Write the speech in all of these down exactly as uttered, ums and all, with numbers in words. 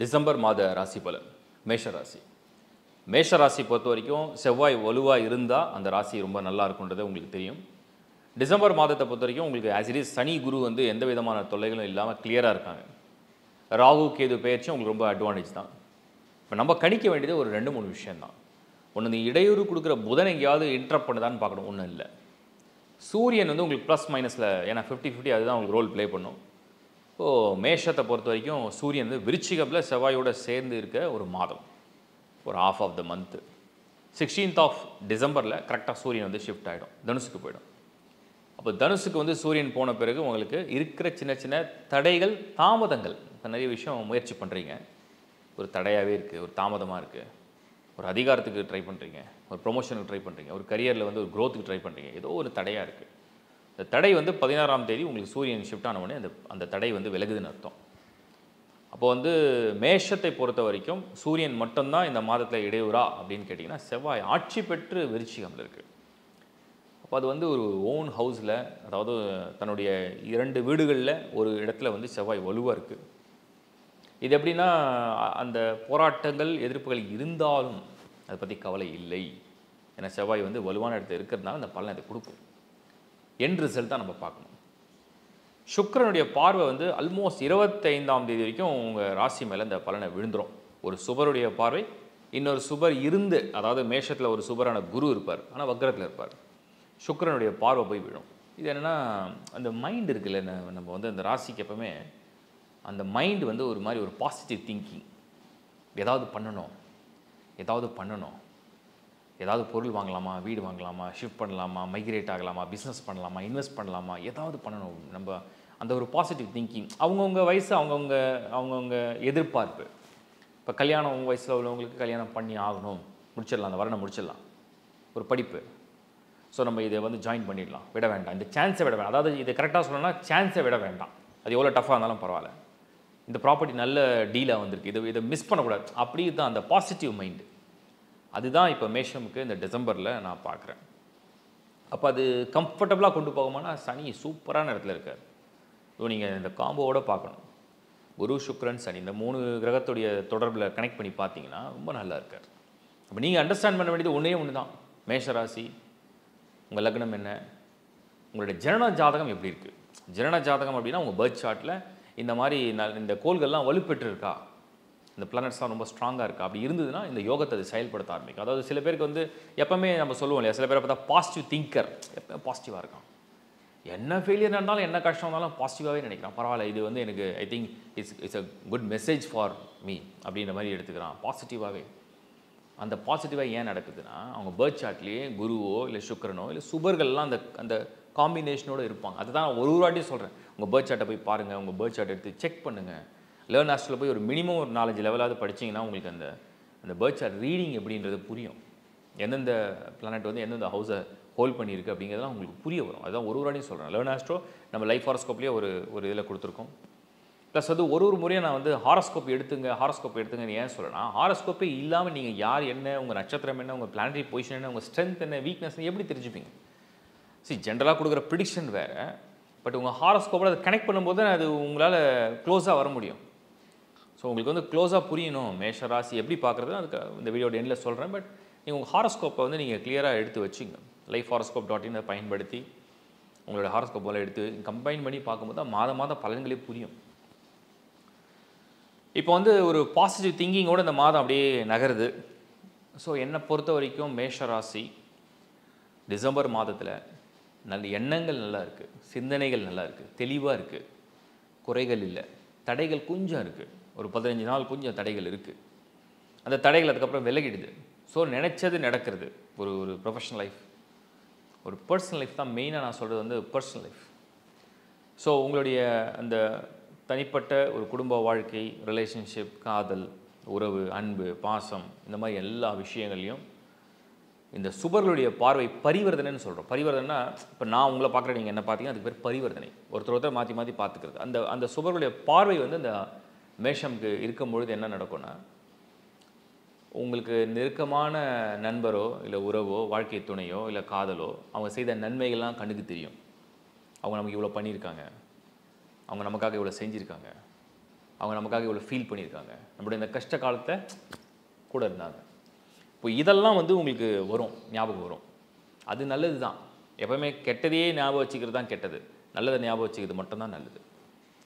December மாத ராசி பலன். மேஷராசி மேஷராசி பொறுத்த வரைக்கும் செவ்வாய் வலுவாக இருந்தால் அந்த ராசி ரொம்ப நல்லா இருக்குன்றது உங்களுக்கு தெரியும். டிசம்பர் மாதத்தை பொறுத்த வரைக்கும் உங்களுக்கு ஆஸ் இட் இஸ் சனி குரு வந்து எந்த விதமான தொல்லைகளும் இல்லாமல் கிளியராக இருக்காங்க. ராகு கேது பெயர்ச்சி உங்களுக்கு ரொம்ப அட்வான்டேஜ் தான். இப்போ நம்ம கணிக்க வேண்டியது ஒரு ரெண்டு மூணு விஷயந்தான். ஒன்று, இந்த இடையூறு கொடுக்குற புதன் எங்கேயாவது இன்ட்ரப்ட் பண்ணுதான்னு பார்க்கணும். ஒன்றும் இல்லை, சூரியன் வந்து உங்களுக்கு ப்ளஸ் மைனஸில் ஏன்னா ஃபிஃப்டி ஃபிஃப்டி அதுதான் உங்களுக்கு ரோல் ப்ளே பண்ணும். ஸோ மேஷத்தை பொறுத்த வரைக்கும் சூரியன் வந்து விருச்சிகப்பில் செவ்வாயோடு சேர்ந்து இருக்க ஒரு மாதம், ஒரு of of the month sixteenth of டிசம்பரில் கரெக்டாக சூரியன் வந்து ஷிஃப்ட் ஆகிடும், தனுசுக்கு போயிடும். அப்போ தனுசுக்கு வந்து சூரியன் போன பிறகு உங்களுக்கு இருக்கிற சின்ன சின்ன தடைகள் தாமதங்கள், இப்போ நிறைய விஷயம் முயற்சி பண்ணுறீங்க, ஒரு தடையாகவே இருக்குது, ஒரு தாமதமாக இருக்குது, ஒரு அதிகாரத்துக்கு ட்ரை பண்ணுறீங்க, ஒரு ப்ரொமோஷனுக்கு ட்ரை பண்ணுறீங்க, ஒரு கரியரில் வந்து ஒரு க்ரோத்துக்கு ட்ரை பண்ணுறீங்க, ஏதோ ஒரு தடையாக இருக்குது. இந்த தடை வந்து பதினாறாம் தேதி உங்களுக்கு சூரியன் ஷிஃப்ட் ஆன உடனே அந்த அந்த தடை வந்து விலகுதுன்னு அர்த்தம். அப்போ வந்து மேஷத்தை பொறுத்த வரைக்கும் சூரியன் மட்டும்தான் இந்த மாதத்தில் இடையூறா அப்படின்னு கேட்டிங்கன்னா, செவ்வாய் ஆட்சி பெற்று விருச்சிகம்ல இருக்குது. அப்போ அது வந்து ஒரு ஓன் ஹவுஸில், அதாவது தன்னுடைய இரண்டு வீடுகளில் ஒரு இடத்துல வந்து செவ்வாய் வலுவாக இருக்குது. இது எப்படின்னா, அந்த போராட்டங்கள் எதிர்ப்புகள் இருந்தாலும் அதை பற்றி கவலை இல்லை, ஏன்னா செவ்வாய் வந்து வலுவான இடத்துல இருக்கிறதுனால அந்த பலனை அதை கொடுக்கும். என் ரிசல்ட் தான் நம்ம பார்க்கணும். சுக்கிரனுடைய பார்வை வந்து ஆல்மோஸ்ட் இருபத்தைந்தாம் தேதி வரைக்கும் உங்கள் ராசி மேலே இந்த பலனை விழுந்துடும். ஒரு சுபருடைய பார்வை, இன்னொரு சுபர் இருந்து, அதாவது மேஷத்தில் ஒரு சுபரான குரு இருப்பார், ஆனால் வக்ரத்தில் இருப்பார், சுக்கிரனுடைய பார்வை போய் விழும். இது என்னென்னா, அந்த மைண்டு இருக்குல்ல, நம்ம வந்து அந்த ராசிக்கு எப்பவுமே அந்த மைண்டு வந்து ஒரு மாதிரி ஒரு பாசிட்டிவ் திங்கிங், ஏதாவது பண்ணணும் ஏதாவது பண்ணணும் ஏதாவது பொருள் வாங்கலாமா, வீடு வாங்கலாமா, ஷிஃப்ட் பண்ணலாமா, மைக்ரேட் ஆகலாமா, பிஸ்னஸ் பண்ணலாமா, இன்வெஸ்ட் பண்ணலாமா, ஏதாவது பண்ணணும், நம்ம அந்த ஒரு பாசிட்டிவ் திங்கிங். அவங்கவுங்க வயசு அவங்கவுங்க அவங்கவுங்க எதிர்பார்ப்பு. இப்போ கல்யாணம் வயசில் உள்ளவங்களுக்கு கல்யாணம் பண்ணி ஆகணும், முடிச்சிடலாம், அந்த வரனை முடிச்சிடலாம், ஒரு படிப்பு, ஸோ நம்ம இதை வந்து ஜாயின் பண்ணிடலாம், விட வேண்டாம், இந்த சான்ஸை விட வேண்டாம், அதாவது இது கரெக்டாக சொல்லணும்னா சான்ஸை விட வேண்டாம், அது எவ்வளோ டஃப்பாக இருந்தாலும் பரவாயில்ல, இந்த ப்ராப்பர்ட்டி நல்ல டீலாக வந்திருக்கு, இதை இதை மிஸ் பண்ணக்கூடாது, அப்படி தான் அந்த பாசிட்டிவ் மைண்டு. அதுதான் இப்போ மேஷமுக்கு இந்த டிசம்பரில் நான் பார்க்குறேன். அப்போ அது கம்ஃபர்டபுளாக கொண்டு போகுமானா, சனி சூப்பரான இடத்துல இருக்கார். ஸோ நீங்கள் இந்த காம்போவோடு பார்க்கணும், குரு சுக்ரன் சனி இந்த மூணு கிரகத்துடைய தொடர்பில் கனெக்ட் பண்ணி பார்த்தீங்கன்னா ரொம்ப நல்லா இருக்கார். அப்போ நீங்கள் அண்டர்ஸ்டாண்ட் பண்ண வேண்டியது ஒன்றே ஒன்று தான், மேஷராசி உங்கள் லக்னம் என்ன, உங்களுடைய ஜனன ஜாதகம் எப்படி இருக்குது. ஜனன ஜாதகம் அப்படின்னா உங்கள் பர்த் சார்ட்டில் இந்த மாதிரி இந்த கோள்கள்லாம் வலுப்பெற்று இருக்கா, இந்த பிளானட்ஸ்லாம் ரொம்ப ஸ்ட்ராங்காக இருக்கா, அப்படி இருந்ததுன்னா இந்த யோகத்தை அது செயல்படுத்த ஆரம்பிக்கும். அதாவது சில பேருக்கு வந்து எப்போவுமே நம்ம சொல்லுவோம் இல்லையா, சில பேரை பார்த்தா பாசிட்டிவ் திங்கர், எப்போ பாசிட்டிவாக இருக்கான், என்ன ஃபெயிலியர் நடந்தாலும் என்ன கஷ்டம் இருந்தாலும் பாசிட்டிவாகவே நினைக்கிறான், பரவாயில்ல இது வந்து எனக்கு I think it's it's a good message for me அப்படின்ற மாதிரி எடுத்துக்கிறான் பாசிட்டிவாகவே. அந்த பாசிட்டிவாக ஏன் நடக்குதுன்னா, அவங்க பர்த் சார்ட்லேயே குருவோ இல்லை சுக்கரனோ இல்லை சுபர்கள்லாம் அந்த அந்த காம்பினேஷனோடு இருப்பாங்க. அதுதான் நான் ஒரு ஒரு வாட்டியும் சொல்கிறேன், உங்கள் பர்த் சார்ட்டை போய் பாருங்கள், உங்கள் பர்த் சார்ட்டை எடுத்து செக் பண்ணுங்கள், லேர்ன் ஆஸ்ட்ரில் போய் ஒரு மினிமம் ஒரு நாலஞ்சு லெவலாவது படிச்சிங்கன்னா உங்களுக்கு அந்த அந்த பர்த் சார்ட் ரீடிங் எப்படின்றது புரியும், எந்தெந்த பிளானட் வந்து எந்தெந்த ஹவுஸை ஹோல்ட் பண்ணியிருக்கு அப்படிங்கிறதுலாம் உங்களுக்கு புரிய வரும். அதுதான் ஒரு ஒரு வாட்டியும் சொல்கிறேன், லேர்ன் ஆஸ்ட்ரோ நம்ம லைஃப் ஹாரோஸ்கோப்லேயே ஒரு ஒரு இதில் கொடுத்துருக்கோம். ப்ளஸ் வந்து ஒரு ஒரு முறையாக நான் வந்து ஹாரோஸ்கோப் எடுத்துங்க ஹாரோஸ்கோப் எடுத்துங்கன்னு ஏன் சொல்கிறேன்னா, ஹாரோஸ்கோப்பே இல்லாமல் நீங்கள் யார் என்ன, உங்கள் நட்சத்திரம் என்ன, உங்கள் பிளானட்ரி பொசிஷன் என்ன, உங்கள் ஸ்ட்ரென்த் என்ன, வீக்னஸ்ன்னு எப்படி தெரிஞ்சுப்பீங்க. சரி, ஜென்ரலாக கொடுக்குற ப்ரிடிக்ஷன் வேறு, பட் உங்கள் ஹாரோஸ்கோப்பில் அதை கனெக்ட் பண்ணும்போது தான் அது உங்களால் க்ளோஸாக வர முடியும். ஸோ உங்களுக்கு வந்து க்ளோஸாக புரியணும் மேஷ ராசி எப்படி பார்க்குறதுன்னு அதுக்கு இந்த வீடியோட எண்டில் சொல்கிறேன். பட் நீங்கள் உங்கள் ஹாரோஸ்கோப்பை வந்து நீங்கள் கிளியராக எடுத்து வச்சுங்க, லைஃப் ஹாரோஸ்கோப் டாட் இன் பயன்படுத்தி உங்களோட ஹாரோஸ்கோப்பெல்லாம் எடுத்து கம்பைன் பண்ணி பார்க்கும்போது தான் மாதம் மாதம் பலன்களே புரியும். இப்போ வந்து ஒரு பாசிட்டிவ் திங்கிங்கோடு இந்த மாதம் அப்படியே நகருது. ஸோ என்னை பொறுத்த வரைக்கும் மேஷராசி டிசம்பர் மாதத்தில் நல்ல எண்ணங்கள் நல்லா இருக்குது, சிந்தனைகள் நல்லா இருக்குது, தெளிவாக இருக்குது, குறைகள் இல்லை, தடைகள் கொஞ்சம் இருக்குது, ஒரு பதினஞ்சு நாள் கொஞ்சம் தடைகள் இருக்குது, அந்த தடைகள் அதுக்கப்புறம் விலகிடுது. ஸோ நினச்சது நடக்கிறது. ஒரு ஒரு ப்ரொஃபஷனல் லைஃப், ஒரு பர்சனல் லைஃப் தான் மெயினாக நான் சொல்கிறது வந்து பர்சனல் லைஃப். ஸோ உங்களுடைய அந்த தனிப்பட்ட ஒரு குடும்ப வாழ்க்கை, ரிலேஷன்ஷிப், காதல், உறவு, அன்பு, பாசம், இந்த மாதிரி எல்லா விஷயங்களையும் இந்த சுபர்களுடைய பார்வை பரிவர்த்தனைன்னு சொல்கிறோம். பரிவர்த்தனைன்னா இப்போ நான் உங்களை பார்க்குறேன், நீங்கள் என்ன பார்த்தீங்கன்னா அதுக்கு பேர் பரிவர்த்தனை, ஒருத்தர் ஒருத்தர் மாற்றி மாற்றி பார்த்துக்கிறது. அந்த அந்த சுபர்களுடைய பார்வை வந்து அந்த மேஷமுக்கு இருக்கும் பொழுது என்ன நடக்கும்னா, உங்களுக்கு நெருக்கமான நண்பரோ இல்லை உறவோ வாழ்க்கை துணையோ இல்லை காதலோ அவங்க செய்த நன்மைகள்லாம் கண்ணுக்கு தெரியும். அவங்க நமக்கு இவ்வளோ பண்ணியிருக்காங்க, அவங்க நமக்காக இவ்வளோ செஞ்சுருக்காங்க, அவங்க நமக்காக இவ்வளவு ஃபீல் பண்ணிருக்காங்க. நம்மளுடைய இந்த கஷ்ட காலத்தை கூட இருந்தாங்க. இப்போ இதெல்லாம் வந்து உங்களுக்கு வரும், ஞாபகம் வரும். அது நல்லது தான். எப்பவுமே கெட்டதையே ஞாபகம் வச்சுக்கிறது தான் கெட்டது. நல்லதை ஞாபகம் வச்சுக்கிறது மட்டும்தான் நல்லது.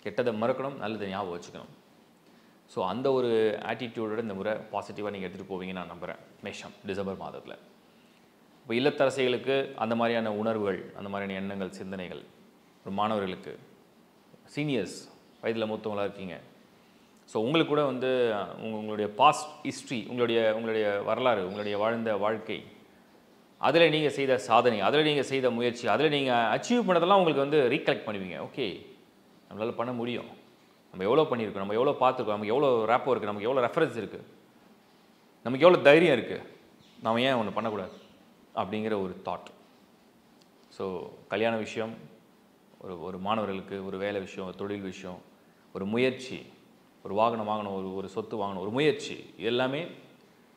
கெட்டதை மறக்கணும், நல்லதை ஞாபகம் வச்சுக்கணும். ஸோ அந்த ஒரு ஆட்டிடியூடோட இந்த முறை பாசிட்டிவாக நீங்கள் எடுத்துகிட்டு போவீங்க நான் நம்புகிறேன். மேஷம் டிசம்பர் மாதத்தில் இப்போ இல்லத்தரசிகளுக்கு அந்த மாதிரியான உணர்வுகள், அந்த மாதிரியான எண்ணங்கள், சிந்தனைகள், ஒரு மாணவர்களுக்கு, சீனியர்ஸ், வயதில் மூத்தவங்களாக இருக்கீங்க. ஸோ உங்களுக்கு கூட வந்து உங்களுடைய பாஸ்ட் ஹிஸ்ட்ரி, உங்களுடைய உங்களுடைய வரலாறு, உங்களுடைய வாழ்ந்த வாழ்க்கை, அதில் நீங்கள் செய்த சாதனை, அதில் நீங்கள் செய்த முயற்சி, அதில் நீங்கள் அச்சீவ் பண்ணதெல்லாம் உங்களுக்கு வந்து ரீகலெக்ட் பண்ணுவீங்க. ஓகே, நம்மளால் பண்ண முடியும், நம்ம எவ்வளோ பண்ணியிருக்கோம், நம்ம எவ்வளோ பார்த்துருக்கோம், நமக்கு எவ்வளோ ரேப்போ இருக்குது, நமக்கு எவ்வளோ ரெஃபரன்ஸ் இருக்குது, நமக்கு எவ்வளோ தைரியம் இருக்குது, நாம் ஏன் ஒன்று பண்ணக்கூடாது அப்படிங்கிற ஒரு தாட். ஸோ கல்யாண விஷயம், ஒரு ஒரு மாணவர்களுக்கு ஒரு வேலை விஷயம், ஒரு தொழில் விஷயம், ஒரு முயற்சி, ஒரு வாகனம் வாங்கணும், ஒரு ஒரு சொத்து வாங்கணும், ஒரு முயற்சி, எல்லாமே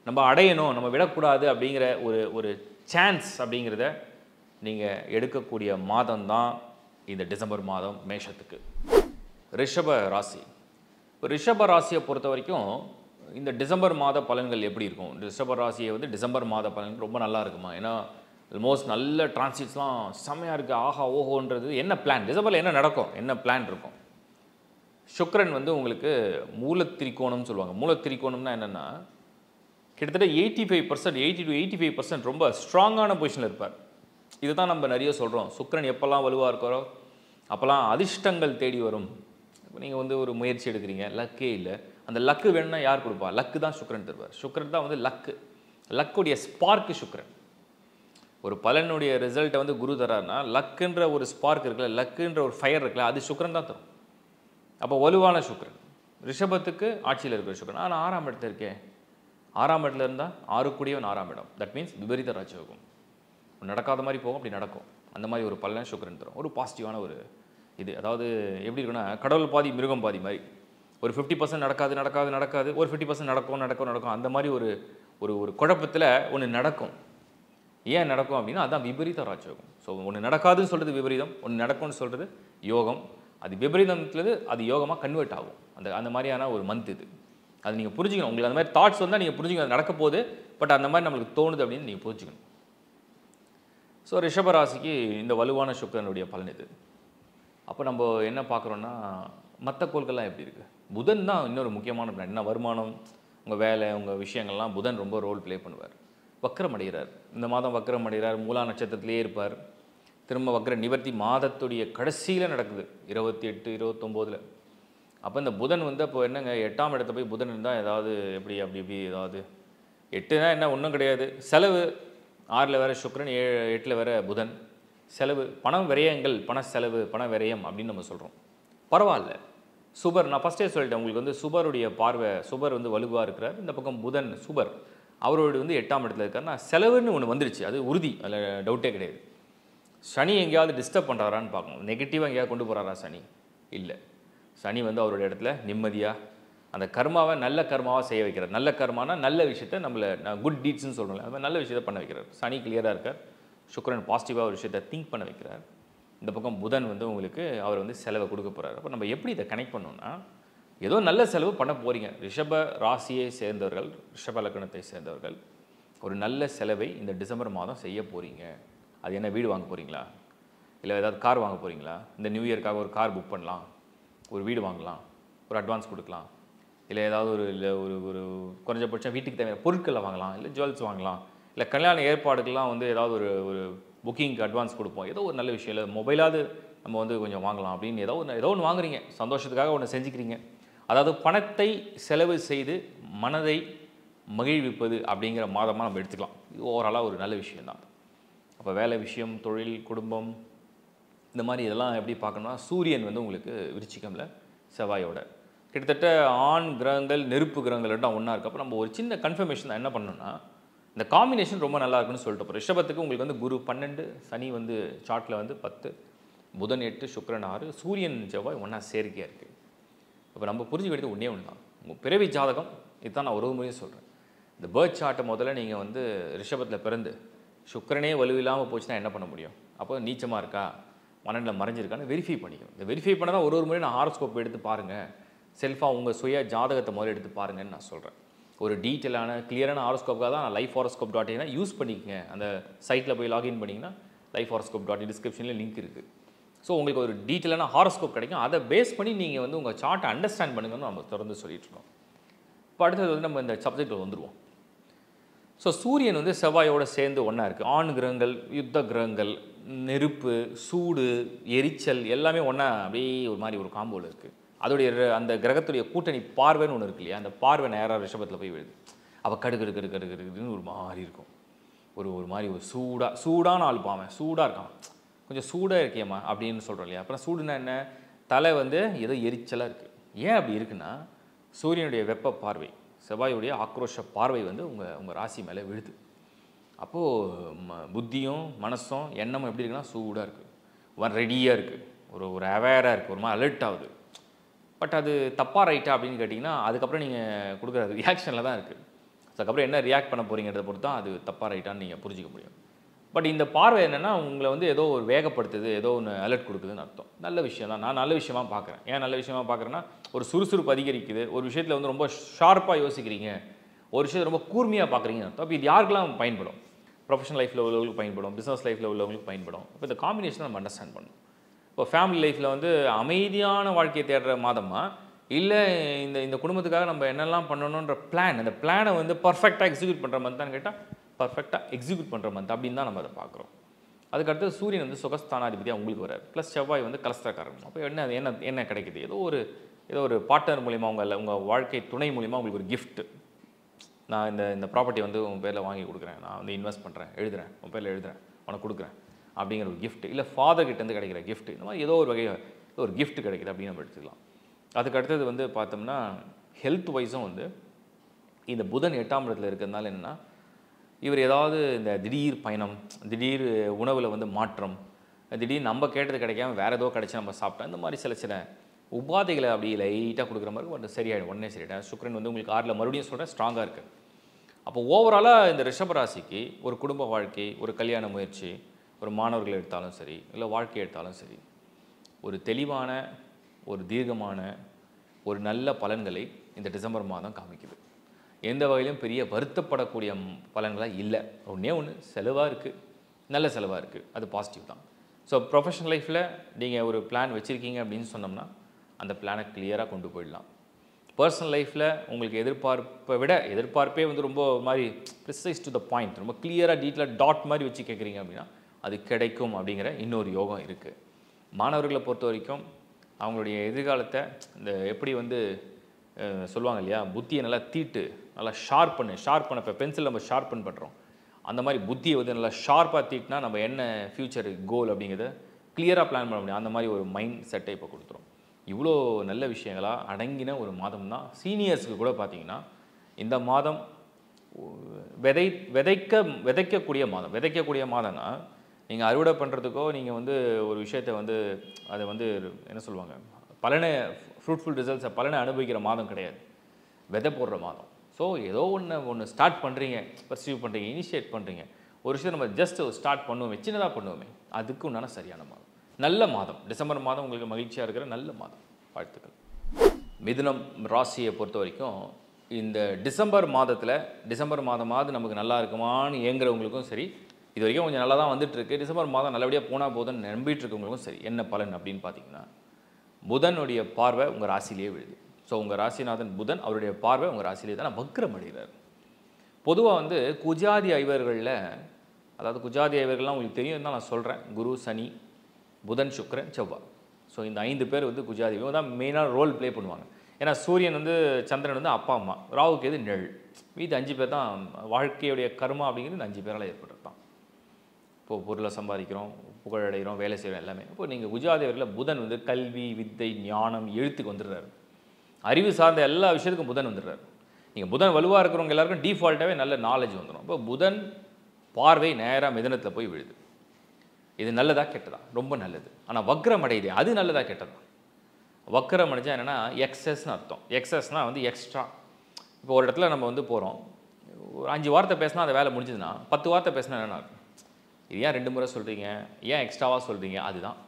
நம்ம அடையணும், நம்ம விடக்கூடாது அப்படிங்கிற ஒரு ஒரு சான்ஸ் அப்படிங்கிறத நீங்கள் எடுக்கக்கூடிய மாதம்தான் இந்த டிசம்பர் மாதம் மேஷத்துக்கு. ரிஷப ராசி, ரிஷப ராசியை பொறுத்த வரைக்கும் இந்த டிசம்பர் மாத பலன்கள் எப்படி இருக்கும்? ரிஷப ராசியை வந்து டிசம்பர் மாத பலன்கள் ரொம்ப நல்லா இருக்குமா? ஏன்னா ஆல்மோஸ்ட் நல்ல டிரான்சிட்ஸ்லாம் செம்மையாக இருக்குது. ஆஹா ஓஹோன்றது என்ன பிளான், டிசம்பரில் என்ன நடக்கும், என்ன பிளான் இருக்கும்? சுக்கிரன் வந்து உங்களுக்கு மூலத்திரிக்கோணம்னு சொல்லுவாங்க. மூலத்திரிக்கோணம்னா என்னென்னா கிட்டத்தட்ட eighty five percent eighty two eighty five percent ரொம்ப ஸ்ட்ராங்கான பொசிஷனில் இருப்பார். இதுதான் நம்ம நிறைய சொல்கிறோம், சுக்கிரன் எப்போல்லாம் வலுவாக இருக்கிறோ அப்போல்லாம் அதிர்ஷ்டங்கள் தேடி வரும். நீங்கள் வந்து ஒரு முயற்சி எடுக்கிறீங்க, லக்கே இல்லை, அந்த லக்கு வேணும்னா யார் கொடுப்பா? லக்கு தான் சுக்கிரன் தருவார். சுக்கிரன் தான் வந்து லக்கு, லக்குடைய ஸ்பார்க்கு சுக்கிரன். ஒரு பலனுடைய ரிசல்ட்டை வந்து குரு தராருன்னா லக்குன்ற ஒரு ஸ்பார்க் இருக்குல்ல, லக்குன்ற ஒரு ஃபயர் இருக்குல்ல, அது சுக்கிரன் தான் தரும். அப்போ வலுவான சுக்கிரன், ரிஷபத்துக்கு ஆட்சியில் இருக்கிற சுக்கிரன். ஆனால் ஆறாம் இடத்துல இருக்கேன், ஆறாம் இடத்துல இருந்தால் ஆறு கூடியவன் ஆறாம் இடம், தட் மீன்ஸ் விபரீத ராஜயோகம். நடக்காத மாதிரி போகும், அப்படி நடக்கும். அந்த மாதிரி ஒரு பலனை சுக்கிரன் தரும். ஒரு பாசிட்டிவான ஒரு இது, அதாவது எப்படி இருக்குன்னா கடவுள் பாதி மிருகம் பாதி மாதிரி. ஒரு ஃபிஃப்டி பர்சன்ட் நடக்காது நடக்காது நடக்காது, ஒரு ஃபிஃப்டி பர்சன்ட் நடக்கும் நடக்கும் நடக்கும், அந்த மாதிரி ஒரு ஒரு ஒரு குழப்பத்தில் ஒன்று நடக்கும். ஏன் நடக்கும் அப்படின்னா அதுதான் விபரீத ராஜயோகம். ஸோ ஒன்று நடக்காதுன்னு சொல்கிறது விபரீதம், ஒன்று நடக்கும்னு சொல்கிறது யோகம். அது விபரீதத்துலேருந்து அது யோகமாக கன்வெர்ட் ஆகும். அந்த அந்த மாதிரியான ஒரு மந்த் இது. அது நீங்கள் புரிஞ்சுக்கணும். உங்களுக்கு அந்த மாதிரி தாட்ஸ் வந்தால் நீங்கள் புரிஞ்சுக்கணும் அது நடக்க போகுது, பட் அந்த மாதிரி நம்மளுக்கு தோணுது அப்படின்னு நீங்கள் புரிஞ்சுக்கணும். ஸோ ரிஷபராசிக்கு இந்த வலுவான சுக்கிரனுடைய பலன் இது. அப்போ நம்ம என்ன பார்க்குறோன்னா மற்ற கோள்கள்லாம் எப்படி இருக்குது? புதன் தான் இன்னொரு முக்கியமான பிளான். என்ன வருமானம், உங்கள் வேலை, உங்கள் விஷயங்கள்லாம் புதன் ரொம்ப ரோல் ப்ளே பண்ணுவார். வக்ரம் அடைகிறார் இந்த மாதம், வக்ரம் அடைகிறார். மூலா நட்சத்திரத்திலே இருப்பார். திரும்ப வக்ர நிவர்த்தி மாதத்துடைய கடைசியில் நடக்குது, இருபத்தி எட்டு இருபத்தொம்போதில். அப்போ இந்த புதன் வந்து அப்போ என்னங்க, எட்டாம் இடத்துல போய் புதன் இருந்தால் ஏதாவது எப்படி அப்படி இப்படி ஏதாவது எட்டுனா என்ன ஒன்றும் கிடையாது. செலவு, ஆறில் வேறு சுக்கிரன், ஏ எட்டில் வேறு புதன், செலவு, பணம் விரயங்கள், பண செலவு, பண விரயம் அப்படின்னு நம்ம சொல்கிறோம். பரவாயில்ல, சுபர் நான் ஃபஸ்ட்டே சொல்லிட்டேன் உங்களுக்கு வந்து சுபருடைய பார்வை, சுபர் வந்து வலுவாக இருக்கிறார். இந்த பக்கம் புதன் சுபர் அவரோடு வந்து எட்டாம் இடத்துல இருக்காருன்னா செலவுன்னு ஒன்று வந்துருச்சு, அது உறுதி, அதில் டவுட்டே கிடையாது. சனி எங்கேயாவது டிஸ்டர்ப் பண்ணுறாரான்னு பார்க்கணும், நெகட்டிவாக எங்கேயாவது கொண்டு போகிறாரா சனி? இல்லை, சனி வந்து அவருடைய இடத்துல நிம்மதியாக அந்த கர்மாவை நல்ல கர்மாவாக செய்ய வைக்கிறார். நல்ல கர்மானா நல்ல விஷயத்தை, நம்மளை குட் டீட்ஸ்ன்னு சொல்கிறோம்ல, அது மாதிரி நல்ல விஷயத்தை பண்ண வைக்கிறார். சனி கிளியராக இருக்கார், சுக்கிரன் பாசிட்டிவாக ஒரு விஷயத்தை திங்க் பண்ண வைக்கிறார். இந்த பக்கம் புதன் வந்து உங்களுக்கு அவர் வந்து செலவை கொடுக்க போகிறார். அப்போ நம்ம எப்படி இதை கனெக்ட் பண்ணோன்னா, ஏதோ நல்ல செலவு பண்ண போகிறீங்க. ரிஷப ராசியை சேர்ந்தவர்கள், ரிஷப லக்னத்தை சேர்ந்தவர்கள் ஒரு நல்ல செலவை இந்த டிசம்பர் மாதம் செய்ய போகிறீங்க. அது என்ன, வீடு வாங்க போகிறீங்களா, இல்லை ஏதாவது கார் வாங்க போகிறீங்களா? இந்த நியூ இயர்க்காக ஒரு கார் புக் பண்ணலாம், ஒரு வீடு வாங்கலாம், ஒரு அட்வான்ஸ் கொடுக்கலாம், இல்லை ஏதாவது ஒரு இல்லை ஒரு ஒரு குறைஞ்சபட்சம் வீட்டுக்கு தேவையான பொருட்களை வாங்கலாம், இல்லை ஜுவல்ஸ் வாங்கலாம், இல்லை கல்யாண ஏற்பாடுக்கெலாம் வந்து ஏதாவது ஒரு ஒரு புக்கிங்க்கு அட்வான்ஸ் கொடுப்போம். ஏதோ ஒரு நல்ல விஷயம், இல்லை மொபைலாவது நம்ம வந்து கொஞ்சம் வாங்கலாம் அப்படின்னு ஏதோ ஒன்று ஏதோ ஒன்று வாங்குறீங்க, சந்தோஷத்துக்காக ஒன்று செஞ்சுக்கிறீங்க. அதாவது பணத்தை செலவு செய்து மனதை மகிழ்விப்பது அப்படிங்கிற மாதமாக நம்ம எடுத்துக்கலாம். இது ஓவராலாக ஒரு நல்ல விஷயம்தான். அப்போ வேலை விஷயம், தொழில், குடும்பம், இந்த மாதிரி இதெல்லாம் எப்படி பார்க்கணும்னா, சூரியன் வந்து உங்களுக்கு விருச்சிகமில் செவ்வாயோட கிட்டத்தட்ட ஆண் கிரகங்கள் நெருப்பு கிரகங்கள் எல்லாம் ஒன்றா இருக்குது. அப்போ நம்ம ஒரு சின்ன கன்ஃபர்மேஷன் தான், என்ன பண்ணணும்னா இந்த காம்பினேஷன் ரொம்ப நல்லா இருக்குன்னு சொல்லிட்டு போகிறோம். ரிஷபத்துக்கு உங்களுக்கு வந்து குரு பன்னெண்டு, சனி வந்து சார்ட்டில் வந்து பத்து, புதன் எட்டு, சுக்கிரன் ஆறு, சூரியன் செவ்வாய் ஒன்றா சேர்க்கையாக இருக்குது. இப்போ நம்ம புரிஞ்சு வேண்டியது ஒன்றே ஒன்று தான், உங்கள் பிறவி ஜாதகம். இதுதான் நான் ஒரு முறையும் சொல்கிறேன், இந்த பேர்த் சார்ட்டை முதல்ல நீங்கள் வந்து ரிஷபத்தில் பிறந்து சுக்கிரனே வலுவில்லாமல் போச்சுன்னா என்ன பண்ண முடியும்? அப்போ நீச்சமாக இருக்கா, மனநிலை மறைஞ்சிருக்கான்னு வெரிஃபை பண்ணிக்கணும். இந்த வெரிஃபை பண்ண தான் ஒரு ஒரு முறையும் நான் ஹாரோஸ்கோப் எடுத்து பாருங்கள், செல்ஃபாக உங்கள் சுய ஜாதகத்தை முதல்ல எடுத்து பாருங்கன்னு நான் சொல்கிறேன். ஒரு டீட்டெயிலான கிளியரான ஹாரோஸ்கோப்காக தான் நான் life horoscope dot in use பண்ணிக்கங்க. அந்த சைட்டில் போய் லாகின் பண்ணிங்கன்னா லைஃப் ஹாரோஸ்கோப் டாட் இன் டிஸ்கிரிப்ஷனில் லிங்க் இருக்குது. ஸோ உங்களுக்கு ஒரு டீட்டெயிலான ஹாரோஸ்கோப் கிடைக்கும். அதை பேஸ் பண்ணி நீங்கள் வந்து உங்கள் சார்ட்டை அண்டர்ஸ்டாண்ட் பண்ணுங்கன்னு நம்ம தொடர்ந்து சொல்லிட்டுருக்கோம். இப்போ அடுத்தது வந்து நம்ம இந்த சப்ஜெக்டில் வந்துடுவோம். ஸோ சூரியன் வந்து செவ்வாயோடு சேர்ந்து ஒன்றா இருக்குது. ஆண் கிரகங்கள், யுத்த கிரகங்கள், நெருப்பு, சூடு, எரிச்சல் எல்லாமே ஒன்றா அப்படியே ஒரு மாதிரி ஒரு காம்போவில் இருக்குது. அதோடைய அந்த கிரகத்துடைய கூட்டணி பார்வைன்னு ஒன்று இருக்கு இல்லையா, அந்த பார்வை நேராக ரிஷபத்தில் போய் விழுது. அவள் கடுகு கடுகு கடுகு கடுகுன்னு ஒரு மாதிரி இருக்கும். ஒரு ஒரு மாதிரி ஒரு சூடாக சூடான ஆள் பாவன் சூடாக இருக்கான். கொஞ்சம் சூடாக இருக்கியம்மா அப்படின்னு சொல்கிறோம் இல்லையா. அப்புறம் சூடுனா என்ன, தலை வந்து ஏதோ எரிச்சலாக இருக்குது. ஏன் அப்படி இருக்குன்னா சூரியனுடைய வெப்ப பார்வை, செவ்வாயுடைய ஆக்ரோஷ பார்வை வந்து உங்கள் உங்கள் ராசி மேலே விழுது. அப்போது ம புத்தியும் மனசும் எண்ணமும் எப்படி இருக்குன்னா சூடாக இருக்குது, ஒன் ரெடியாக இருக்குது, ஒரு ஒரு அவேராக இருக்குது, ஒரு மாதிரி அலர்ட் ஆகுது. பட் அது தப்பாக ரைட்டா அப்படின்னு கேட்டிங்கன்னா அதுக்கப்புறம் நீங்கள் கொடுக்குற ரியாக்ஷனில் தான் இருக்குது. அதுக்கப்புறம் என்ன ரியாக்ட் பண்ண போகிறீங்கிறத பொறுத்து தான் அது தப்பாக ரைட்டான்னு நீங்கள் புரிஞ்சிக்க முடியும். பட் இந்த பார்வை என்னென்னா உங்களை வந்து ஏதோ ஒரு வேகப்படுத்துது, ஏதோ ஒன்று அலர்ட் கொடுக்குதுன்னு அர்த்தம். நல்ல விஷயம் தான், நான் நல்ல விஷயமாக பார்க்குறேன். ஏன் நல்ல விஷயமாக பார்க்குறேன்னா ஒரு சுறுசுறுப்பு அதிகரிக்குது, ஒரு விஷயத்தில் வந்து ரொம்ப ஷார்ப்பாக யோசிக்கிறீங்க, ஒரு விஷயத்தை ரொம்ப கூர்மையாக பார்க்குறீங்கன்னு அர்த்தம். அப்போ இது யாருக்கெல்லாம் பயன்படும், ப்ரொஃபஷனல் லைஃப்பில் உள்ளவங்களுக்கு பயன்படும், பிஸ்னஸ் லைஃப்பில் உள்ளவங்களுக்கு பயன்படும். இப்போ இந்த காம்பினேஷன் நம்ம அண்டர்ஸ்டாண்ட் பண்ணணும். இப்போ ஃபேமிலி லைஃப்பில் வந்து அமைதியான வாழ்க்கையை தேடுற மாதமாக இல்லை இந்த இந்த குடும்பத்துக்காக நம்ம என்னெல்லாம் பண்ணணுன்ற பிளான், அந்த பிளானை வந்து பர்ஃபெக்டாக எக்ஸிக்யூட் பண்ணுற மந்த்தான்னு கேட்டால் பர்ஃபெக்டாக எக்ஸிக்யூட் பண்ணுற மந்த் அப்படின்னு தான் நம்ம அதை பார்க்குறோம். அதுக்கடுத்து சூரியன் வந்து சுகஸ்தானாதிபதியாக உங்களுக்கு வராது, ப்ளஸ் செவ்வாய் வந்து கலஸ்திரக்காரன். அப்போ என்ன அது என்ன என்ன கிடைக்குது, ஏதோ ஒரு ஏதோ ஒரு பார்ட்னர் மூலிமா உங்கள் உங்கள் வாழ்க்கை துணை மூலிமா உங்களுக்கு ஒரு கிஃப்ட். நான் இந்த இந்த ப்ராப்பர்ட்டி வந்து உங்கள் பேரில் வாங்கி கொடுக்குறேன், நான் வந்து இன்வெஸ்ட் பண்ணுறேன், எழுதுகிறேன் உங்கள் பேரில் எழுதுகிறேன் உனக்கு கொடுக்குறேன் அப்படிங்கிற ஒரு கிஃப்ட், இல்லை ஃபாதர்கிட்டேருந்து கிடைக்கிற கிஃப்ட், இந்த மாதிரி ஏதோ ஒரு வகையாக ஏதோ ஒரு கிஃப்ட் கிடைக்குது அப்படின்னு நம்ம எடுத்துக்கலாம். அதுக்கடுத்தது வந்து பார்த்தோம்னா ஹெல்த் வைஸும் வந்து இந்த புதன் எட்டாம் இடத்துல இருக்கிறதுனால என்னென்னா இவர் ஏதாவது இந்த திடீர் பயணம், திடீர் உணவில் வந்து மாற்றம், திடீர் நம்ம கேட்டது கிடைக்காம வேறு ஏதோ கிடச்சி நம்ம சாப்பிட்டோம், இந்த மாதிரி சில சில உபாதைகளை அப்படி லைட்டாக கொடுக்குற மாதிரி பட் சரியாயிடும், உடனே சரியாயிடும். சுக்கிரன் வந்து உங்களுக்கு ஆறில் மறுபடியும் சொல்கிறேன் ஸ்ட்ராங்காக இருக்குது. அப்போ ஓவராலாக இந்த ரிஷபராசிக்கு ஒரு குடும்ப வாழ்க்கை, ஒரு கல்யாண முயற்சி, ஒரு மாணவர்கள் எடுத்தாலும் சரி இல்லை வாழ்க்கை எடுத்தாலும் சரி, ஒரு தெளிவான ஒரு தீர்க்கமான ஒரு நல்ல பலன்களை இந்த டிசம்பர் மாதம் காமிக்குது. எந்த வகையிலும் பெரிய வருத்தப்படக்கூடிய பலன்களாக இல்லை. ஒன்றே ஒன்று, செலவாக இருக்குது, நல்ல செலவாக இருக்குது, அது பாசிட்டிவ் தான். ஸோ ப்ரொஃபஷனல் லைஃப்பில் நீங்கள் ஒரு பிளான் வச்சுருக்கீங்க அப்படின்னு சொன்னோம்னா அந்த பிளானை கிளியராக கொண்டு போயிடலாம். பர்சனல் லைஃப்பில் உங்களுக்கு எதிர்பார்ப்பை விட எதிர்பார்ப்பே வந்து ரொம்ப மாதிரி ப்ரிசைஸ் டு த பாயிண்ட், ரொம்ப கிளியராக டீட்டெயிலாக டாட் மாதிரி வச்சு கேட்குறீங்க அப்படின்னா அது கிடைக்கும் அப்படிங்கிற இன்னொரு யோகம் இருக்குது. மாணவர்களை பொறுத்த வரைக்கும் அவங்களுடைய எதிர்காலத்தை இந்த எப்படி வந்து சொல்லுவாங்க இல்லையா, புத்தியை நல்லா தீட்டு நல்லா ஷார்ப் பண்ணு, ஷார்ப் பண்ண இப்போ பென்சில் நம்ம ஷார்ப்பன் பண்ணுறோம், அந்த மாதிரி புத்தியை வந்து நல்லா ஷார்ப்பாக தீட்டினா நம்ம என்ன ஃப்யூச்சர் கோல் அப்படிங்கிறத கிளியராக பிளான் பண்ண முடியும். அந்த மாதிரி ஒரு மைண்ட் செட்டை இப்போ கொடுத்துரும். இவ்வளோ நல்ல விஷயங்களாக அடங்கின ஒரு மாதம் தான். சீனியர்ஸுக்கு கூட பார்த்திங்கன்னா இந்த மாதம் விதை விதைக்க விதைக்கக்கூடிய மாதம் விதைக்கக்கூடிய மாதம்னா நீங்கள் அறுவடை பண்ணுறதுக்கோ நீங்கள் வந்து ஒரு விஷயத்தை வந்து அதை வந்து என்ன சொல்லுவாங்க, பலனை ஃப்ரூட்ஃபுல் ரிசல்ட்ஸை பலனை அனுபவிக்கிற மாதம் கிடையாது, விதை போடுற மாதம். ஸோ ஏதோ ஒன்று ஒன்று ஸ்டார்ட் பண்ணுறீங்க, பர்சீவ் பண்ணுறீங்க, இனிஷியேட் பண்ணுறீங்க, ஒரு விஷயம் நம்ம ஜஸ்ட் ஸ்டார்ட் பண்ணுவோமே, சின்னதாக பண்ணுவோமே, அதுக்கு உண்டான சரியான மாதம், நல்ல மாதம். டிசம்பர் மாதம் உங்களுக்கு மகிழ்ச்சியாக இருக்கிற நல்ல மாதம். வாழ்த்துக்கள். மிதுனம் ராசியை பொறுத்த வரைக்கும் இந்த டிசம்பர் மாதத்தில் டிசம்பர் மாதமாவது நமக்கு நல்லா இருக்குமான்னு ஏங்குறவங்களுக்கும் சரி, இது வரைக்கும் கொஞ்சம் நல்லா தான் வந்துட்டுருக்கு, டிசம்பர் மாதம் நல்லபடியாக போனால் போதுன்னு நம்பிட்டு இருக்கவங்களுக்கும் சரி, என்ன பலன் அப்படின்னு பார்த்தீங்கன்னா புதனுடைய பார்வை உங்கள் ராசியிலே விழுது. ஸோ உங்கள் ராசிநாதன் புதன், அவருடைய பார்வை உங்கள் ராசியிலே தான் வக்ரம் அடைகிறார். பொதுவாக வந்து குஜாதி ஐவர்களில், அதாவது குஜாதி ஐவர்கள்லாம் உங்களுக்கு தெரியும் தான் நான் சொல்கிறேன், குரு, சனி, புதன், சுக்கிரன், செவ்வாய். ஸோ இந்த ஐந்து பேர் வந்து குஜாதி இவங்க தான் மெயினாக ரோல் ப்ளே பண்ணுவாங்க. ஏன்னா சூரியன் வந்து சந்திரன் வந்து அப்பா அம்மா, ராவுக்கு எது நெல், மீது அஞ்சு பேர் தான் வாழ்க்கையுடைய கர்மா அப்படிங்கிறது அஞ்சு பேரால் ஏற்படுறது தான். இப்போது பொருளை சம்பாதிக்கிறோம், புகழடைகிறோம், வேலை செய்கிறோம் எல்லாமே. இப்போ நீங்கள் குஜாதேவரில் புதன் வந்து கல்வி, வித்தை, ஞானம், எழுத்துக்கு வந்துடுறாரு, அறிவு சார்ந்த எல்லா விஷயத்துக்கும் புதன் வந்துடுறாரு. நீங்கள் புதன் வலுவாக இருக்கிறவங்க எல்லாருக்கும் டிஃபால்ட்டாகவே நல்ல நாலேஜ் வந்துடும். இப்போ புதன் பார்வை நேராக மிதனத்தில் போய் விழுது. இது நல்லதாக கெட்டதா, ரொம்ப நல்லது. ஆனால் வக்ரம் அடையுது, அது நல்லதாக கெட்டதா? வக்ரம் அடைஞ்சால் என்னென்னா எக்ஸஸ்ன்னு அர்த்தம். எக்ஸஸ்னால் வந்து எக்ஸ்ட்ரா. இப்போ ஒரு இடத்துல நம்ம வந்து போகிறோம், ஒரு அஞ்சு வார்த்தை பேசினா அந்த வேலை முடிஞ்சதுன்னா பத்து வார்த்தை பேசினா என்னென்னா இருக்கும், இது ஏன் ரெண்டு முறை சொல்கிறீங்க, ஏன் எக்ஸ்ட்ராவாக சொல்கிறீங்க, அதுதான்.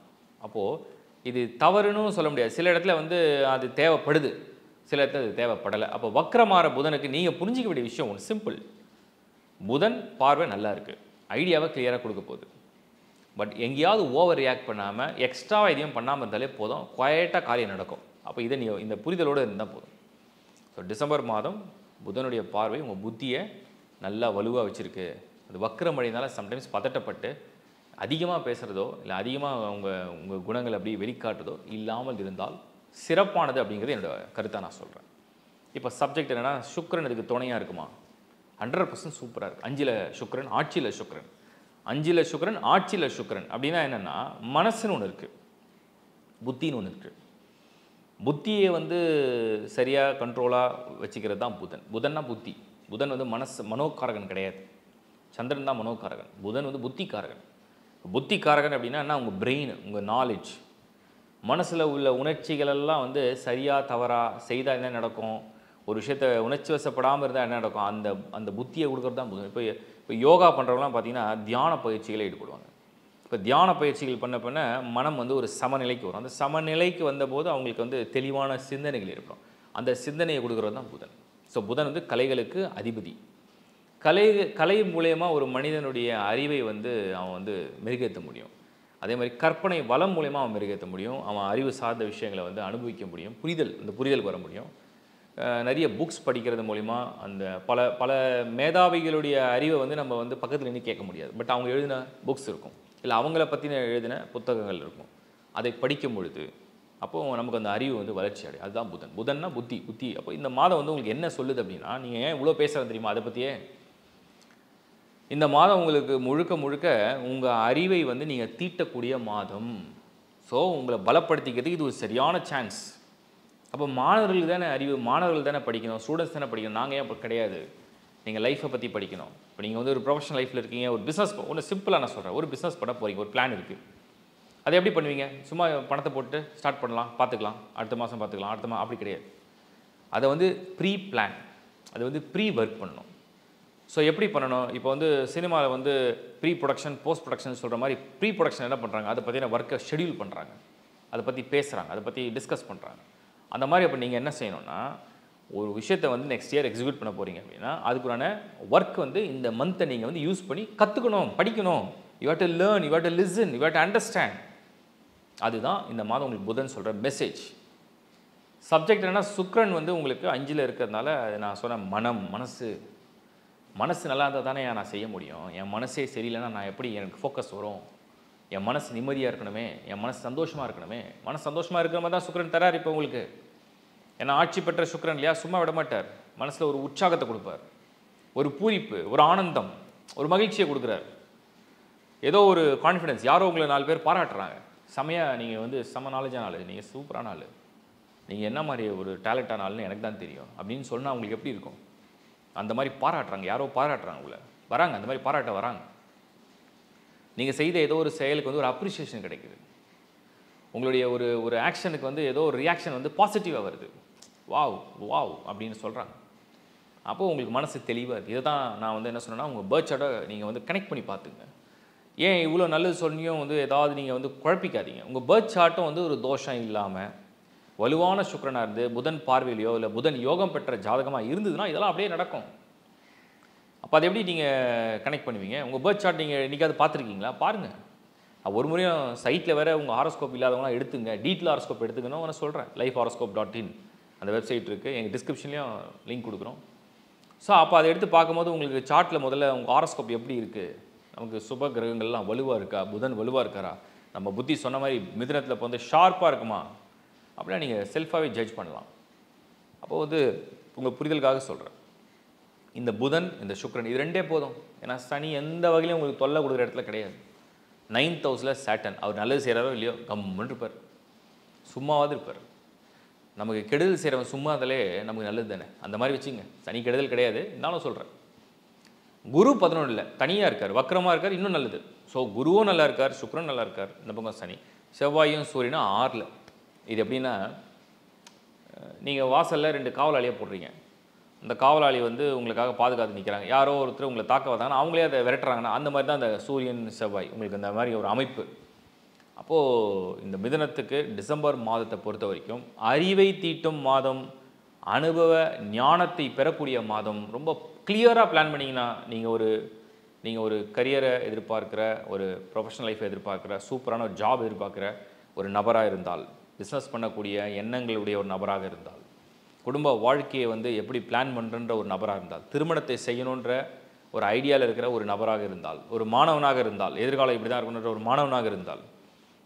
அப்போது இது தவறுன்னு சொல்ல முடியாது. சில இடத்துல வந்து அது தேவைப்படுது, சில தேவைப்படலை. அப்போ வக்ரமாற புதனுக்கு நீங்கள் புரிஞ்சிக்க வேண்டிய விஷயம் ஒன்று சிம்பிள். புதன் பார்வை நல்லா இருக்குது, ஐடியாவை கிளியராக கொடுக்க போகுது. பட் எங்கேயாவது ஓவர் ரியாக்ட் பண்ணாமல் எக்ஸ்ட்ராவாக எதையும் பண்ணாமல் இருந்தாலே போதும், குவாய்ட்டாக காரியம் நடக்கும். அப்போ இதை நீ இந்த புரிதலோடு இருந்தால் போதும். ஸோ டிசம்பர் மாதம் புதனுடைய பார்வை உங்கள் புத்தியை நல்லா வலுவாக வச்சுருக்கு. அது வக்ரம் அடைந்தால சம்டைம்ஸ் பதட்டப்பட்டு அதிகமாக பேசுகிறதோ இல்லை அதிகமாக உங்கள் உங்கள் குணங்கள் அப்படியே வெளிக்காட்டுறதோ இல்லாமல் இருந்தால் சிறப்பானது அப்படிங்கிறது என்னோடய கருத்தாக நான் சொல்கிறேன். இப்போ சப்ஜெக்ட் என்னென்னா, சுக்கிரன் இதுக்கு துணையாக இருக்குமா? ஹண்ட்ரட் பர்சன்ட் சூப்பராக இருக்குது. அஞ்சில் சுக்கிரன், ஆட்சியில் சுக்கிரன், அஞ்சில் சுக்கிரன், ஆட்சியில் சுக்கிரன் அப்படின்னா என்னென்னா, மனசுன்னு ஒன்று இருக்குது, புத்தின்னு ஒன்று இருக்குது. புத்தியை வந்து சரியாக கண்ட்ரோலாக வச்சுக்கிறது தான் புதன். புதன்னா புத்தி. புதன் வந்து மனசு மனோக்காரகன் கிடையாது, சந்திரன் தான் மனோக்காரகன். புதன் வந்து புத்திக்காரகன். புத்திக்காரகன் அப்படின்னா என்ன, உங்கள் பிரெயின், உங்கள் நாலேஜ், மனசில் உள்ள உணர்ச்சிகளெல்லாம் வந்து சரியாக தவறாக செய்தால் என்ன நடக்கும், ஒரு விஷயத்தை உணர்ச்சி வசப்படாமல் இருந்தால் என்ன நடக்கும், அந்த அந்த புத்தியை கொடுக்குறது தான் புதன். இப்போ இப்போ யோகா பண்ணுறவங்களாம் பார்த்திங்கன்னா தியான பயிற்சிகளை ஈடுபடுவாங்க. இப்போ தியான பயிற்சிகள் பண்ண பண்ண மனம் வந்து ஒரு சமநிலைக்கு வரும். அந்த சமநிலைக்கு வந்தபோது அவங்களுக்கு வந்து தெளிவான சிந்தனைகள் இருக்கும். அந்த சிந்தனையை கொடுக்குறது தான் புதன். ஸோ புதன் வந்து கலைகளுக்கு அதிபதி. கலை கலை மூலயமா ஒரு மனிதனுடைய அறிவை வந்து அவன் வந்து மெருகேற்ற முடியும். அதே மாதிரி கற்பனை வளம் மூலயமா அவன் மெருகேற்ற முடியும். அவன் அறிவு சார்ந்த விஷயங்களை வந்து அனுபவிக்க முடியும், புரிதல், இந்த புரிதல் வர முடியும். நிறைய புக்ஸ் படிக்கிறது மூலிமா அந்த பல பல மேதாவிகளுடைய அறிவை வந்து நம்ம வந்து பக்கத்தில் நின்று கேட்க முடியாது. பட் அவங்க எழுதின புக்ஸ் இருக்கும், இல்லை அவங்கள பற்றின எழுதின புத்தகங்கள் இருக்கும். அதை படிக்கும் பொழுது அப்போது நமக்கு அந்த அறிவு வந்து வளர்ச்சி அடை. அதுதான் புதன். புதன்னா புத்தி, புத்தி. அப்போ இந்த மாதம் வந்து உங்களுக்கு என்ன சொல்லுது அப்படின்னா, நீங்கள் ஏன் இவ்வளோ பேசுகிறது தெரியுமா, அதை பற்றியே இந்த மாதம் உங்களுக்கு முழுக்க முழுக்க உங்கள் அறிவை வந்து நீங்கள் தீட்டக்கூடிய மாதம். ஸோ உங்களை பலப்படுத்திக்கிறதுக்கு இது ஒரு சரியான சான்ஸ். அப்போ மாணவர்களுக்கு தானே அறிவு, மாணவர்கள் தானே படிக்கணும், ஸ்டூடெண்ட்ஸ் தானே படிக்கணும், நாங்கள் ஏன் கிடையாது, நீங்கள் லைஃப்பை பற்றி படிக்கணும். இப்போ நீங்கள் வந்து ஒரு ப்ரொஃபஷனல் லைஃப்பில் இருக்கீங்க, ஒரு பிஸ்னஸ், ஒன்று சிம்பிளாக நான் சொல்கிறேன், ஒரு பிஸ்னஸ் பண்ண போகிறீங்க, ஒரு பிளான் இருக்குது, அதை எப்படி பண்ணுவீங்க? சும்மா பணத்தை போட்டு ஸ்டார்ட் பண்ணலாம், பார்த்துக்கலாம், அடுத்த மாதம் பார்த்துக்கலாம், அடுத்த மாதம் அப்படி கிடையாது. அதை வந்து ப்ரீ பிளான், அது வந்து ப்ரீ ஒர்க் பண்ணணும். ஸோ எப்படி பண்ணணும்? இப்போ வந்து சினிமாவில் வந்து ப்ரீ ப்ரொடக்ஷன், போஸ்ட் ப்ரொடக்ஷன் சொல்கிற மாதிரி ப்ரீ ப்ரொடக்ஷன் என்ன பண்ணுறாங்க, அதை பற்றின ஒர்க்கை ஷெடியூல் பண்ணுறாங்க, அதை பற்றி பேசுகிறாங்க, அதை பற்றி டிஸ்கஸ் பண்ணுறாங்க. அந்த மாதிரி அப்போ நீங்கள் என்ன செய்யணும்னா, ஒரு விஷயத்தை வந்து நெக்ஸ்ட் இயர் எக்ஸிக்யூட் பண்ண போகிறீங்க அப்படின்னா அதுக்குறான ஒர்க் வந்து இந்த மந்த்தை நீங்கள் வந்து யூஸ் பண்ணி கற்றுக்கணும், படிக்கணும். You have to learn, you have to listen, you have to understand. அதுதான் இந்த மாதம் உங்களுக்கு புதன் சொல்கிற மெசேஜ். சப்ஜெக்ட் என்னென்னா, சுக்கிரன் வந்து உங்களுக்கு அஞ்சில் இருக்கிறதுனால நான் சொன்ன மனம், மனசு, மனசு நல்லா இருந்தால் தானே நான் செய்ய முடியும். என் மனசே சரியில்லைன்னா நான் எப்படி எனக்கு ஃபோக்கஸ் வரும்? என் மனசு நிம்மதியாக இருக்கணுமே, என் மனசு சந்தோஷமாக இருக்கணுமே. மனசு சந்தோஷமாக இருக்கிற மாதிரி தான் சுக்கிரன் தரார் இப்போ உங்களுக்கு. ஏன்னா ஆட்சி பெற்ற சுக்கிரன் இல்லையா, சும்மா விட மாட்டார். மனசில் ஒரு உற்சாகத்தை கொடுப்பார், ஒரு பூரிப்பு, ஒரு ஆனந்தம், ஒரு மகிழ்ச்சியை கொடுக்குறார், ஏதோ ஒரு கான்ஃபிடென்ஸ். யாரோ உங்களை நாலு பேர் பாராட்டுறாங்க, செமையாக நீங்கள் வந்து செம நாலேஜான ஆள், நீங்கள் சூப்பரான ஆள், நீங்கள் என்ன மாதிரி ஒரு டேலண்டான ஆள்னு எனக்கு தான் தெரியும் அப்படின்னு சொன்னால் அவங்களுக்கு எப்படி இருக்கும்? அந்த மாதிரி பாராட்டுறாங்க, யாரோ பாராட்டுறாங்க, உங்களை வராங்க, அந்த மாதிரி பாராட்ட வராங்க. நீங்கள் செய்த ஏதோ ஒரு செயலுக்கு வந்து ஒரு அப்ரிஷியேஷன் கிடைக்குது. உங்களுடைய ஒரு ஒரு ஆக்ஷனுக்கு வந்து ஏதோ ஒரு ரியாக்ஷன் வந்து பாசிட்டிவாக வருது. வாவ் வாவ் அப்படின்னு சொல்கிறாங்க. அப்போது உங்களுக்கு மனசு தெளிவாக இருக்குது. இதை தான் நான் வந்து என்ன சொன்னேன்னா, உங்கள் பேர்ச்சோட நீங்கள் வந்து கனெக்ட் பண்ணி பார்த்துங்க. ஏன் இவ்வளோ நல்லது சொல்லியும் வந்து ஏதாவது நீங்கள் வந்து குழப்பிக்காதீங்க. உங்கள் பேர்த் சார்ட்டும் வந்து ஒரு தோஷம் இல்லாமல் வலுவான சுக்கிரனாக இருந்து புதன் பார்வையிலையோ இல்லை புதன் யோகம் பெற்ற ஜாதகமாக இருந்ததுன்னா இதெல்லாம் அப்படியே நடக்கும். அப்போ அதை எப்படி நீங்கள் கனெக்ட் பண்ணுவீங்க? உங்கள் பேர்த் சார்ட் நீங்கள் என்றைக்காவது பார்த்துருக்கீங்களா? பாருங்கள். ஒரு முறையும் சைட்டில் வேறு உங்கள் ஹாரோஸ்கோப் இல்லாதவங்களாம் எடுத்துங்க, டீட்டெயில் ஹாரோஸ்கோப் எடுத்துக்கணும் நான் சொல்கிறேன். லைஃப் ஹாரோஸ்கோப் டாட் இன் அந்த வெப்சைட் இருக்குது, எங்கள் டிஸ்கிரிப்ஷன்லேயும் லிங்க் கொடுக்குறோம். ஸோ அப்போ அதை எடுத்து பார்க்கும்போது உங்களுக்கு சார்ட்டில் முதல்ல உங்கள் ஹாரோஸ்கோப் எப்படி இருக்குது, நமக்கு சுப கிரகங்கள்லாம் வலுவாக இருக்கா, புதன் வலுவாக இருக்காரா, நம்ம புத்தி சொன்ன மாதிரி மிதுனத்தில் இப்போ வந்து ஷார்ப்பாக இருக்குமா, அப்படின்னா நீங்கள் செல்ஃபாகவே ஜட்ஜ் பண்ணலாம். அப்போது வந்து உங்கள் புரிதலுக்காக சொல்கிறேன், இந்த புதன் இந்த சுக்கிரன் இது ரெண்டே போதும். ஏன்னா சனி எந்த வகையிலையும் உங்களுக்கு தொல்லை கொடுக்குற இடத்துல கிடையாது. நைன்த் ஹவுஸில் சேட்டன், அவர் நல்லது செய்கிறாரோ இல்லையோ கம்முன்னு இருப்பார், சும்மாவது இருப்பார். நமக்கு கெடுதல் செய்கிறவங்க சும்மா அதிலே நமக்கு நல்லது தானே, அந்த மாதிரி வச்சுங்க. சனி கெடுதல் கிடையாது, இருந்தாலும் சொல்கிறேன். குரு பதினொன்றில் தனியாக இருக்கார், வக்கரமாக இருக்கார், இன்னும் நல்லது. ஸோ குருவும் நல்லா இருக்கார், சுக்கிரன் நல்லா இருக்கார், இந்த பக்கம் சனி, செவ்வாயும் சூரியனும் ஆறில். இது எப்படின்னா, நீங்கள் வாசலில் ரெண்டு காவலாளியை போடுறீங்க, அந்த காவலாளி வந்து உங்களுக்காக பாதுகாத்து நிற்கிறாங்க, யாரோ ஒருத்தர் உங்களை தாக்க வந்தாங்கன்னா அவங்களே அதை விரட்டுறாங்கன்னா அந்த மாதிரி தான் அந்த சூரியன் செவ்வாய் உங்களுக்கு அந்த மாதிரி ஒரு அமைப்பு. அப்போது இந்த மிதுனத்துக்கு டிசம்பர் மாதத்தை பொறுத்த வரைக்கும் அறிவை தீட்டும் மாதம், அனுபவ ஞானத்தை பெறக்கூடிய மாதம். ரொம்ப கிளியராக பிளான் பண்ணிங்கன்னா நீங்கள் ஒரு நீங்கள் ஒரு கரியரை எதிர்பார்க்குற, ஒரு ப்ரொஃபஷனல் லைஃப்பை எதிர்பார்க்குற, சூப்பரான ஒரு ஜாப் எதிர்பார்க்குற ஒரு நபராக இருந்தால், பிஸ்னஸ் பண்ணக்கூடிய எண்ணங்களுடைய ஒரு நபராக இருந்தால், குடும்ப வாழ்க்கையை வந்து எப்படி பிளான் பண்ணுறன்ற ஒரு நபராக இருந்தால், திருமணத்தை செய்யணுன்ற ஒரு ஐடியாவில் இருக்கிற ஒரு நபராக இருந்தால், ஒரு மாணவனாக இருந்தால், எதிர்காலம் இப்படி தான் இருக்கணுன்ற ஒரு மாணவனாக இருந்தால்,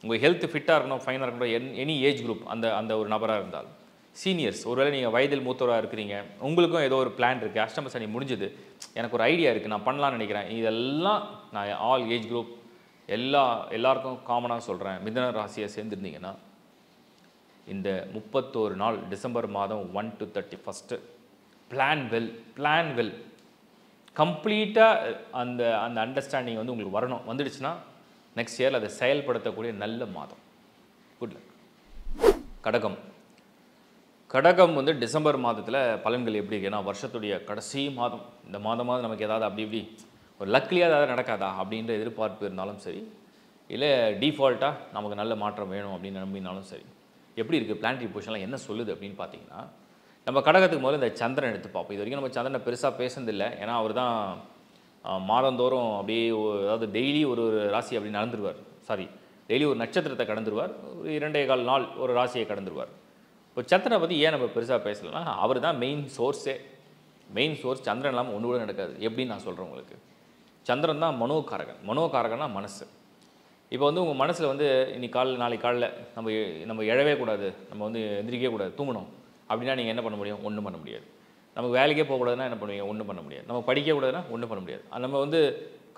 உங்கள் ஹெல்த் ஃபிட்டாக இருக்கணும், ஃபைனாக இருக்கணும், என் எனி ஏஜ் குரூப் அந்த அந்த ஒரு நபராக இருந்தால், சீனியர்ஸ் ஒருவேளை நீங்கள் வயதில் மூத்தவராக இருக்கிறீங்க, உங்களுக்கும் ஏதோ ஒரு பிளான் இருக்குது, அஷ்டம சனி முடிஞ்சது, எனக்கு ஒரு ஐடியா இருக்குது, நான் பண்ணலான்னு நினைக்கிறேன், இதெல்லாம் நான் ஆல் ஏஜ் குரூப் எல்லா எல்லாருக்கும் காமனாக சொல்கிறேன், மிதுன ராசியை சேர்ந்துருந்தீங்கன்னா இந்த முப்பத்தோரு நாள் டிசம்பர் மாதம் one to thirty first plan well plan well கம்ப்ளீட்டாக அந்த அந்த அண்டர்ஸ்டாண்டிங் வந்து உங்களுக்கு வரணும். வந்துடுச்சுன்னா நெக்ஸ்ட் இயர் அதை செயல்படுத்தக்கூடிய நல்ல மாதம். Good luck. கடகம் கடகம் வந்து டிசம்பர் மாதத்தில் பலன்கள் எப்படி இருக்குன்னா, வருஷத்துடைய கடைசி மாதம், இந்த மாதமாவது நமக்கு ஏதாவது அப்படி இப்படி ஒரு லக்லியாக ஏதாவது நடக்காதா அப்படின்ற எதிர்பார்ப்பு இருந்தாலும் சரி, இல்லை டிஃபால்ட்டாக நமக்கு நல்ல மாற்றம் வேணும் அப்படின்னு நம்பினாலும் சரி, எப்படி இருக்குது பிளானட்ரி பொசிஷன்லாம் என்ன சொல்லுது அப்படின்னு பார்த்தீங்கன்னா, நம்ம கடகத்துக்கு முதல்ல இந்த சந்திரன் எடுத்து பார்ப்போம். இது வரைக்கும் நம்ம சந்திரனை பெருசாக பேசுனதில்லை, ஏன்னா அவர் தான் மாதந்தோறும் அப்படியே அதாவது டெய்லி ஒரு ஒரு ராசி அப்படி நடந்துருவார், சாரி டெய்லி ஒரு நட்சத்திரத்தை கடந்துருவார், ஒரு இரண்டே கால் நாள் ஒரு ராசியை கடந்துருவார். இப்போ சந்திரனை பற்றி ஏன் நம்ம பெருசாக பேசலைன்னா, அவர் தான் மெயின் சோர்ஸே. மெயின் சோர்ஸ் சந்திரன் இல்லாமல் ஒன்று கூட நடக்காது எப்படின்னு நான் சொல்கிறேன் உங்களுக்கு. சந்திரன் தான் மனோகாரகன். மனோகாரகன்னா மனசு. இப்போ வந்து உங்கள் மனசில் வந்து இன்னைக்கு காலையில் நாளைக்கு காலைல நம்ம நம்ம எழவே கூடாது, நம்ம வந்து எந்திரிக்கவே கூடாது, தூங்கணும் அப்படின்னா நீங்கள் என்ன பண்ண முடியும்? ஒன்றும் பண்ண முடியாது. நமக்கு வேலைக்கே போகக்கூடாதுன்னா என்ன பண்ணுவீங்க? ஒன்றும் பண்ண முடியாது. நம்ம படிக்கக்கூடாதுன்னா ஒன்றும் பண்ண முடியாது. நம்ம வந்து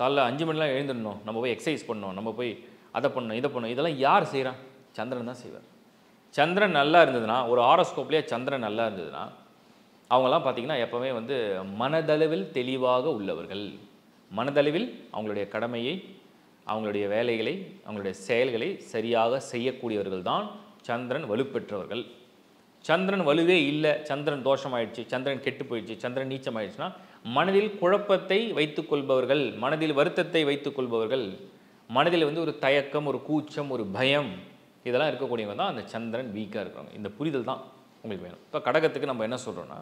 காலைல அஞ்சு மணிலாம் எழுந்துடணும், நம்ம போய் எக்ஸசைஸ் பண்ணணும், நம்ம போய் அதை பண்ணணும் இதை பண்ணணும், இதெல்லாம் யார் செய்கிறான்? சந்திரன் தான் செய்வார். சந்திரன் நல்லா இருந்ததுன்னா, ஒரு ஹாரோஸ்கோப்லேயே சந்திரன் நல்லா இருந்ததுன்னா, அவங்களாம் பார்த்திங்கன்னா எப்போவுமே வந்து மனதளவில் தெளிவாக உள்ளவர்கள். மனதளவில் அவங்களுடைய கடமையை, அவங்களுடைய வேலைகளை, அவங்களுடைய செயல்களை சரியாக செய்யக்கூடியவர்கள் தான் சந்திரன் வலுப்பெற்றவர்கள். சந்திரன் வலுவே இல்லை, சந்திரன் தோஷமாயிடுச்சு, சந்திரன் கெட்டு போயிடுச்சு, சந்திரன் நீச்சமாயிடுச்சுன்னா மனதில் குழப்பத்தை வைத்து கொள்பவர்கள், மனதில் வருத்தத்தை வைத்து கொள்பவர்கள், மனதில் வந்து ஒரு தயக்கம், ஒரு கூச்சம், ஒரு பயம், இதெல்லாம் இருக்கக்கூடியவங்க தான் அந்த சந்திரன் வீக்காக இருக்கிறவங்க. இந்த புரிதல் தான் உங்களுக்கு வேணும். இப்போ கடகத்துக்கு நம்ம என்ன சொல்கிறோன்னா,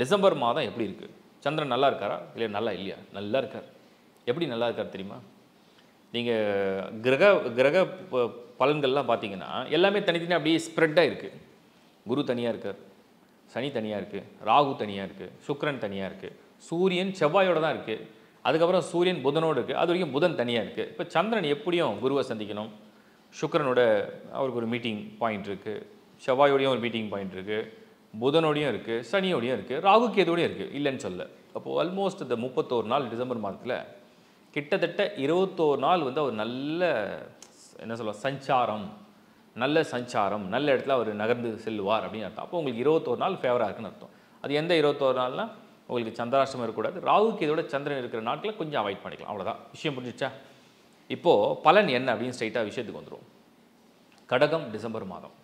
டிசம்பர் மாதம் எப்படி இருக்குது? சந்திரன் நல்லா இருக்காரா இல்லை நல்லா இல்லையா? நல்லா இருக்கார். எப்படி நல்லா இருக்கார் தெரியுமா? நீங்கள் கிரக கிரக பலன்கள்லாம் பார்த்தீங்கன்னா எல்லாமே தனித்தனியாக அப்படியே ஸ்ப்ரெட்டாக இருக்குது. குரு தனியாக இருக்கார், சனி தனியாக இருக்குது, ராகு தனியாக இருக்குது, சுக்கிரன் தனியாக இருக்குது, சூரியன் செவ்வாயோடு தான் இருக்குது, அதுக்கப்புறம் சூரியன் புதனோடு இருக்குது, அது வரைக்கும் புதன் தனியாக இருக்குது. இப்போ சந்திரன் எப்படியும் குருவை சந்திக்கணும், சுக்கிரனோட அவருக்கு ஒரு மீட்டிங் பாயிண்ட் இருக்குது, செவ்வாயோடையும் ஒரு மீட்டிங் பாயிண்ட் இருக்குது, புதனோடையும் இருக்குது, சனியோடையும் இருக்குது, ராகு கேதுவோடையும் இருக்குது, இல்லைன்னு சொல்ல. அப்போது ஆல்மோஸ்ட் இந்த முப்பத்தோரு நாள் டிசம்பர் மாதத்தில் கிட்டத்தட்ட இருபத்தோரு நாள் வந்து அவர் நல்ல என்ன சொல்ல சஞ்சாரம், நல்ல சஞ்சாரம், நல்ல இடத்துல அவர் நகர்ந்து செல்வார் அப்படின்னு அர்த்தம். அப்போ உங்களுக்கு இருபத்தோரு நாள் ஃபேவராக இருக்குன்னு அர்த்தம். அது எந்த இருபத்தோரு நாள்னா உங்களுக்கு சந்திராஷ்டமம் இருக்கக்கூடாது, ராகுக்கு இதோட சந்திரன் இருக்கிற நாட்களை கொஞ்சம் அவாய்ட் பண்ணிக்கலாம், அவ்வளோதான். விஷயம் புரிஞ்சிச்சா? இப்போது பலன் என்ன அப்படின்னு ஸ்ட்ரைட்டாக விஷயத்துக்கு வந்துடும். கடகம் டிசம்பர் மாதம்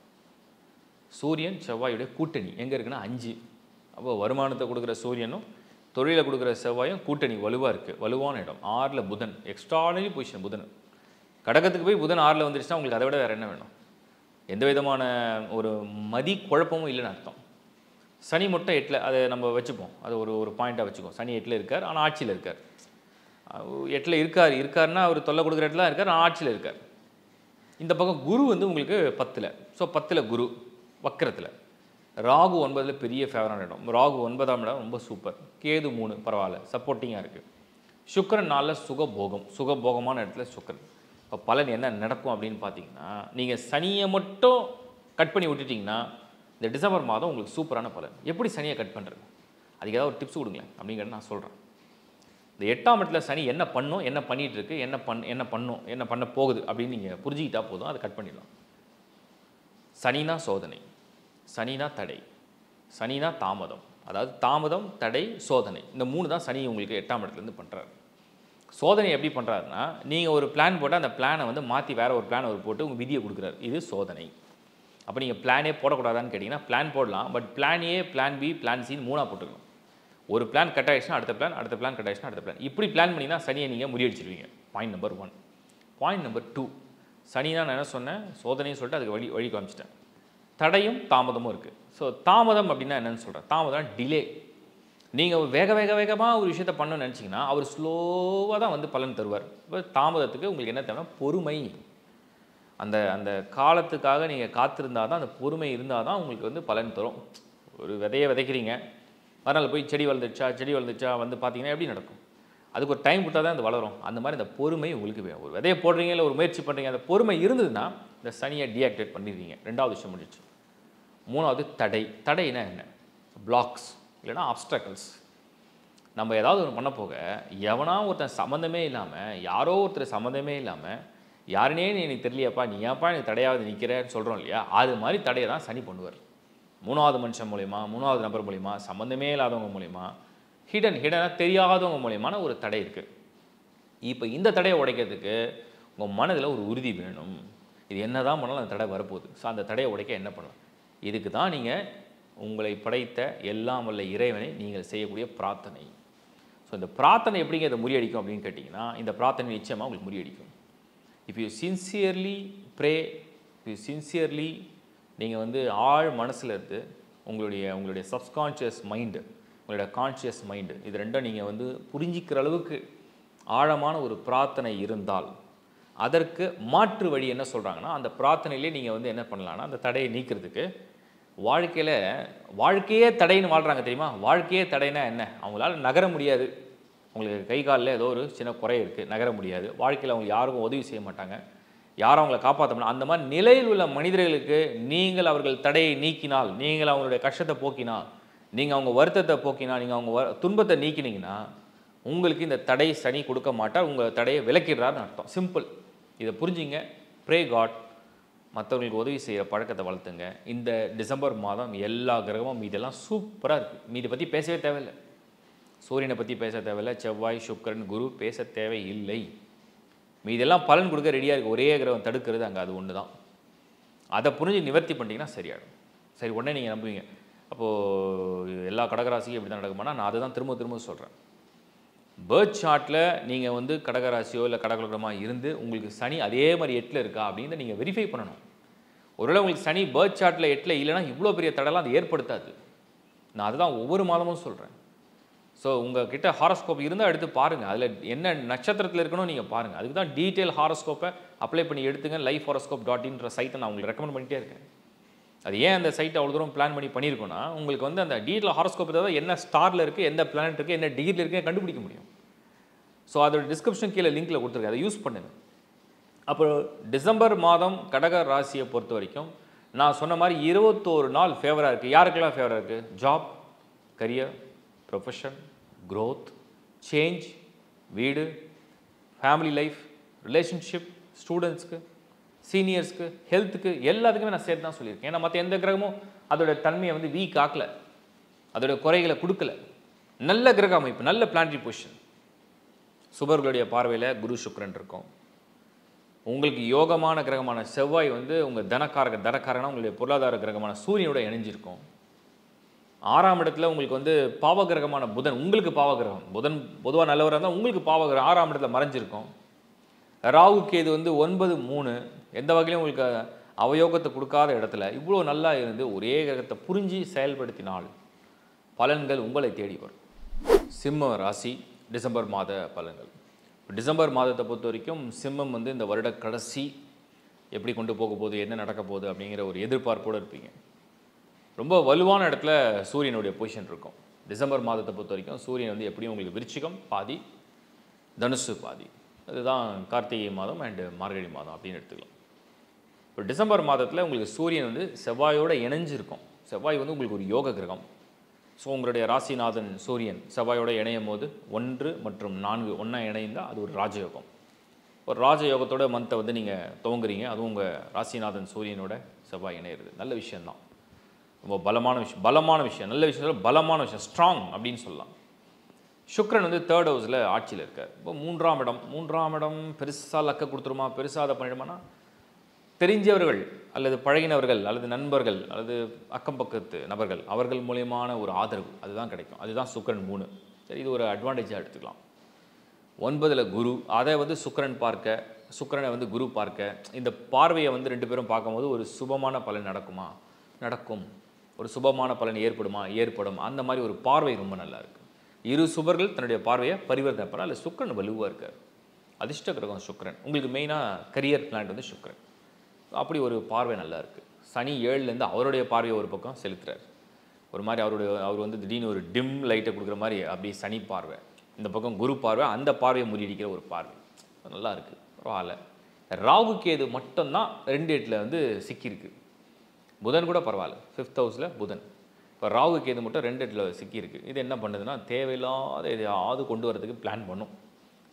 சூரியன் செவ்வாயுடைய கூட்டணி எங்கே இருக்குன்னா அஞ்சு. அப்போ வருமானத்தை கொடுக்குற சூரியனும் தொழிலை கொடுக்குற செவ்வாயும் கூட்டணி வலுவாக இருக்குது, வலுவான இடம். ஆறில் புதன், எக்ஸ்ட்ரானரி பொசிஷன் புதன். கடகத்துக்கு போய் புதன் ஆறில் வந்துருச்சுன்னா உங்களுக்கு அதை விட வேறு என்ன வேணும்? எந்த விதமான ஒரு மதி குழப்பமும் இல்லைன்னு அர்த்தம். சனி மட்டும் எட்டில், அதை நம்ம வச்சுப்போம், அது ஒரு ஒரு பாயிண்ட்டாக வச்சுக்கோம். சனி எட்டில் இருக்கார் ஆனால் ஆட்சியில் இருக்கார். எட்டில் இருக்கார் இருக்காருன்னா அவர் தொல்லை கொடுக்குற இடத்துல இருக்கார், ஆனால் ஆட்சியில் இருக்கார். இந்த பக்கம் குரு வந்து உங்களுக்கு பத்தில், ஸோ பத்தில் குரு வக்கரத்தில், ராகு ஒன்பதில் பெரிய ஃபேவரான இடம், ராகு ஒன்பதாம் இடம் ரொம்ப சூப்பர், கேது மூணு பரவாயில்ல சப்போர்ட்டிங்காக இருக்குது, சுக்கிரன் நாளில் சுகபோகம், சுகபோகமான இடத்துல சுக்கிரன். இப்போ பலன் என்ன நடக்கும் அப்படின்னு பார்த்தீங்கன்னா, நீங்கள் சனியை மட்டும் கட் பண்ணி விட்டுட்டிங்கன்னா இந்த டிசம்பர் மாதம் உங்களுக்கு சூப்பரான பலன். எப்படி சனியை கட் பண்ணுறது, அதுக்கு ஏதாவது ஒரு டிப்ஸ் கொடுங்களேன் அப்படிங்கிறது நான் சொல்கிறேன். இந்த எட்டாம் இடத்துல சனி என்ன பண்ணும், என்ன பண்ணிகிட்ருக்கு, என்ன பண் என்ன பண்ணும் என்ன பண்ண போகுது அப்படின்னு நீங்கள் புரிஞ்சிக்கிட்டா போதும், அதை கட் பண்ணிடலாம். சனினா சோதனை, சனினா தடை, சனினா தாமதம், அதாவது தாமதம், தடை, சோதனை, இந்த மூணு தான் சனி உங்களுக்கு எட்டாம் இடத்துலேருந்து பண்ணுறாரு. சோதனை எப்படி பண்ணுறாருன்னா, நீங்கள் ஒரு பிளான் போட்டால் அந்த பிளானை வந்து மாற்றி வேறு ஒரு பிளான் ஒரு போட்டு உங்கள் விதியை கொடுக்குறாரு, இது சோதனை. அப்போ நீங்கள் பிளானே போடக்கூடாதான்னு கேட்டிங்கன்னா பிளான் போடலாம், but plan A, plan B, plan சின்னு மூணாக போட்டுக்கணும். ஒரு பிளான் கட் ஆகிடுச்சுன்னா அடுத்த பிளான், அடுத்த பிளான் கட் ஆகிடுச்சுன்னா அடுத்த பிளான், இப்படி பிளான் பண்ணிங்கன்னா சனியை நீங்கள் முறியடிச்சிருவீங்க. Point number one. Point number two, சனி தான் நான் என்ன சொன்னேன், சோதனைன்னு சொல்லிட்டு அதுக்கு வழி வழி காமிச்சிட்டேன். தடையும் தாமதமும் இருக்குது. ஸோ தாமதம் அப்படின்னா என்னென்னு சொல்கிறேன், தாமதம் டிலே. நீங்கள் வேக வேக வேகமாக ஒரு விஷயத்தை பண்ணணும்னு நினச்சிங்கன்னா அவர் ஸ்லோவாக தான் வந்து பலன் தருவார். இப்போ தாமதத்துக்கு உங்களுக்கு என்ன தேவைன்னா பொறுமை. அந்த அந்த காலத்துக்காக நீங்கள் காத்திருந்தால் தான், அந்த பொறுமை இருந்தால் தான் உங்களுக்கு வந்து பலன் தரும். ஒரு விதையை விதைக்கிறீங்க, அதனால் போய் செடி வளர்ந்துச்சா செடி வளர்ந்துச்சா வந்து பார்த்தீங்கன்னா எப்படி நடக்கும்? அதுக்கு ஒரு டைம் கொடுத்தா தான் அது வளரும். அந்த மாதிரி இந்த பொறுமை உங்களுக்கு வேணும். ஒரு விதையை போடுறீங்க, இல்லை ஒரு முயற்சி பண்ணுறீங்க, அந்த பொறுமை இருந்ததுன்னா இந்த சனியை டீஆக்டிவேட் பண்ணிடுறீங்க. ரெண்டாவது விஷயம் முடிச்சு. மூணாவது தடை. தடைனா என்ன? பிளாக்ஸ் இல்லைனா ஆப்ஸ்டக்கல்ஸ். நம்ம ஏதாவது ஒன்று பண்ண போக எவனா ஒருத்தன் சம்மந்தமே இல்லாமல், யாரோ ஒருத்தர் சம்மந்தமே இல்லாமல், யாருனே எனக்கு தெரியலையாப்பா, நீ ஏன்ப்பா எனக்கு தடையாவது நிற்கிறேன்னு சொல்கிறோம் இல்லையா? அது மாதிரி தடையை தான் சனி பண்ணுவார். மூணாவது மனுஷன் மூலிமா, மூணாவது நபர் மூலிமா, சம்மந்தமே இல்லாதவங்க மூலிமா, ஹிடன் ஹிடனாக தெரியாதவங்க மூலியமான ஒரு தடை இருக்குது. இப்போ இந்த தடையை உடைக்கிறதுக்கு உங்கள் மனதில் ஒரு உறுதி வேணும். இது என்ன தான் பண்ணாலும் அந்த தடை வரப்போகுது. ஸோ அந்த தடையை உடைக்க என்ன பண்ணலாம்? இதுக்கு தான் நீங்கள் உங்களை படைத்த எல்லாம் வல்ல இறைவனை நீங்கள் செய்யக்கூடிய பிரார்த்தனை. ஸோ இந்த பிரார்த்தனை எப்படிங்க இதை முறியடிக்கும் அப்படின்னு கேட்டிங்கன்னா, இந்த பிரார்த்தனை நிச்சயமாக உங்களுக்கு முறியடிக்கும். If you sincerely pray, if you sincerely நீங்கள் வந்து ஆழ் மனசில் இருந்து உங்களுடைய உங்களுடைய சப்கான்ஷியஸ் மைண்டு, உங்களோட கான்ஷியஸ் மைண்டு, இது ரெண்டும் நீங்கள் வந்து புரிஞ்சிக்கிற அளவுக்கு ஆழமான ஒரு பிரார்த்தனை இருந்தால், அதற்கு மாற்று வழி என்ன சொல்கிறாங்கன்னா, அந்த பிரார்த்தனையிலே நீங்கள் வந்து என்ன பண்ணலான்னா, அந்த தடையை நீக்கிறதுக்கு வாழ்க்கையில் வாழ்க்கையே தடைன்னு வாழ்கிறாங்க தெரியுமா? வாழ்க்கையே தடைனா என்ன? அவங்களால நகர முடியாது. அவங்களுக்கு கை காலில் ஏதோ ஒரு சின்ன குறை இருக்குது, நகர முடியாது. வாழ்க்கையில் அவங்க யாருக்கும் உதவி செய்ய மாட்டாங்க, யாரும் அவங்கள காப்பாற்ற முடியாது. அந்த மாதிரி நிலையில் உள்ள மனிதர்களுக்கு நீங்கள் அவர்கள் தடையை நீக்கினால், நீங்கள் அவங்களுடைய கஷ்டத்தை போக்கினால், நீங்கள் அவங்க வருத்தத்தை போக்கினா, நீங்கள் அவங்க துன்பத்தை நீக்கினீங்கன்னா உங்களுக்கு இந்த தடை சனி கொடுக்க மாட்டார், உங்கள் தடையை விளக்கிடுறாருன்னு அர்த்தம். சிம்பிள். இதை புரிஞ்சுங்க. Pray God. மற்றவங்களுக்கு உதவி செய்கிற பழக்கத்தை வளர்த்துங்க. இந்த டிசம்பர் மாதம் எல்லா கிரகமும் இதெல்லாம் சூப்பராக இருக்குது. மீதை பற்றி பேசவே தேவையில்லை. சூரியனை பற்றி பேச தேவையில்லை. செவ்வாய், சுக்கிரன், குரு பேச தேவையில்லை. மீதெல்லாம் பலன் கொடுக்க ரெடியாக இருக்குது. ஒரே கிரகம் தடுக்கிறது அங்கே அது ஒன்று தான். அதை புரிஞ்சு நிவர்த்தி பண்ணிட்டீங்கன்னா சரியாயிடும். சரி, உடனே நீங்கள் நம்புவீங்க, அப்போது எல்லா கடகராசிக்கும் இப்படி தான் நடக்குமானா? நான் அதை தான் திரும்ப திரும்ப சொல்கிறேன். பேர்த் சார்ட்டில் நீங்கள் வந்து கடகராசியோ இல்லை கடகலோகமாக இருந்து உங்களுக்கு சனி அதே மாதிரி எட்டில் இருக்கா அப்படின்றத நீங்கள் வெரிஃபை பண்ணணும். ஒருவேளை உங்களுக்கு சனி பேர்த் சார்ட்டில் எட்டில் இல்லைனா இவ்வளோ பெரிய தடைலாம் அது ஏற்படுத்தாது. நான் அதுதான் ஒவ்வொரு மாதமும் சொல்கிறேன். ஸோ உங்கள் கிட்டே ஹாரோஸ்கோப் இருந்தால் எடுத்து பாருங்கள். அதில் என்ன நட்சத்திரத்தில் இருக்கணும் நீங்கள் பாருங்கள். அதுக்கு தான் டீட்டெயில் ஹாரோஸ்கோப்பை அப்ளை பண்ணி எடுத்துங்க. லைஃப் ஹாரோஸ்கோப் டாட் இன்ற சைட்டை நான் உங்களுக்கு ரெக்கமெண்ட் பண்ணிகிட்டே இருக்கேன். அது ஏன் அந்த சைட்டை அவ்வளோ தூரம் பிளான் பண்ணி பண்ணியிருக்கோன்னா, உங்களுக்கு வந்து அந்த டீட்டில் ஹாரோஸ்கோப் தான் என்ன ஸ்டாரில் இருக்குது, எந்த பிளானட் இருக்குது, என்ன டிகிரியில் இருக்குது கண்டுபிடிக்க முடியும். ஸோ அதோட டிஸ்கிரிப்ஷன் கீழே லிங்க்கில் கொடுத்துருக்கேன், அதை யூஸ் பண்ணுங்கள். அப்புறம் டிசம்பர் மாதம் கடக ராசியை பொறுத்த வரைக்கும் நான் சொன்ன மாதிரி இருபத்தோரு நாள் ஃபேவராக இருக்குது. யாருக்கெல்லாம் ஃபேவராக இருக்குது? Job, career, profession, growth, change, வீடு, ஃபேமிலி லைஃப், ரிலேஷன்ஷிப், ஸ்டூடெண்ட்ஸ்க்கு, சீனியர்ஸ்க்கு, ஹெல்த்துக்கு, எல்லாத்துக்குமே நான் சேர்த்து தான் சொல்லியிருக்கேன். ஏன்னா மற்ற எந்த கிரகமும் அதோட தன்மையை வந்து வீக் ஆக்கலை, அதோட குறைகளை கொடுக்கல. நல்ல கிரக அமைப்பு, நல்ல பிளானட்ரி பொசிஷன். சுபர்களுடைய பார்வையில் குரு, சுக்கிரன் இருக்கும். உங்களுக்கு யோகமான கிரகமான செவ்வாய் வந்து உங்கள் தனக்காரக தனக்காரனா உங்களுடைய பொருளாதார கிரகமான சூரியனோட இணைஞ்சிருக்கும். ஆறாம் இடத்துல உங்களுக்கு வந்து பாவகிரகமான புதன், உங்களுக்கு பாவகிரகம் புதன் பொதுவாக நல்லவராக இருந்தால் உங்களுக்கு பாவகிரகம் ஆறாம் இடத்துல மறைஞ்சிருக்கும். ராகுக்கு இது வந்து ஒன்பது மூணு எந்த வகையிலும் உங்களுக்கு அவயோகத்தை கொடுக்காத இடத்துல இவ்வளோ நல்லா இருந்து ஒரே கிரகத்தை புரிஞ்சு செயல்படுத்தினால் பலன்கள் உங்களை தேடி வரும். சிம்ம ராசி டிசம்பர் மாத பலன்கள். டிசம்பர் மாதத்தை பொறுத்த வரைக்கும் சிம்மம் வந்து இந்த வருட கடைசி எப்படி கொண்டு போக போகுது, என்ன நடக்க போகுது அப்படிங்கிற ஒரு எதிர்பார்ப்போடு இருப்பீங்க. ரொம்ப வலுவான இடத்துல சூரியனுடைய பொசிஷன் இருக்கும். டிசம்பர் மாதத்தை பொறுத்த வரைக்கும் சூரியன் வந்து எப்படியும் உங்களுக்கு விருச்சிகம் பாதி, தனுசு பாதி, அதுதான் கார்த்திகை மாதம் அண்டு மார்கழி மாதம் அப்படின்னு எடுத்துக்கலாம். இப்போ டிசம்பர் மாதத்தில் உங்களுக்கு சூரியன் வந்து செவ்வாயோடு இணைஞ்சிருக்கும். செவ்வாய் வந்து உங்களுக்கு ஒரு யோக கிரகம். ஸோ உங்களுடைய ராசிநாதன் சூரியன் செவ்வாயோடு இணையும் போது ஒன்று மற்றும் நான்கு ஒன்றா இணைந்தால் அது ஒரு ராஜயோகம். ஒரு ராஜயோகத்தோட மந்த்தை வந்து நீங்கள் துவங்குறீங்க, அதுவும் உங்கள் ராசிநாதன் சூரியனோட செவ்வாய் இணையிறது நல்ல விஷயந்தான். ரொம்ப பலமான விஷயம், பலமான விஷயம், நல்ல விஷயம், பலமான விஷயம், ஸ்ட்ராங் அப்படின்னு சொல்லலாம். சுக்ரன் வந்து தேர்ட் ஹவுஸில் ஆட்சியில் இருக்கார். இப்போ மூன்றாம் இடம் மூன்றாம் இடம் பெருசாக லக்க கொடுத்துருமா, பெருசாக அதை பண்ணிடுமானா தெரிஞ்சவர்கள் அல்லது பழகினவர்கள் அல்லது நண்பர்கள் அல்லது அக்கம் பக்கத்து நபர்கள் அவர்கள் மூலியமான ஒரு ஆதரவு அதுதான் கிடைக்கும். அதுதான் சுக்ரன் மூணு. சரி, இது ஒரு அட்வான்டேஜாக எடுத்துக்கலாம். ஒன்பதில் குரு, அதை வந்து சுக்ரன் பார்க்க, சுக்ரனை வந்து குரு பார்க்க, இந்த பார்வையை வந்து ரெண்டு பேரும் பார்க்கும்போது ஒரு சுபமான பலன் நடக்குமா, நடக்கும், ஒரு சுபமான பலன் ஏற்படுமா ஏற்படும். அந்த மாதிரி ஒரு பார்வை ரொம்ப நல்லா இருக்குது. இரு சுபர்கள் தன்னுடைய பார்வையை பரிவர்த்தனை இல்லை, சுக்கிரன் வலுவாக இருக்கார். அதிர்ஷ்ட கிரகம் சுக்கிரன், உங்களுக்கு மெயினாக கரியர் பிளான் வந்து சுக்கிரன். அப்படி ஒரு பார்வை நல்லா இருக்குது. சனி ஏழுலேருந்து அவருடைய பார்வையை ஒரு பக்கம் செலுத்துறார். ஒரு மாதிரி அவருடைய அவர் வந்து திடீர்னு ஒரு டிம் லைட்டை கொடுக்குற மாதிரி அப்படி சனி பார்வை, இந்த பக்கம் குரு பார்வை, அந்த பார்வையை முறியடிக்கிற ஒரு பார்வை நல்லா இருக்குது. பரவாயில்ல. ராகு கேது மட்டும்தான் ரெண்டு எட்டில் வந்து சிக்கியிருக்கு. புதன் கூட பரவாயில்ல, ஃபிஃப்த் ஹவுஸில் புதன். இப்போ ராகு கேது மட்டும் ரெண்டு எட்டில் சிக்கியிருக்கு. இது என்ன பண்ணுதுன்னா தேவையில்லாத எதையாவது கொண்டு வரதுக்கு பிளான் பண்ணும்.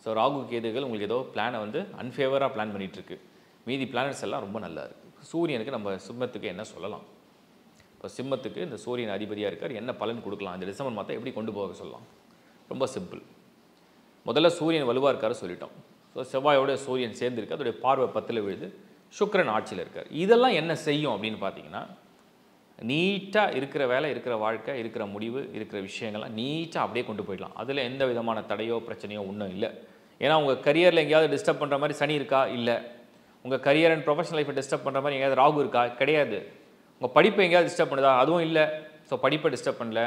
ஸோ ராகு கேதுகள் உங்களுக்கு ஏதோ பிளானை வந்து அன்ஃபேவராக பிளான் பண்ணிகிட்ருக்கு. மீதி பிளானட்ஸ் எல்லாம் ரொம்ப நல்லா இருக்குது. சூரியனுக்கு நம்ம சிம்மத்துக்கு என்ன சொல்லலாம்? இப்போ சிம்மத்துக்கு இந்த சூரியன் அதிபதியாக இருக்கார், என்ன பலன் கொடுக்கலாம், இந்த டிசம்பர் மாதம் எப்படி கொண்டு போக சொல்லலாம்? ரொம்ப சிம்பிள். முதல்ல சூரியன் வலுவாக இருக்காரு சொல்லிட்டோம். ஸோ செவ்வாயோட சூரியன் சேர்ந்துருக்கு, அதோடைய பார்வை பத்தில் விழுது, சுக்கிரன் ஆட்சியில் இருக்கார். இதெல்லாம் என்ன செய்யும் அப்படின்னு பார்த்தீங்கன்னா, நீட்டாக இருக்கிற வேலை, இருக்கிற வாழ்க்கை, இருக்கிற முடிவு, இருக்கிற விஷயங்கள்லாம் நீட்டாக அப்படியே கொண்டு போயிடலாம். அதில் எந்த விதமான தடையோ பிரச்சனையோ ஒன்றும் இல்லை. ஏன்னா உங்கள் கரியரில் எங்கேயாவது டிஸ்டர்ப் பண்ணுற மாதிரி சனி இருக்கா? இல்லை. உங்கள் கரியர் அண்ட் ப்ரொஃபஷனல் லைஃப்பை டிஸ்டர்ப் பண்ணுற மாதிரி எங்கேயாவது ராகு இருக்கா? கிடையாது. உங்கள் படிப்பை எங்கேயாவது டிஸ்டர்ப் பண்ணுதா? அதுவும் இல்லை. ஸோ படிப்பை டிஸ்டர்ப் பண்ணல,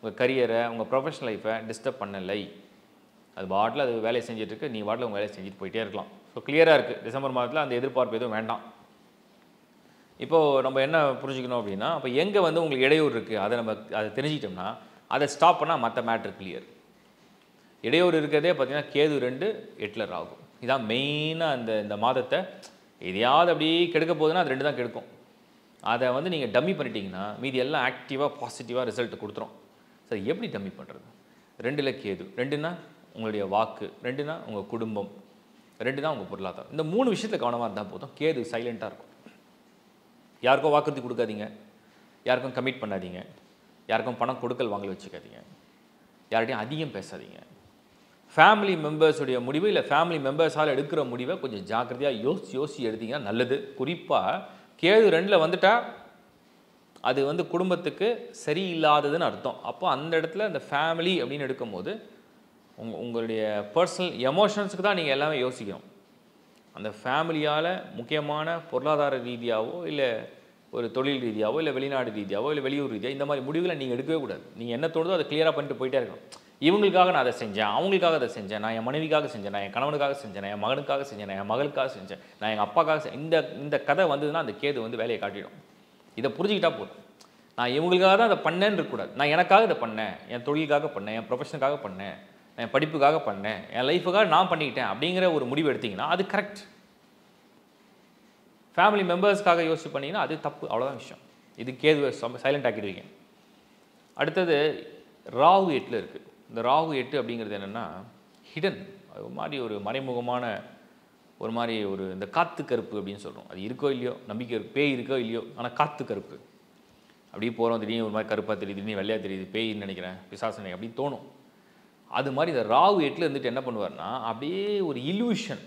உங்கள் கரியரை உங்கள் ப்ரொஃபஷனல் லைஃப்பை டிஸ்டர்ப் பண்ணலை. அது பாட்டில் அது வேலையை செஞ்சிட்ருக்கு, நீ பாட்டில் உங்கள் வேலையை செஞ்சுட்டு போயிட்டே இருக்கலாம். ஸோ கிளியராக இருக்குது. டிசம்பர் மாதத்தில் அந்த எதிர்பார்ப்பு எதுவும் வேண்டாம். இப்போது நம்ம என்ன புரிஞ்சுக்கணும் அப்படின்னா, அப்போ எங்கே வந்து உங்களுக்கு இடையூறு இருக்குது அதை நம்ம அதை தெரிஞ்சுக்கிட்டோம்னா அதை ஸ்டாப் பண்ணால் மற்ற மேட்ரு கிளியர். இடையூறு இருக்கிறதே பார்த்திங்கன்னா கேது ரெண்டு எட்டில் ராகும். இதான் மெயினாக அந்த இந்த மாதத்தை எதையாவது அப்படி கெடுக்க போகுதுன்னா அது ரெண்டு தான் கெடுக்கும். அதை வந்து நீங்கள் டம்மி பண்ணிட்டீங்கன்னா மீதி எல்லாம் ஆக்டிவாக பாசிட்டிவாக ரிசல்ட் கொடுத்துரும். சரி, எப்படி டம்மி பண்ணுறது? ரெண்டில் கேது, ரெண்டுன்னா உங்களுடைய வாக்கு, ரெண்டுன்னா உங்கள் குடும்பம், ரெண்டு தான் உங்கள் பொருளாதாரம். இந்த மூணு விஷயத்தில் கவனமாக இருந்தால் போதும். கேது சைலண்ட்டாக இருக்கும். யாருக்கும் வாக்குறுதி கொடுக்காதீங்க, யாருக்கும் கமிட் பண்ணாதீங்க, யாருக்கும் பணம் கொடுக்கல் வாங்கல வச்சுக்காதீங்க, யார்கிட்டையும் அதிகம் பேசாதீங்க. ஃபேமிலி மெம்பர்ஸுடைய முடிவு இல்லை ஃபேமிலி மெம்பர்ஸால் எடுக்கிற முடிவை கொஞ்சம் ஜாக்கிரதையாக யோசிச்சு யோசிச்சு எடுத்தீங்கன்னா நல்லது. குறிப்பாக கேது ரெண்டில் வந்துட்டால் அது வந்து குடும்பத்துக்கு சரியில்லாததுன்னு அர்த்தம். அப்போ அந்த இடத்துல அந்த ஃபேமிலி அப்படின்னு எடுக்கும்போது உங்க உங்களுடைய பர்சனல் எமோஷன்ஸுக்கு தான் நீங்கள் எல்லாமே யோசிக்கணும். அந்த ஃபேமிலியால் முக்கியமான பொருளாதார ரீதியாவோ இல்லை ஒரு தொழில் ரீதியாவோ இல்லை வெளிநாடு ரீதியாவோ இல்லை வெளியூர் ரீதியாக இந்த மாதிரி முடிவுகளை நீங்கள் எடுக்கவே கூடாது. நீங்கள் என்ன தோணுதோ அதை கிளியராக பண்ணிட்டு போயிட்டே இருக்கணும். இவங்களுக்காக நான் அதை செஞ்சேன், அவங்களுக்காக அதை செஞ்சேன், நான் என் மனைவிக்காக செஞ்சேன், நான் என் கணவனுக்காக செஞ்சேன், நான் என் மகனுக்காக செஞ்சேன், நான் என் மகளுக்காக செஞ்சேன், நான் எங்கள் அப்பாக்காக செஞ்சேன். இந்த இந்த கதை வந்ததுன்னா அந்த கேது வந்து வேலையை காட்டிடும். இதை புரிஞ்சுக்கிட்டா போதும். நான் இவங்களுக்காக தான் அதை பண்ணேன்னு இருக்கக்கூடாது. நான் எனக்காக இதை பண்ணேன், என் தொழிலுக்காக பண்ணேன், என் ப்ரொஃபஷனுக்காக பண்ணேன், என் படிப்புக்காக பண்ணேன், என் லைஃபுக்காக நான் பண்ணிக்கிட்டேன் அப்படிங்கிற ஒரு முடிவு எடுத்திங்கன்னா அது கரெக்ட். ஃபேமிலி மெம்பர்ஸ்க்காக யோசிச்சு பண்ணிங்கன்னா அது தப்பு. அவ்வளோதான் விஷயம். இது கேது சைலண்ட் ஆக்கிடுவீங்க. அடுத்தது ராகு எட்டில் இருக்குது. இந்த ராகு எட்டு அப்படிங்கிறது என்னென்னா ஹிடன், அது மாதிரி ஒரு மறைமுகமான ஒரு மாதிரி ஒரு இந்த காற்று கருப்பு அப்படின்னு சொல்கிறோம். அது இருக்கோ இல்லையோ, நம்பிக்கை இருக்கு, பேய் இருக்கோ இல்லையோ, ஆனால் காற்று கருப்பு அப்படியே போகிறோம். திடீர்னு ஒரு மாதிரி கருப்பாக தெரியுது, திடீர்னு வெள்ளையாக தெரியுது, பேயின்னு நினைக்கிறேன், பிசாசனை அப்படின்னு தோணும். அது மாதிரி இந்த ராகு எட்டில் இருந்துட்டு என்ன பண்ணுவார்னா அப்படியே ஒரு இல்யூஷன்.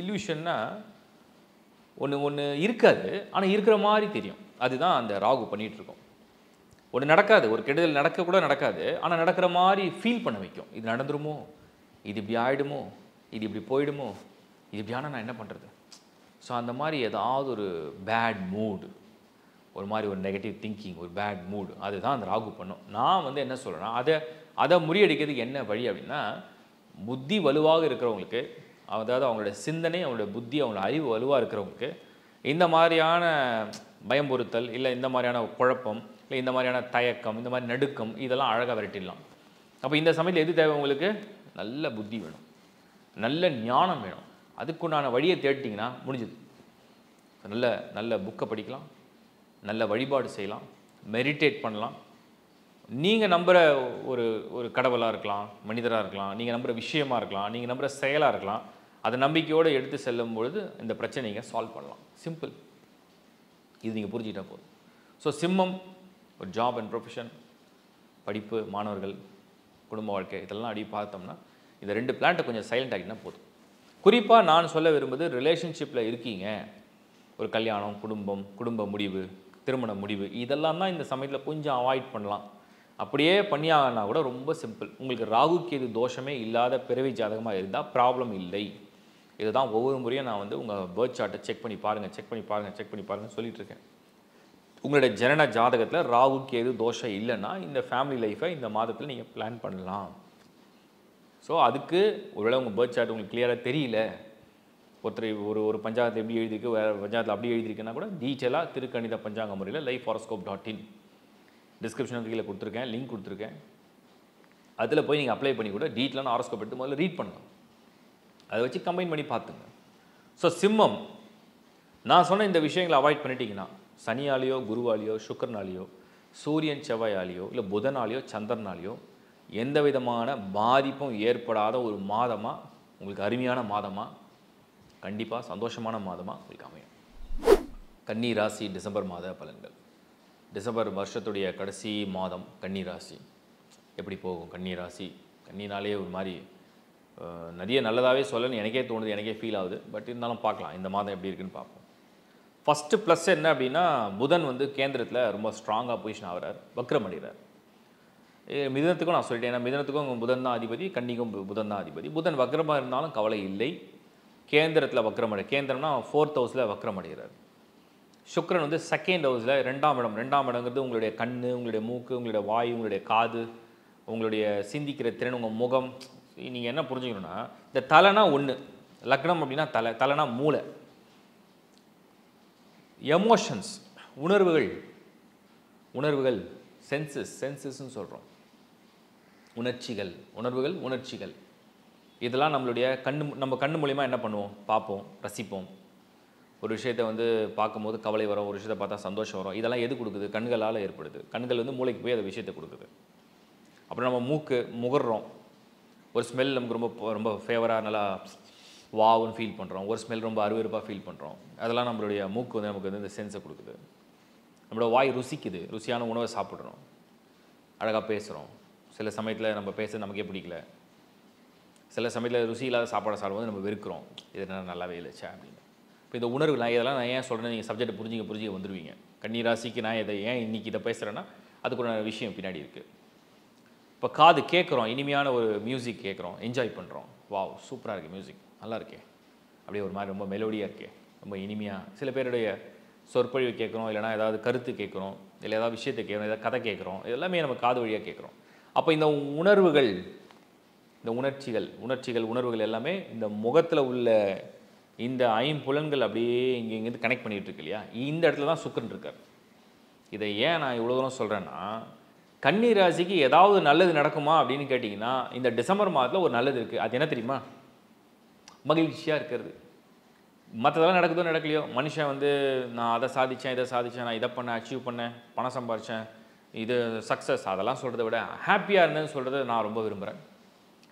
இல்யூஷன்னா ஒன்று ஒன்று இருக்காது, ஆனால் இருக்கிற மாதிரி தெரியும். அதுதான் அந்த ராகு பண்ணிகிட்ருக்கோம். ஒன்று நடக்காது, ஒரு கெடுதல் நடக்கக்கூட நடக்காது, ஆனால் நடக்கிற மாதிரி ஃபீல் பண்ண வைக்கும். இது நடந்துருமோ, இது இப்படி ஆகிடுமோ, இது இப்படி போயிடுமோ, இது இப்படி ஆனால் நான் என்ன பண்ணுறது? ஸோ அந்த மாதிரி ஏதாவது ஒரு பேட் மூடு, ஒரு மாதிரி ஒரு நெகட்டிவ் திங்கிங், ஒரு பேட் மூடு, அதுதான் அந்த ராகு பண்ணும். நான் வந்து என்ன சொல்கிறேன்னா அதை அதை முறியடிக்கிறதுக்கு என்ன வழி அப்படின்னா, புத்தி வலுவாக இருக்கிறவங்களுக்கு, அதாவது அவங்களோட சிந்தனை, அவங்களோட புத்தி, அவங்களோட அறிவு வலுவாக இருக்கிறவங்களுக்கு இந்த மாதிரியான பயம்புறுத்தல் இல்லை, இந்த மாதிரியான குழப்பம் இல்லை, இந்த மாதிரியான தயக்கம், இந்த மாதிரி நடுக்கம், இதெல்லாம் அழகாக விரட்டிடலாம். அப்போ இந்த சமயத்தில் எது தேவை உங்களுக்கு? நல்ல புத்தி வேணும், நல்ல ஞானம் வேணும். அதுக்குண்டான வழியை தேடிட்டிங்கன்னா முடிஞ்சுது. நல்ல நல்ல புக்கை படிக்கலாம், நல்ல வழிபாடு செய்யலாம், மெடிடேட் பண்ணலாம். நீங்கள் நம்புகிற ஒரு ஒரு கடவுளாக இருக்கலாம், மனிதராக இருக்கலாம், நீங்கள் நம்புகிற விஷயமா இருக்கலாம், நீங்கள் நம்புகிற செயலாக இருக்கலாம். அதை நம்பிக்கையோடு எடுத்து செல்லும் பொழுது இந்த பிரச்சனையை சால்வ் பண்ணலாம். சிம்பிள். இது நீங்கள் புரிஞ்சுக்கிட்டா போதும். ஸோ சிம்மம் ஒரு ஜாப் அண்ட் ப்ரொஃபஷன், படிப்பு, மாணவர்கள், குடும்ப வாழ்க்கை, இதெல்லாம் அப்படி பார்த்தோம்னா இந்த ரெண்டு பிளான்ட்டை கொஞ்சம் சைலண்ட் ஆகிட்டுனா போதும். குறிப்பாக நான் சொல்ல விரும்புவது, ரிலேஷன்ஷிப்பில் இருக்கீங்க, ஒரு கல்யாணம், குடும்பம், குடும்ப முடிவு, திருமண முடிவு, இதெல்லாம் தான் இந்த சமயத்தில் கொஞ்சம் அவாய்ட் பண்ணலாம். அப்படியே பண்ணியாகனா கூட ரொம்ப சிம்பிள். உங்களுக்கு ராகுக்கேது தோஷமே இல்லாத பிறவி ஜாதகமாக இருந்தால் ப்ராப்ளம் இல்லை. இதுதான் ஒவ்வொரு முறையும் நான் வந்து உங்கள் பேர்த் சார்ட்டை செக் பண்ணி பாருங்கள், செக் பண்ணி பாருங்கள், செக் பண்ணி பாருங்கள் சொல்லிகிட்ருக்கேன். உங்களுடைய ஜனன ஜாதகத்தில் ராகு கேது தோஷம் இல்லைன்னா இந்த ஃபேமிலி லைஃபை இந்த மாதத்தில் நீங்கள் பிளான் பண்ணலாம். ஸோ அதுக்கு ஒருவேளை உங்கள் பர்த் சார்ட் உங்களுக்கு கிளியராக தெரியல, ஒருத்தர் ஒரு ஒரு பஞ்சாங்கத்தை எப்படி எழுதிருக்கு, வேறு பஞ்சாங்கத்தில் அப்படி எழுதியிருக்குன்னா கூட டீச்சலாக திருக்கணித பஞ்சாங்க முறையில் லைஃப் ஹாரோஸ்கோப் டாட் இன் டிஸ்கிரிப்ஷனுக்கு கீழே கொடுத்துருக்கேன், லிங்க் கொடுத்துருக்கேன். அதில் போய் நீங்கள் அப்ளை பண்ணி கூட டீட்டெயிலான ஹாரோஸ்கோப் எடுத்து முதல்ல ரீட் பண்ணுங்க, அதை வச்சு கம்பைன் பண்ணி பார்த்துங்க. ஸோ சிம்மம், நான் சொன்ன இந்த விஷயங்களை அவாய்ட் பண்ணிட்டீங்கன்னா சனியாலேயோ குருவாலேயோ சுக்கரனாலேயோ சூரியன் செவ்வாயாலேயோ இல்லை புதனாலேயோ சந்திரனாலேயோ எந்த விதமான பாதிப்பும் ஏற்படாத ஒரு மாதமாக, உங்களுக்கு அருமையான மாதமாக, கண்டிப்பாக சந்தோஷமான மாதமாக உங்களுக்கு அமையும். கன்னி ராசி டிசம்பர் மாத பலன்கள். டிசம்பர் வருஷத்துடைய கடைசி மாதம் கன்னி ராசி எப்படி போகும்? கன்னி ராசி கன்னினாலே ஒரு மாதிரி நிறைய நல்லதாகவே சொல்லணும்னு எனக்கே தோணுது, எனக்கே ஃபீல் ஆகுது. பட் இருந்தாலும் பார்க்கலாம் இந்த மாதம் எப்படி இருக்குன்னு பார்ப்போம். ஃபஸ்ட்டு ப்ளஸ் என்ன அப்படின்னா, புதன் வந்து கேந்திரத்தில் ரொம்ப ஸ்ட்ராங்காக பொசிஷன் ஆகிறார், வக்ரம் அடைகிறார். மிதனத்துக்கும் நான் சொல்லிட்டேன், ஏன்னா மிதனத்துக்கும் புதன் தான் அதிபதி, கன்னிக்கும் புதன் தான் அதிபதி. புதன் வக்ரமாக இருந்தாலும் கவலை இல்லை, கேந்திரத்தில் வக்ரம் அடை கேந்திரம்னா ஃபோர்த் ஹவுஸில் வக்ரம் அடைகிறார். சுக்ரன் வந்து செகண்ட் ஹவுஸில் ரெண்டாம் இடம். ரெண்டாம் இடங்கிறது உங்களுடைய கண், உங்களுடைய மூக்கு, உங்களுடைய வாய், உங்களுடைய காது, உங்களுடைய சிந்திக்கிற திறன், உங்கள் முகம். நீங்கள் என்ன புரிஞ்சுக்கணுன்னா, இந்த தலைனா ஒன்று, லக்னம் அப்படின்னா தலை, தலைனா மூளை, எமோஷன்ஸ் உணர்வுகள், உணர்வுகள் சென்சஸ், சென்சஸ்ன்னு சொல்கிறோம், உணர்ச்சிகள், உணர்வுகள் உணர்ச்சிகள். இதெல்லாம் நம்மளுடைய கண், நம்ம கண் மூலிமா என்ன பண்ணுவோம், பார்ப்போம், ரசிப்போம். ஒரு விஷயத்தை வந்து பார்க்கும்போது கவலை வரும், ஒரு விஷயத்தை பார்த்தா சந்தோஷம் வரும். இதெல்லாம் எது கொடுக்குது? கண்களால் ஏற்படுது. கண்கள் வந்து மூளைக்கு போய் அந்த விஷயத்தை கொடுக்குது. அப்புறம் நம்ம மூக்கு முகர்றோம், ஒரு ஸ்மெல் நமக்கு ரொம்ப ரொம்ப ஃபேவராக நல்லா வாவுன்னு ஃபீல் பண்ணுறோம், ஒரு ஸ்மெல் ரொம்ப அருவருப்பாக ஃபீல் பண்ணுறோம். அதெல்லாம் நம்மளுடைய மூக்கு வந்து நமக்கு வந்து இந்த சென்ஸை கொடுக்குது. நம்மளோட வாய் ருசிக்குது, ருசியான உணவை சாப்பிட்றோம், அழகாக பேசுகிறோம். சில சமயத்தில் நம்ம பேச நமக்கே பிடிக்கல, சில சமயத்தில் ருசி இல்லாத சாப்பாடை சாப்பிடும்போது நம்ம வெறுக்கிறோம், இது என்ன நல்லாவே இல்லைச்சா அப்படின்னு. இப்போ இந்த உணர்வுலாம் இதெல்லாம் நான் ஏன் சொல்கிறேன்னு நீங்கள் சப்ஜெக்டை புரிஞ்சுக்க புரிஞ்சுக்க வந்துடுவீங்க. கன்னி ராசிக்கு நான் இதை ஏன் இன்றைக்கி இதை பேசுகிறேன்னா அதுக்குள்ள விஷயம் பின்னாடி இருக்குது. இப்போ காது கேட்குறோம், இனிமையான ஒரு மியூசிக் கேட்குறோம், என்ஜாய் பண்ணுறோம், வாவ் சூப்பராக இருக்குது மியூசிக், நல்லா இருக்கே, அப்படியே ஒரு மாதிரி ரொம்ப மெலோடியாக இருக்கே, ரொம்ப இனிமையாக. சில பேருடைய சொற்பொழிவு கேட்குறோம், இல்லைனா ஏதாவது கருத்து கேட்குறோம், இல்லை ஏதாவது விஷயத்தை கேட்குறோம், ஏதாவது கதை கேட்குறோம், எல்லாமே நம்ம காது வழியாக கேட்குறோம். அப்போ இந்த உணர்வுகள், இந்த உணர்ச்சிகள், உணர்ச்சிகள் உணர்வுகள் எல்லாமே இந்த முகத்தில் உள்ள இந்த ஐம்புலன்கள் அப்படியே இங்கே இங்கேருந்து கனெக்ட் பண்ணிகிட்டு இருக்கு இல்லையா? இந்த இடத்துல தான் சுக்கிரன் இருக்கார். இதை ஏன் நான் இவ்வளோ தூரம் சொல்கிறேன்னா, கன்னி ராசிக்கு ஏதாவது நல்லது நடக்குமா அப்படின்னு கேட்டிங்கன்னா, இந்த டிசம்பர் மாதத்தில் ஒரு நல்லது இருக்குது. அது என்ன தெரியுமா? மகிழ்ச்சியாக இருக்கிறது. மற்றதெல்லாம் நடக்குதோ நடக்கலையோ, மனுஷன் வந்து நான் அதை சாதித்தேன், இதை சாதித்தேன், நான் இதை பண்ணேன், அச்சீவ் பண்ணேன், பணம் சம்பாரித்தேன், இது சக்ஸஸ், அதெல்லாம் சொல்கிறத விட ஹாப்பியாக இருந்தேன்னு சொல்கிறத நான் ரொம்ப விரும்புகிறேன்.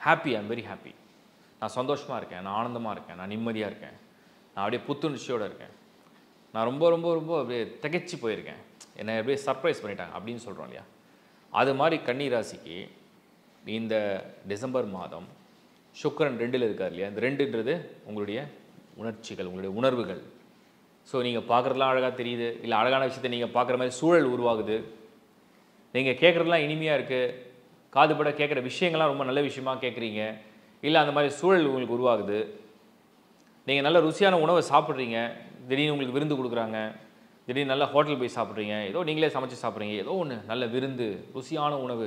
Happy, I'm very happy. நான் சந்தோஷமாக இருக்கேன், நான் ஆனந்தமாக இருக்கேன், நான் நிம்மதியாக இருக்கேன், நான் அப்படியே புத்துணர்ச்சியோடு இருக்கேன், நான் ரொம்ப ரொம்ப ரொம்ப அப்படியே திகைச்சு போயிருக்கேன், என்னை அப்படியே சர்ப்ரைஸ் பண்ணிட்டாங்க அப்படின்னு சொல்கிறோம் இல்லையா? அது மாதிரி கன்னி ராசிக்கு இந்த டிசம்பர் மாதம் சுக்கிரன் ரெண்டில் இருக்கார் இல்லையா? இந்த ரெண்டுன்றது உங்களுடைய உணர்ச்சிகள், உங்களுடைய உணர்வுகள். ஸோ நீங்கள் பார்க்குறதுலாம் அழகாக தெரியுது, இல்லை அழகான விஷயத்தை நீங்கள் பார்க்குற மாதிரி சூழல் உருவாகுது, நீங்கள் கேட்குறதுலாம் இனிமையாக இருக்குது, காதுபட கேட்குற விஷயங்கள்லாம் ரொம்ப நல்ல விஷயமா கேட்குறீங்க, இல்லை அந்த மாதிரி சூழல் உங்களுக்கு உருவாகுது, நீங்கள் நல்ல ருசியான உணவை சாப்பிட்றீங்க, திடீர்னு உங்களுக்கு விருந்து கொடுக்குறாங்க, திடீர்னு நல்லா ஹோட்டல் போய் சாப்பிட்றீங்க, ஏதோ நீங்களே சமைச்சு சாப்பிட்றீங்க, ஏதோ ஒன்று நல்ல விருந்து, ருசியான உணவு,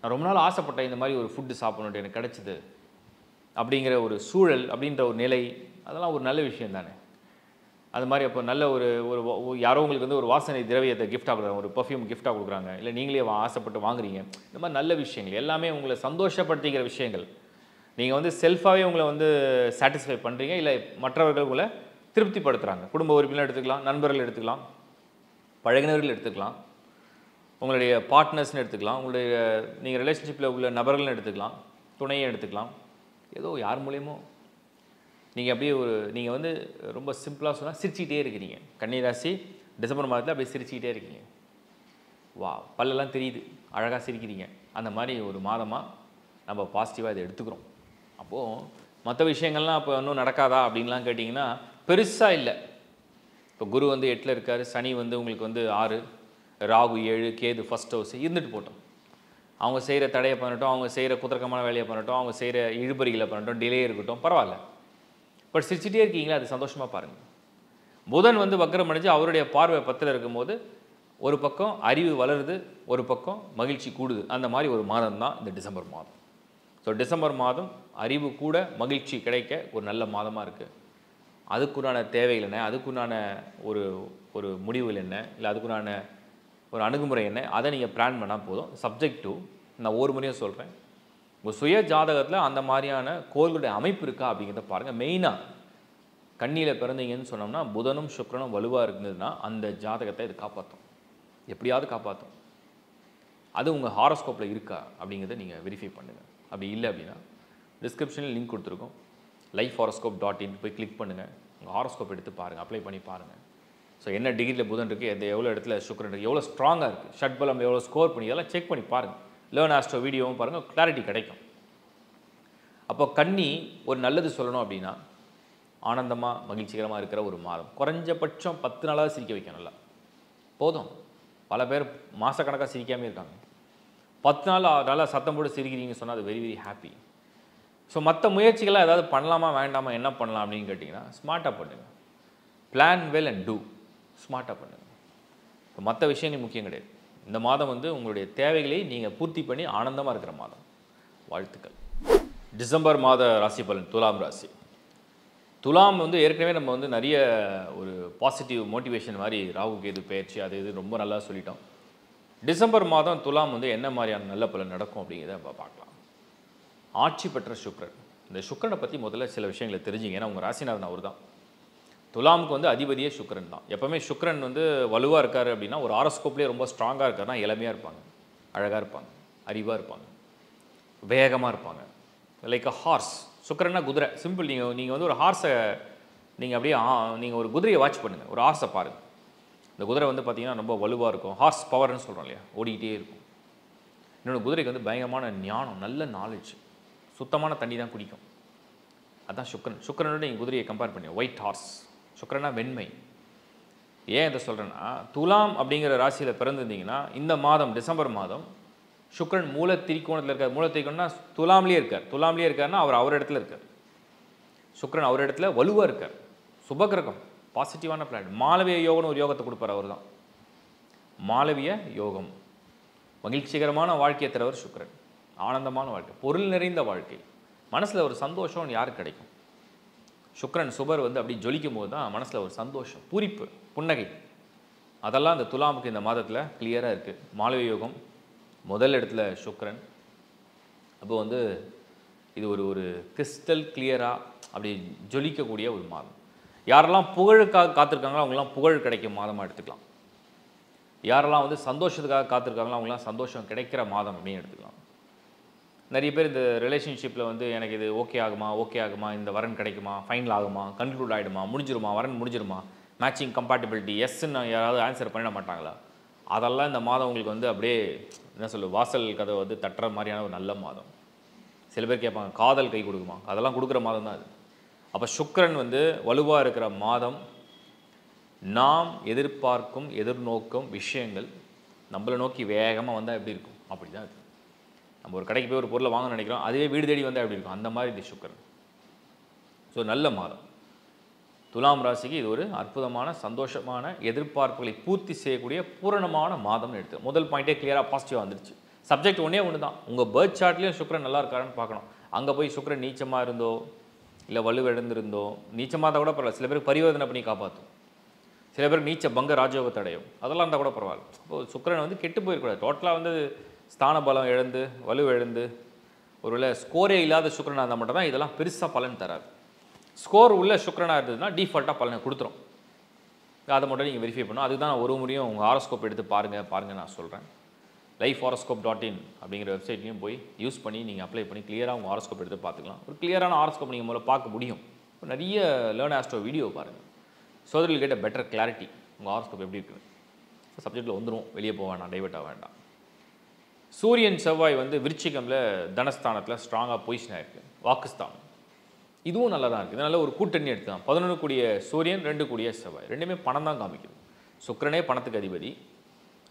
நான் ரொம்ப நாள் ஆசைப்பட்டேன் இந்த மாதிரி ஒரு ஃபுட்டு சாப்பிட்ணுன்ட்டு எனக்கு கிடச்சிது அப்படிங்கிற ஒரு சூழல், அப்படின்ற ஒரு நிலை, அதெல்லாம் ஒரு நல்ல விஷயம் தானே? அது மாதிரி அப்போ நல்ல ஒரு ஒரு யாரோ உங்களுக்கு வந்து ஒரு வாசனை திரவியத்தை கிஃப்டாக கொடுக்குறாங்க, ஒரு பர்ஃப்யூம் கிஃப்டாக கொடுக்குறாங்க, இல்லை நீங்களே ஆசைப்பட்டு வாங்குறீங்க, இந்த மாதிரி நல்ல விஷயங்கள் எல்லாமே உங்களை சந்தோஷப்படுத்திக்கிற விஷயங்கள். நீங்கள் வந்து செல்ஃபாகவே உங்களை வந்து சாட்டிஸ்ஃபை பண்ணுறீங்க, இல்லை மற்றவர்கள் உங்களை திருப்திப்படுத்துகிறாங்க. குடும்ப உறுப்பினர் எடுத்துக்கலாம், நண்பர்கள் எடுத்துக்கலாம், பழகினர்கள் எடுத்துக்கலாம், உங்களுடைய பார்ட்னர்ஸ்னு எடுத்துக்கலாம், உங்களுடைய நீங்கள் ரிலேஷன்ஷிப்பில் உள்ள நபர்கள்னு எடுத்துக்கலாம், துணையை எடுத்துக்கலாம், ஏதோ யார் மூலியமோ நீங்கள் அப்படியே ஒரு நீங்கள் வந்து ரொம்ப சிம்பிளாக சொன்னால் சிரிச்சிக்கிட்டே இருக்கிறீங்க. கன்னி ராசி டிசம்பர் மாதத்தில் அப்படியே சிரிச்சிக்கிட்டே இருக்கீங்க, வா பல்லெல்லாம் தெரியுது, அழகாக சிரிக்கிறீங்க. அந்த மாதிரி ஒரு மாதமாக நம்ம பாசிட்டிவாக இதை எடுத்துக்கிறோம். அப்போது மற்ற விஷயங்கள்லாம் இப்போ இன்னும் நடக்காதா அப்படின்லாம் கேட்டிங்கன்னா பெருசாக இல்லை. இப்போ குரு வந்து எட்டில் இருக்கார், சனி வந்து உங்களுக்கு வந்து ஆறு, ராகு ஏழு, கேது ஃபஸ்ட் ஹவுஸ், இருந்துட்டு போட்டோம். அவங்க செய்கிற தடையை பண்ணட்டும், அவங்க செய்கிற குதர்க்கமான வேலையை பண்ணட்டும், அவங்க செய்கிற இழுபறிகளை பண்ணட்டும், டிலே இருக்கட்டும், பரவாயில்ல. பட் சிரிச்சிட்டே இருக்கீங்களா, அது சந்தோஷமாக பாருங்கள். புதன் வந்து வக்ரம் அடைஞ்சு அவருடைய பார்வை பத்தில் இருக்கும்போது ஒரு பக்கம் அறிவு வளருது, ஒரு பக்கம் மகிழ்ச்சி கூடுது. அந்த மாதிரி ஒரு மாதம் தான் இந்த டிசம்பர் மாதம். ஸோ டிசம்பர் மாதம் அறிவு கூட மகிழ்ச்சி கிடைக்க ஒரு நல்ல மாதமாக இருக்குது. அதுக்குண்டான தேவைகள் என்ன, அதுக்குண்டான ஒரு ஒரு முடிவுகள் என்ன, இல்லை அதுக்குண்டான ஒரு அணுகுமுறை என்ன, அதை நீங்கள் பிளான் பண்ணால் போதும். சப்ஜெக்ட் டூ, நான் ஒரு முறையும் சொல்கிறேன், உங்கள் சுய ஜாதகத்தில் அந்த மாதிரியான கோள்களுடைய அமைப்பு இருக்கா அப்படிங்கிறத பாருங்கள். மெயினாக கண்ணியில் பிறந்தீங்கன்னு சொன்னோம்னா புதனும் சுக்கிரனும் வலுவாக இருந்ததுன்னா அந்த ஜாதகத்தை இது காப்பாற்றும், எப்படியாவது காப்பாற்றும். அது உங்கள் ஹாரோஸ்கோப்பில் இருக்கா அப்படிங்கிறத நீங்கள் வெரிஃபை பண்ணுங்கள். அப்படி இல்லை அப்படின்னா டிஸ்கிரிப்ஷனில் லிங்க் கொடுத்துருக்கோம், லைஃப் ஹாரோஸ்கோப் டாட் இன் போய் கிளிக் பண்ணுங்கள். உங்கள் ஹாரோஸ்கோப் எடுத்து பாருங்கள், அப்ளை பண்ணி பாருங்கள். ஸோ என்ன டிகிரியில் புதன் இருக்குது, எது எவ்வளோ இடத்துல சுக்கிரன் இருக்குது, எவ்வளோ ஸ்ட்ராங்காக இருக்குது, ஷட் பலம் எவ்வளோ ஸ்கோர் பண்ணி, இதெல்லாம் செக் பண்ணி பாருங்கள். லேர்ன் ஆஸ்ட்ரோ வீடியோவும் பாருங்கள், கிளாரிட்டி கிடைக்கும். அப்போ கன்னி ஒரு நல்லது சொல்லணும் அப்படின்னா ஆனந்தமாக மகிழ்ச்சிகரமாக இருக்கிற ஒரு மாதம், குறைஞ்சபட்சம் பத்து நாளாக சிரிக்க வைக்கும் நல்லா போதும். பல பேர் மாதக்கணக்காக சிரிக்காமல் இருக்காங்க. பத்து நாள் நல்லா சத்தம் போட்டு சிரிக்கிறீங்கன்னு சொன்னால் அது வெரி வெரி ஹாப்பி. ஸோ மற்ற முயற்சிகளாக ஏதாவது பண்ணலாமா வேண்டாமா, என்ன பண்ணலாம் அப்படின்னு கேட்டிங்கன்னா ஸ்மார்ட்டாக பண்ணுங்கள். பிளான் வெல் அண்ட் டூ, ஸ்மார்ட்டாக பண்ணுங்கள். இப்போ மற்ற விஷயம் முக்கியம் கிடையாது. இந்த மாதம் வந்து உங்களுடைய தேவைகளை நீங்கள் பூர்த்தி பண்ணி ஆனந்தமாக இருக்கிற மாதம். வாழ்த்துக்கள். டிசம்பர் மாத ராசி பலன் துலாம் ராசி. துலாம் வந்து ஏற்கனவே நம்ம வந்து நிறைய ஒரு பாசிட்டிவ் மோட்டிவேஷன் மாதிரி ராகு கேது பயிற்சி அது இது ரொம்ப நல்லா சொல்லிட்டோம். டிசம்பர் மாதம் துலாம் வந்து என்ன மாதிரியான நல்ல பலன் நடக்கும் அப்படிங்கிறத நம்ம பார்க்கலாம். ஆட்சி பெற்ற சுக்கிரன். இந்த சுக்கிரனை பற்றி முதல்ல சில விஷயங்களை தெரிஞ்சுங்க. ஏன்னா உங்கள் ராசிநாதன் அவர் தான். துலாமுக்கு வந்து அதிபதியே சுக்கிரன் தான். எப்போவுமே சுக்கிரன் வந்து வலுவாக இருக்கார் அப்படின்னா ஒரு ஹாரோஸ்கோப்லேயே ரொம்ப ஸ்ட்ராங்காக இருக்காருன்னா இளமையாக இருப்பாங்க, அழகாக இருப்பாங்க, அறிவாக இருப்பாங்க, வேகமாக இருப்பாங்க. லைக் அ ஹார்ஸ். சுக்கிரன்னா குதிரை. சிம்பிள். நீங்கள் நீங்கள் வந்து ஒரு ஹார்ஸை நீங்கள் அப்படியே நீங்கள் ஒரு குதிரையை வாட்ச் பண்ணுங்கள், ஒரு ஹார்ஸை பாருங்கள். இந்த குதிரை வந்து பார்த்திங்கன்னா ரொம்ப வலுவாக இருக்கும். ஹார்ஸ் பவர்னு சொல்கிறோம் இல்லையா, ஓடிக்கிட்டே இருக்கும். இன்னொன்று குதிரைக்கு வந்து பயங்கரமான ஞானம், நல்ல நாலேஜ், சுத்தமான தண்ணி தான் குடிக்கும். அதுதான் சுக்கிரன். சுக்கிரனோட நீங்கள் குதிரையை கம்பேர் பண்ணி ஒயிட் ஹார்ஸ். சுக்கிரனா வெண்மை. ஏன் இதை சொல்கிறேன்னா துலாம் அப்படிங்கிற ராசியில் பிறந்திருந்தீங்கன்னா இந்த மாதம் டிசம்பர் மாதம் சுக்கிரன் மூல திரிகோணத்தில் இருக்கார். மூல திரிகோணம்னா துலாம்லேயே இருக்கார். துலாம்லேயே இருக்காருன்னா அவர் அவர் இடத்துல இருக்கார். சுக்கிரன் அவர் இடத்துல வலுவாக இருக்கார். சுபகிரகம், பாசிட்டிவான பிளானட். மாளவிய யோகம்னு ஒரு யோகத்தை கொடுப்பார் அவர் தான். மாளவிய யோகம், மகிழ்ச்சிகரமான வாழ்க்கையை தரவர் சுக்கிரன். ஆனந்தமான வாழ்க்கை, பொருள் நிறைந்த வாழ்க்கை, மனசில் ஒரு சந்தோஷம்னு யாருக்கு கிடைக்கும்? சுக்கிரன் சுபர் வந்து அப்படி ஜொலிக்கும் போது தான் மனசில் ஒரு சந்தோஷம், பூரிப்பு, புன்னகை, அதெல்லாம் இந்த துலாமுக்கு இந்த மாதத்தில் கிளியராக இருக்குது. மாளவிய யோகம் முதல் இடத்துல சுக்கிரன். அப்போ வந்து இது ஒரு ஒரு கிறிஸ்டல் கிளியராக அப்படி ஜொலிக்கக்கூடிய ஒரு மாதம். யாரெல்லாம் புகழுக்காக காத்திருக்காங்களோ அவங்களாம் புகழ் கிடைக்கும் மாதமாக எடுத்துக்கலாம். யாரெல்லாம் வந்து சந்தோஷத்துக்காக காத்திருக்காங்களோ அவங்களாம் சந்தோஷம் கிடைக்கிற மாதம் அப்படின்னு எடுத்துக்கலாம். நிறைய பேர் இந்த ரிலேஷன்ஷிப்பில் வந்து எனக்கு இது ஓகே ஆகுமா, ஓகே ஆகுமா, இந்த வரன் கிடைக்குமா, ஃபைனல் ஆகுமா, கன்க்ளூட் ஆகிடுமா, முடிஞ்சிருமா, வரன் முடிஞ்சிருமா, மேட்சிங் கம்பேட்டபிலிட்டி எஸ்ன்னு யாராவது ஆன்சர் பண்ணிட மாட்டாங்களா? அதெல்லாம் இந்த மாதம் உங்களுக்கு வந்து அப்படியே என்ன சொல்லுவோம், வாசல் கதை வந்து தட்டுற மாதிரியான ஒரு நல்ல மாதம். சில பேர் கேட்பாங்க காதல் கை கொடுக்குமா, அதெல்லாம் கொடுக்குற மாதம் தான் அது. அப்போ சுக்கிரன் வந்து வலுவாக இருக்கிற மாதம் நாம் எதிர்பார்க்கும் எதிர்நோக்கும் விஷயங்கள் நம்மளை நோக்கி வேகமாக வந்தால் எப்படி இருக்கும், அப்படி தான் அது. நம்ம ஒரு கடைக்கு போய் ஒரு பொருளை வாங்க நினைக்கிறோம், அதுவே வீடு தேடி வந்தால் எப்படி இருக்கும், அந்த மாதிரி இது சுக்கிரன். ஸோ நல்ல மாதம் துலாம் ராசிக்கு. இது ஒரு அற்புதமான சந்தோஷமான எதிர்பார்ப்புகளை பூர்த்தி செய்யக்கூடிய பூரணமான மாதம்னு எடுத்து முதல் பாயிண்ட்டே கிளியராக பாசிட்டிவாக வந்துருச்சு. சப்ஜெக்ட் ஒன்றே ஒன்று தான், உங்கள் பேர்த் சார்ட்லேயும் சுக்கிரன் நல்லா இருக்காருன்னு பார்க்கணும். அங்கே போய் சுக்கிரன் நீச்சமாக இருந்தோ இல்லை வலுவிழந்திருந்தோ, நீச்சமாக இருந்தால் கூட பரவாயில்ல, சில பேருக்கு பரிவர்த்தனை பண்ணி காப்பாற்றும், சில பேருக்கு நீச்ச பங்க ராஜயோகத்தை அடையும், அதெல்லாம் இருந்தால் கூட பரவாயில்ல. அப்போது சுக்கிரன் வந்து கெட்டு போயிடக்கூடாது. டோட்டலாக வந்து ஸ்தான பலம் இழந்து வலுவிழந்து ஒருவேளை ஸ்கோரே இல்லாத சுக்கிரனாக இருந்தால் மட்டும்தான் இதெல்லாம் பெருசாக பலன் தராது. ஸ்கோர் உள்ள சுக்கிரனாக இருந்ததுன்னா டிஃபால்ட்டாக பலனை கொடுத்துரும். அதை மட்டும் நீங்கள் வெரிஃபை பண்ணணும். அதுக்கு தான் ஒரு முறையும் உங்கள் ஹாரோஸ்கோப் எடுத்து பாருங்கள் பாருங்கள் நான் சொல்கிறேன். லைஃப் ஹாரோஸ்கோப் டாட் இன் அப்படிங்கிற வெப்சைட்லையும் போய் யூஸ் பண்ணி நீங்கள் அப்ளை பண்ணி கிளியராக உங்கள் ஹாரோஸ்கோப் எடுத்து பார்த்துக்கலாம். ஒரு கிளியரான ஹாரோஸ்கோப் நீங்கள் முதல்ல பார்க்க முடியும். நிறைய லேர்ன் ஆஸ்ட்ரோ வீடியோ பாருங்கள். So that will get a better clarity உங்கள் ஹாரோஸ்கோப் எப்படி இருக்குது. சப்ஜெக்டில் வந்துடும், வெளியே போக வேண்டாம், டைவர்ட் ஆக வேண்டாம். சூரியன் செவ்வாய் வந்து விருச்சிகமில் தனஸ்தானத்தில் ஸ்ட்ராங்காக பொசிஷன் ஆகிருக்கு. வாக்குஸ்தானம் இதுவும் நல்லா தான் இருக்குது. இதனால் ஒரு கூட்டணி எடுத்துக்கலாம். பதினொன்று கூடிய சூரியன், ரெண்டு கூடிய செவ்வாய், ரெண்டுமே பணம் தான் காமிக்குது. சுக்கிரனே பணத்துக்கு அதிபதி.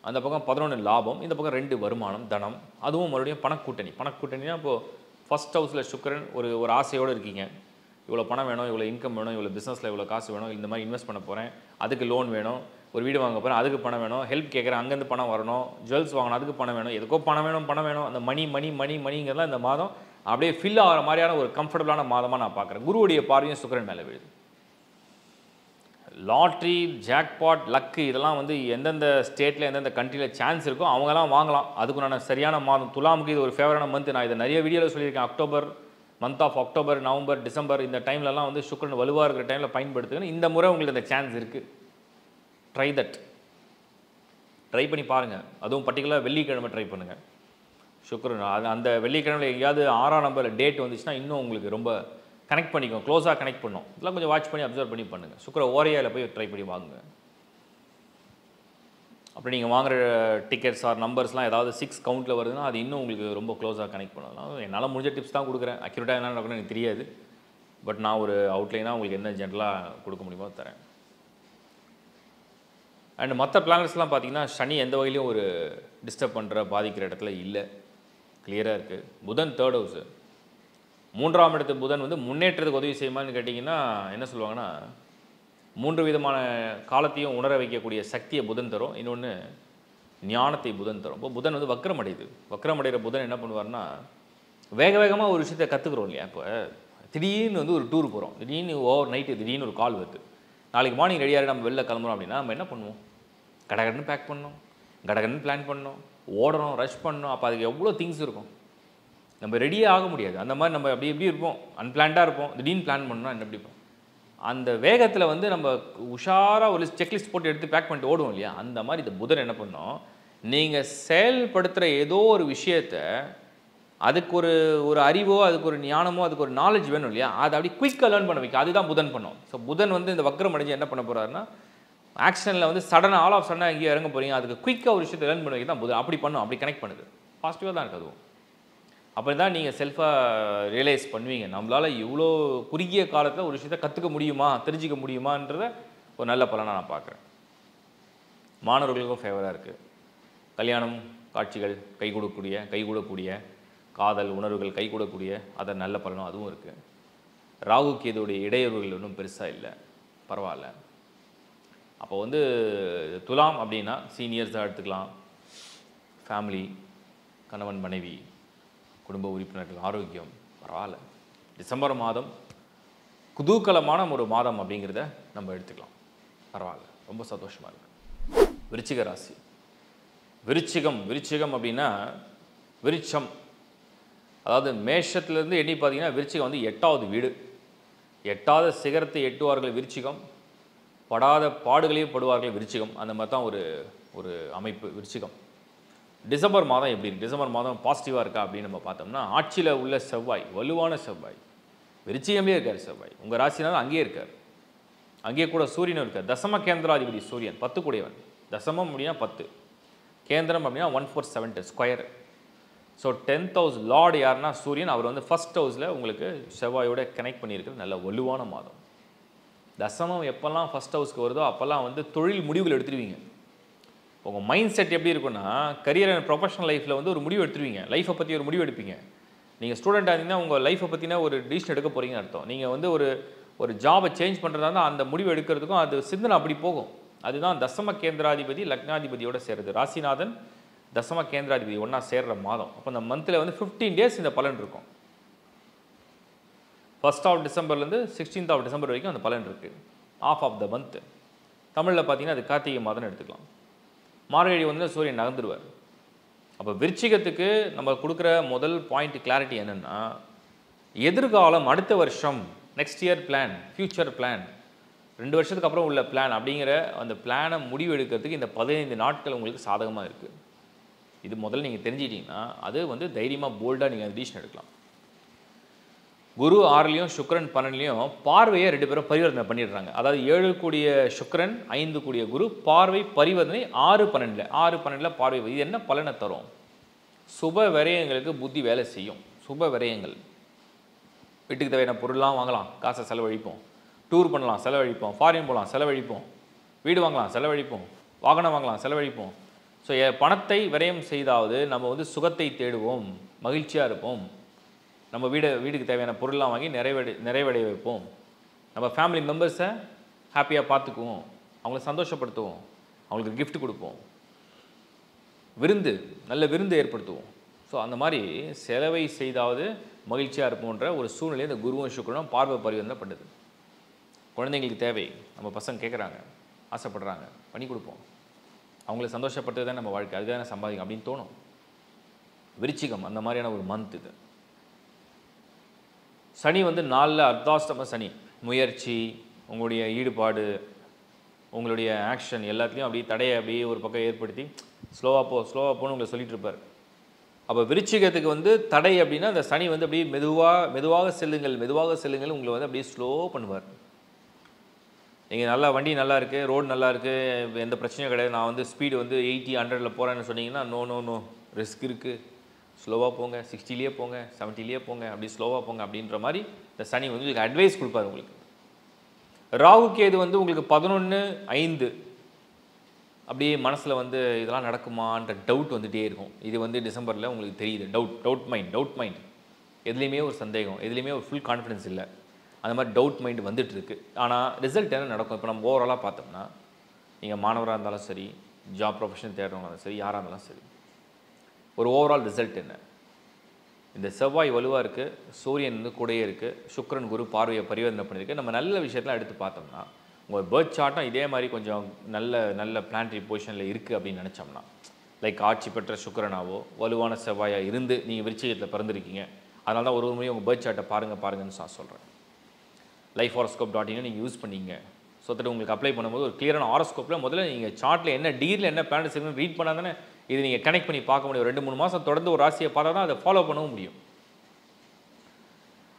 அந்த பக்கம் பதினொன்று லாபம், இந்த பக்கம் ரெண்டு வருமானம் தனம். அதுவும் மறுபடியும் பணக்கூட்டணி. பணக்கூட்டணினா இப்போது ஃபஸ்ட் ஹவுஸில் சுக்கிரன் ஒரு ஒரு ஆசையோடு இருக்கீங்க, இவ்வளோ பணம் வேணும், இவ்வளோ இன்கம் வேணும், இவ்வளோ பிஸ்னஸில் இவ்வளோ காசு வேணும், இந்த மாதிரி இன்வெஸ்ட் பண்ண போகிறேன், அதுக்கு லோன் வேணும், ஒரு வீடு வாங்க போறேன் அதுக்கு பணம் வேணும், ஹெல்ப் கேட்குறேன் அங்கேருந்து பணம் வரணும், ஜுவல்ஸ் வாங்கணும் அதுக்கு பணம் வேணும், எதுக்கோ பணம் வேணும் பணம் வேணும் அந்த மணி மணி மணி மணிங்கிறதுலாம் இந்த மாதம் அப்படியே ஃபில் ஆகிற மாதிரியான ஒரு கம்ஃபர்டபுளான மாதமாக நான் பார்க்குறேன். குருவுடைய பார்வையும் சுக்கிரன் மேலே விழுது. லாட்ரி, ஜாக்பாட், லக்கு இதெல்லாம் வந்து எந்தெந்த ஸ்டேட்டில் எந்தெந்த கண்ட்ரியில் சான்ஸ் இருக்கோ அவங்கெல்லாம் வாங்கலாம். அதுக்கு நான் சரியான மாதம் துலாமுக்கு இது ஒரு ஃபேவரான மந்த். நான் இதை நிறைய வீடியோவில் சொல்லியிருக்கேன். October month of October, November, December இந்த டைம்லலாம் வந்து சுக்கிரன் வலுவாக இருக்கிற டைமில் பயன்படுத்துக்கணும். இந்த முறை உங்களுக்கு அந்த சான்ஸ் இருக்குது. ட்ரை தட், ட்ரை பண்ணி பாருங்கள். அதுவும் பர்டிகுலராக வெள்ளிக்கிழமை ட்ரை பண்ணுங்கள். சுக்கிரன் அது அந்த வெள்ளிக்கிழமையில் எங்கேயாவது ஆறாம் நம்பர் டேட் வந்துச்சுன்னா இன்னும் உங்களுக்கு ரொம்ப கனெக்ட் பண்ணிக்கோங்க, க்ளோஸாக கனெக்ட் பண்ணோம். இதெல்லாம் கொஞ்சம் வாட்ச் பண்ணி அப்சர்வ் பண்ணி பண்ணுங்கள். சுக்கிர ஓரையாவில் போய் ட்ரை பண்ணி வாங்குங்க. அப்படி நீங்கள் வாங்குகிற டிக்கெட்ஸ் ஆர் நம்பர்ஸ்லாம் ஏதாவது சிக்ஸ் கவுண்டில் வருதுன்னா அது இன்னும் உங்களுக்கு ரொம்ப க்ளோஸாக கனெக்ட் பண்ணலாம். என்னால் முடிஞ்ச டிப்ஸ் தான் கொடுக்குறேன். அக்யூரேட்டாக என்ன நடக்கணும்னு எனக்கு தெரியாது. பட் நான் ஒரு அவுட்லைனாக உங்களுக்கு என்ன ஜென்ரலாக கொடுக்க முடியுமோ தரேன். அண்ட் மற்ற பிளானட்ஸ்லாம் பார்த்திங்கன்னா சனி எந்த வகையிலையும் ஒரு டிஸ்டர்ப் பண்ணுற பாதிக்கிற இடத்துல இல்லை, கிளியராக இருக்குது. புதன் தேர்ட் ஹவுஸு, மூன்றாம் இடத்து புதன் வந்து முன்னேற்றத்துக்கு உதவி செய்யுமான்னு கேட்டிங்கன்னா என்ன சொல்லுவாங்கன்னா, மூன்று விதமான காலத்தையும் உணர வைக்கக்கூடிய சக்தியை புதன் தரும். இன்னொன்று ஞானத்தை புதன் தரும். இப்போ புதன் வந்து வக்ரம் அடையுது. வக்ரம் அடைகிற புதன் என்ன பண்ணுவார்னா, வேக வேகமாக ஒரு விஷயத்தை கற்றுக்குறோம் இல்லையா. இப்போ திடீர்னு வந்து ஒரு டூர் போகிறோம், திடீர்னு ஓவர் நைட்டு திடீர்னு ஒரு கால் வருது, நாளைக்கு மார்னிங் ரெடியாக நம்ம வெளில கிளம்புறோம் அப்படின்னா நம்ம என்ன பண்ணுவோம்? கடகடன்னு பேக் பண்ணோம், கடகடன்னு பிளான் பண்ணோம், ஓடணும், ரஷ் பண்ணணும். அப்போ அதுக்கு எவ்வளோ திங்ஸ் இருக்கும், நம்ம ரெடியே ஆக முடியாது. அந்த மாதிரி நம்ம அப்படி எப்படி இருப்போம், அன்பிளான்டாக இருப்போம். திடீர்னு பிளான் பண்ணோம்னா என்ன எப்படி இருப்போம்? அந்த வேகத்தில் வந்து நம்ம உஷாராக ஒரு செக்லிஸ்ட் போட்டு எடுத்து பேக் பண்ணிட்டு ஓடுவோம் இல்லையா. அந்த மாதிரி இந்த புதன் என்ன பண்ணோம், நீங்கள் செயல்படுத்துகிற ஏதோ ஒரு விஷயத்தை அதுக்கு ஒரு ஒரு அறிவோ அதுக்கு ஒரு ஞானமோ அதுக்கு ஒரு நாலேஜ் வேணும் இல்லையா, அதை அப்படி குயிக்காக லேர்ன் பண்ண வைக்க அதுதான் புதன் பண்ணோம். ஸோ புதன் வந்து இந்த வக்ரம் அடைஞ்சு என்ன பண்ண போகிறாருன்னா, ஆக்ஷனில் வந்து சடனாக ஆல் ஆஃப் சடனாக எங்கேயும் இறங்க போகிறீங்க, அதுக்கு குயிக்காக ஒரு விஷயத்தை லேர்ன் பண்ண வைக்க தான் புதன் அப்படி பண்ணோம், அப்படி கனெக்ட் பண்ணுது. பாசிட்டிவாக தான் இருக்குது. அதுவும் அப்படி தான் நீங்கள் செல்ஃபாக ரியலைஸ் பண்ணுவீங்க, நம்மளால் இவ்வளோ குறுகிய காலத்தில் ஒரு விஷயத்தை கற்றுக்க முடியுமா தெரிஞ்சிக்க முடியுமான்றத ஒரு நல்ல பலனாக நான் பார்க்குறேன். மாணவர்களுக்கும் ஃபேவராக இருக்குது. கல்யாணம் காட்சிகள் கை கொடுக்கக்கூடிய கைகூடக்கூடிய காதல் உணர்வுகள் கை கூடக்கூடிய அதை நல்ல பலனும் அதுவும் இருக்குது. ராகுக்கு இதோடைய இடையூறுகள் ஒன்றும் பெருசாக இல்லை, பரவாயில்ல. அப்போ வந்து துலாம் அப்படின்னா சீனியர்ஸாக எடுத்துக்கலாம், ஃபேமிலி, கணவன் மனைவி, குடும்ப உறுப்பினர்கள், ஆரோக்கியம் பரவாயில்ல. டிசம்பர் மாதம் குதூகலமான ஒரு மாதம் அப்படிங்கிறத நம்ம எடுத்துக்கலாம். பரவாயில்ல, ரொம்ப சந்தோஷமாக இருக்குது. விருச்சிக ராசி, விருச்சிகம் விருச்சிகம் அப்படின்னா விருச்சம், அதாவது மேஷத்துலேருந்து எண்ணி பார்த்தீங்கன்னா விருச்சிகம் வந்து எட்டாவது வீடு. எட்டாத சிகரத்தை எட்டுவார்கள் விருச்சிகம், படாத பாடுகளையும் படுவார்கள் விருச்சிகம். அந்த மாதிரி தான் ஒரு ஒரு அமைப்பு விருச்சிகம். டிசம்பர் மாதம் எப்படி இருக்குது, டிசம்பர் மாதம் பாசிட்டிவாக இருக்கா அப்படின்னு நம்ம பார்த்தோம்னா, ஆட்சியில் உள்ள செவ்வாய், வலுவான செவ்வாய் விருச்சிகமே இருக்கார். செவ்வாய் உங்கள் ராசினாலும் அங்கேயே இருக்கார், அங்கேயே கூட சூரியனும் இருக்கார். தசம கேந்திராதிபதி சூரியன், பத்து கூடியவன். தசமம் அப்படின்னா பத்து, கேந்திரம் அப்படின்னா one four seven square. So tenth house lord யாருன்னா சூரியன், அவர் வந்து ஃபஸ்ட் ஹவுஸில் உங்களுக்கு செவ்வாயோட கனெக்ட் பண்ணியிருக்கிற நல்ல வலுவான மாதம். தசமம் எப்போல்லாம் ஃபஸ்ட் ஹவுஸ்க்கு வருதோ அப்போல்லாம் வந்து தொழில் முடிவுகள் எடுத்துருவீங்க. உங்கள் மைண்ட் செட் எப்படி இருக்குன்னா, கரியர் அண்ட் ப்ரொஃபஷனல் லைஃப்பில் வந்து ஒரு முடிவு எடுத்துருவீங்க, லைஃப்பை பற்றி ஒரு முடிவு எடுப்பீங்க. நீங்கள் ஸ்டூடெண்ட்டாக இருந்தீங்கன்னா உங்கள் லைஃப்பை பற்றினா ஒரு டிசிஷன் எடுக்க போகிறீங்கன்னு அர்த்தம். நீங்கள் வந்து ஒரு ஒரு ஜாபை சேஞ்ச் பண்ணுறதா தான் அந்த முடிவு எடுக்கிறதுக்கும் அது சிந்தனை அப்படி போகும். அதுதான் தசம கேந்திராதிபதி லக்னாதிபதியோடு சேர்றது, ராசிநாதன் தசம கேந்திராதிபதி ஒன்றா சேர்கிற மாதம். அப்போ இந்த மந்தில் வந்து ஃபிஃப்டீன் டேஸ் இந்த பலன் இருக்கும். ஃபர்ஸ்ட் ஆஃப் டிசம்பர்லேருந்து சிக்ஸ்டீன்த் ஆஃப் டிசம்பர் வரைக்கும் அந்த பலன் இருக்குது. ஆஃப் ஆஃப் த மந்த் தமிழில் பார்த்தீங்கன்னா அது கார்த்திகை மாதம்னு எடுத்துக்கலாம். மார்கழி வந்து சூரியன் நகர்ந்துடுவார். அப்போ விருச்சிகத்துக்கு நம்ம கொடுக்குற முதல் பாயிண்ட் கிளாரிட்டி என்னென்னா, எதிர்காலம், அடுத்த வருஷம், next year plan, future plan, ரெண்டு வருஷத்துக்கு அப்புறம் உள்ள பிளான் அப்படிங்கிற அந்த பிளானை முடிவு எடுக்கிறதுக்கு இந்த பதினைந்து நாட்கள் உங்களுக்கு சாதகமாக இருக்குது. இது முதல்ல நீங்கள் தெரிஞ்சுக்கிட்டிங்கன்னா அது வந்து தைரியமாக போல்டாக நீங்கள் அந்த டிசிஷன் எடுக்கலாம். குரு ஆறுலேயும் சுக்கிரன் பன்னெண்டுலேயும் பார்வையை ரெண்டு பேரும் பரிவர்த்தனை பண்ணிடுறாங்க. அதாவது ஏழு கூடிய சுக்கிரன், ஐந்து கூடிய குரு, பார்வை பரிவர்த்தனை ஆறு பன்னெண்டில் ஆறு பன்னெண்டில் பார்வை. இது என்ன பலனை தரும்? சுப விரயங்களுக்கு புத்தி வேலை செய்யும். சுப விரயங்கள், வீட்டுக்கு தேவையான பொருள்லாம் வாங்கலாம், காசை செலவழிப்போம், டூர் பண்ணலாம் செலவழிப்போம், ஃபாரின் போகலாம் செலவழிப்போம், வீடு வாங்கலாம் செலவழிப்போம், வாகனம் வாங்கலாம் செலவழிப்போம். ஸோ பணத்தை விரயம் செய்தாவது நம்ம வந்து சுகத்தை தேடுவோம், மகிழ்ச்சியாக இருப்போம், நம்ம வீடு வீட்டுக்கு தேவையான பொருள்லாம் வாங்கி நிறைவடை நிறைவடைய வைப்போம், நம்ம ஃபேமிலி மெம்பர்ஸை ஹாப்பியாக பார்த்துக்குவோம், அவங்கள சந்தோஷப்படுத்துவோம், அவங்களுக்கு gift கொடுப்போம் விருந்து நல்ல விருந்து ஏற்படுத்துவோம் சோ அந்த மாதிரி செலவை செய்தாவது மகிழ்ச்சியா இருப்போம்ன்ற ஒரு சூழ்நிலை இந்த குருவும் சுக்கிரனும் பார்வை பரிவர்த்தனை பண்ணுது குழந்தைகளுக்கு தேவை நம்ம பசங்க கேக்குறாங்க ஆசைப்படுறாங்க பண்ணி கொடுப்போம் அவங்கள சந்தோஷப்படுத்துறது தான் நம்ம வாழ்க்கை அதுக்கு தான் சம்பாதிக்கும் அப்படி தோணும் விருச்சிகம் அந்த மாதிரியான ஒரு மந்த் இது சனி வந்து நாலுல அர்த்தாஷ்டம சனி முயற்சி உங்களுடைய ஈடுபாடு உங்களுடைய ஆக்ஷன் எல்லாத்தையும் அப்படியே தடைய அப்படியே ஒரு பக்கம் ஏற்படுத்தி ஸ்லோவா போ ஸ்லோவா போன்னு உங்களுக்கு சொல்லிட்டு இருப்பார் அப்ப விருச்சிகத்துக்கு வந்து தடை அப்படினா அந்த சனி வந்து அப்படியே மெதுவா மெதுவாக செல்லுங்கள் மெதுவாக செல்லுங்கள் உங்களை வந்து அப்படியே ஸ்லோ பண்ணுவார் நீங்க நல்லா வண்டி நல்லா இருக்கு ரோட் நல்லா இருக்கு எந்த பிரச்சனையும் கிடையாது நான் வந்து ஸ்பீடு வந்து eighty, one hundred ல போறேன்னு சொன்னீங்கன்னா நோ நோ நோ ரிஸ்க் இருக்கு ஸ்லோவா போங்க sixty லியே போங்க seventy லியே போங்க அப்படியே ஸ்லோவா போங்க அப்படின்ற மாதிரி அந்த சனி வந்து உங்களுக்கு அட்வைஸ் கொடுப்பார் உங்களுக்கு ராகு கேது வந்து உங்களுக்கு eleven, five அப்படியே மனசுல வந்து இதெல்லாம் நடக்குமான்ற டவுட் வந்துட்டே இருக்கும் இது வந்து டிசம்பர்ல உங்களுக்கு தெரியுது doubt doubt mind doubt mind எதுலயுமே ஒரு சந்தேகம் எதுலயுமே ஒரு ஃபுல் கான்ஃபிடன்ஸ் இல்ல அந்த மாதிரி டவுட் மைண்ட் வந்துட்டு இருக்கு ஆனா ரிசல்ட் என்ன நடக்கும் இப்போ நம்ம ஓவராலா பார்த்தோம்னா நீங்க மாணவரா இருந்தாலும் சரி ஜாப் ப்ரொபஷனல் தேடுறவங்களா சரி யாரா இருந்தாலும் சரி ஒரு ஓவரால் ரிசல்ட் என்ன இந்த செவ்வாய் வலுவா இருக்கு சூரியன் வந்து கூடயே இருக்கு சுக்கிரன் குரு பார்வையை பரிவர்த்தனை பண்ணிருக்கு நம்ம நல்ல விஷயத்தெல்லாம் எடுத்து பார்த்தோம்னா உங்கள் பேர்த் சார்ட்டும் இதே மாதிரி கொஞ்சம் நல்ல நல்ல பிளானட்ரி பொசிஷனில் இருக்குது அப்படின்னு நினச்சோம்னா லைக் ஆட்சி பெற்ற சுக்கிரனாவோ வலுவான செவ்வாயாக இருந்து நீங்கள் விருச்சிகத்தில் பிறந்திருக்கீங்க அதனால தான் ஒரு ஒரு முறையும் உங்கள் பேர்த் சார்ட்டை பாருங்கள் பாருங்கன்னு நான் சொல்கிறேன் லைஃப் ஹாரோஸ்கோப் டாட் இன் நீங்கள் யூஸ் பண்ணிங்க ஸோ தட் உங்களுக்கு அப்ளை பண்ணும்போது ஒரு கிளியரான ஹாரோஸ்கோப்பில் முதல்ல நீங்கள் சார்ட்டில் என்ன டிகிரியில் என்ன பிளானட்ஸ் இருக்குன்னு ரீட் பண்ணால் தானே இது நீங்கள் கனெக்ட் பண்ணி பார்க்க முடியும் ரெண்டு மூணு மாதம் தொடர்ந்து ஒரு ராசியை பார்த்தா தான் அதை ஃபாலோ பண்ணவும் முடியும்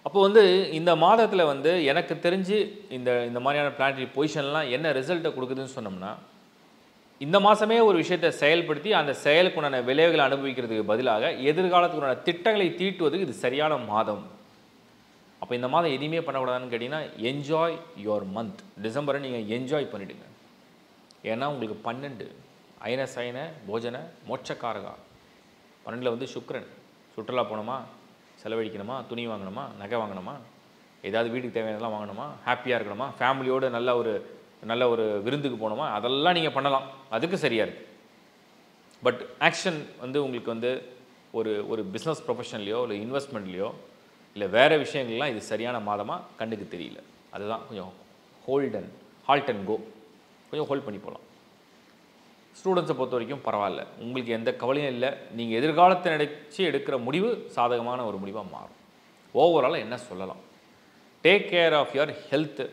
அப்போ வந்து இந்த மாதத்துல வந்து எனக்கு தெரிஞ்சு இந்த இந்த மாதிரியான பிளானட்ரி பொசிஷன்லாம் என்ன ரிசல்ட்டை கொடுக்குதுன்னு சொன்னோம்னா இந்த மாசமே ஒரு விஷயத்தை செயல்படுத்தி அந்த செயலுக்குண்டான விளைவுகளை அனுபவிக்கிறதுக்கு பதிலாக எதிர்காலத்துக்குண்டான திட்டங்களை தீட்டுவதுக்கு இது சரியான மாதம் அப்போ இந்த மாதம் எதுவுமே பண்ணக்கூடாதுன்னு கேட்டிங்கன்னா என்ஜாய் யுவர் மந்த் டிசம்பரை நீங்கள் என்ஜாய் பண்ணிடுங்க ஏன்னா உங்களுக்கு பன்னெண்டு அயன சயன போஜன மோட்சக்காரகா பன்னெண்டில் வந்து சுக்கிரன் சுற்றுலா போனோமா செலவழிக்கணுமா துணி வாங்கணுமா நகை வாங்கணுமா ஏதாவது வீட்டுக்கு தேவையானதெல்லாம் வாங்கணுமா ஹாப்பியாக இருக்கணுமா ஃபேமிலியோடு நல்ல ஒரு நல்ல ஒரு விருந்துக்கு போகணுமா அதெல்லாம் நீங்கள் பண்ணலாம் அதுக்கு சரியாக இருக்குது பட் ஆக்ஷன் வந்து உங்களுக்கு வந்து ஒரு ஒரு பிஸ்னஸ் ப்ரொஃபஷன்லையோ இல்லை இன்வெஸ்ட்மெண்ட்லையோ இல்லை வேறு விஷயங்கள்லாம் இது சரியான மாதமாக கண்ணுக்கு தெரியல அதுதான் கொஞ்சம் hold and halt and go கொஞ்சம் ஹோல்ட் பண்ணி போகலாம் ஸ்டூடெண்ட்ஸை பொறுத்த வரைக்கும் பரவாயில்ல உங்களுக்கு எந்த கவலையும் இல்லை நீங்கள் எதிர்காலத்தை நினைச்சு எடுக்கிற முடிவு சாதகமான ஒரு முடிவாக மாறும் ஓவராலாக என்ன சொல்லலாம் take care of your health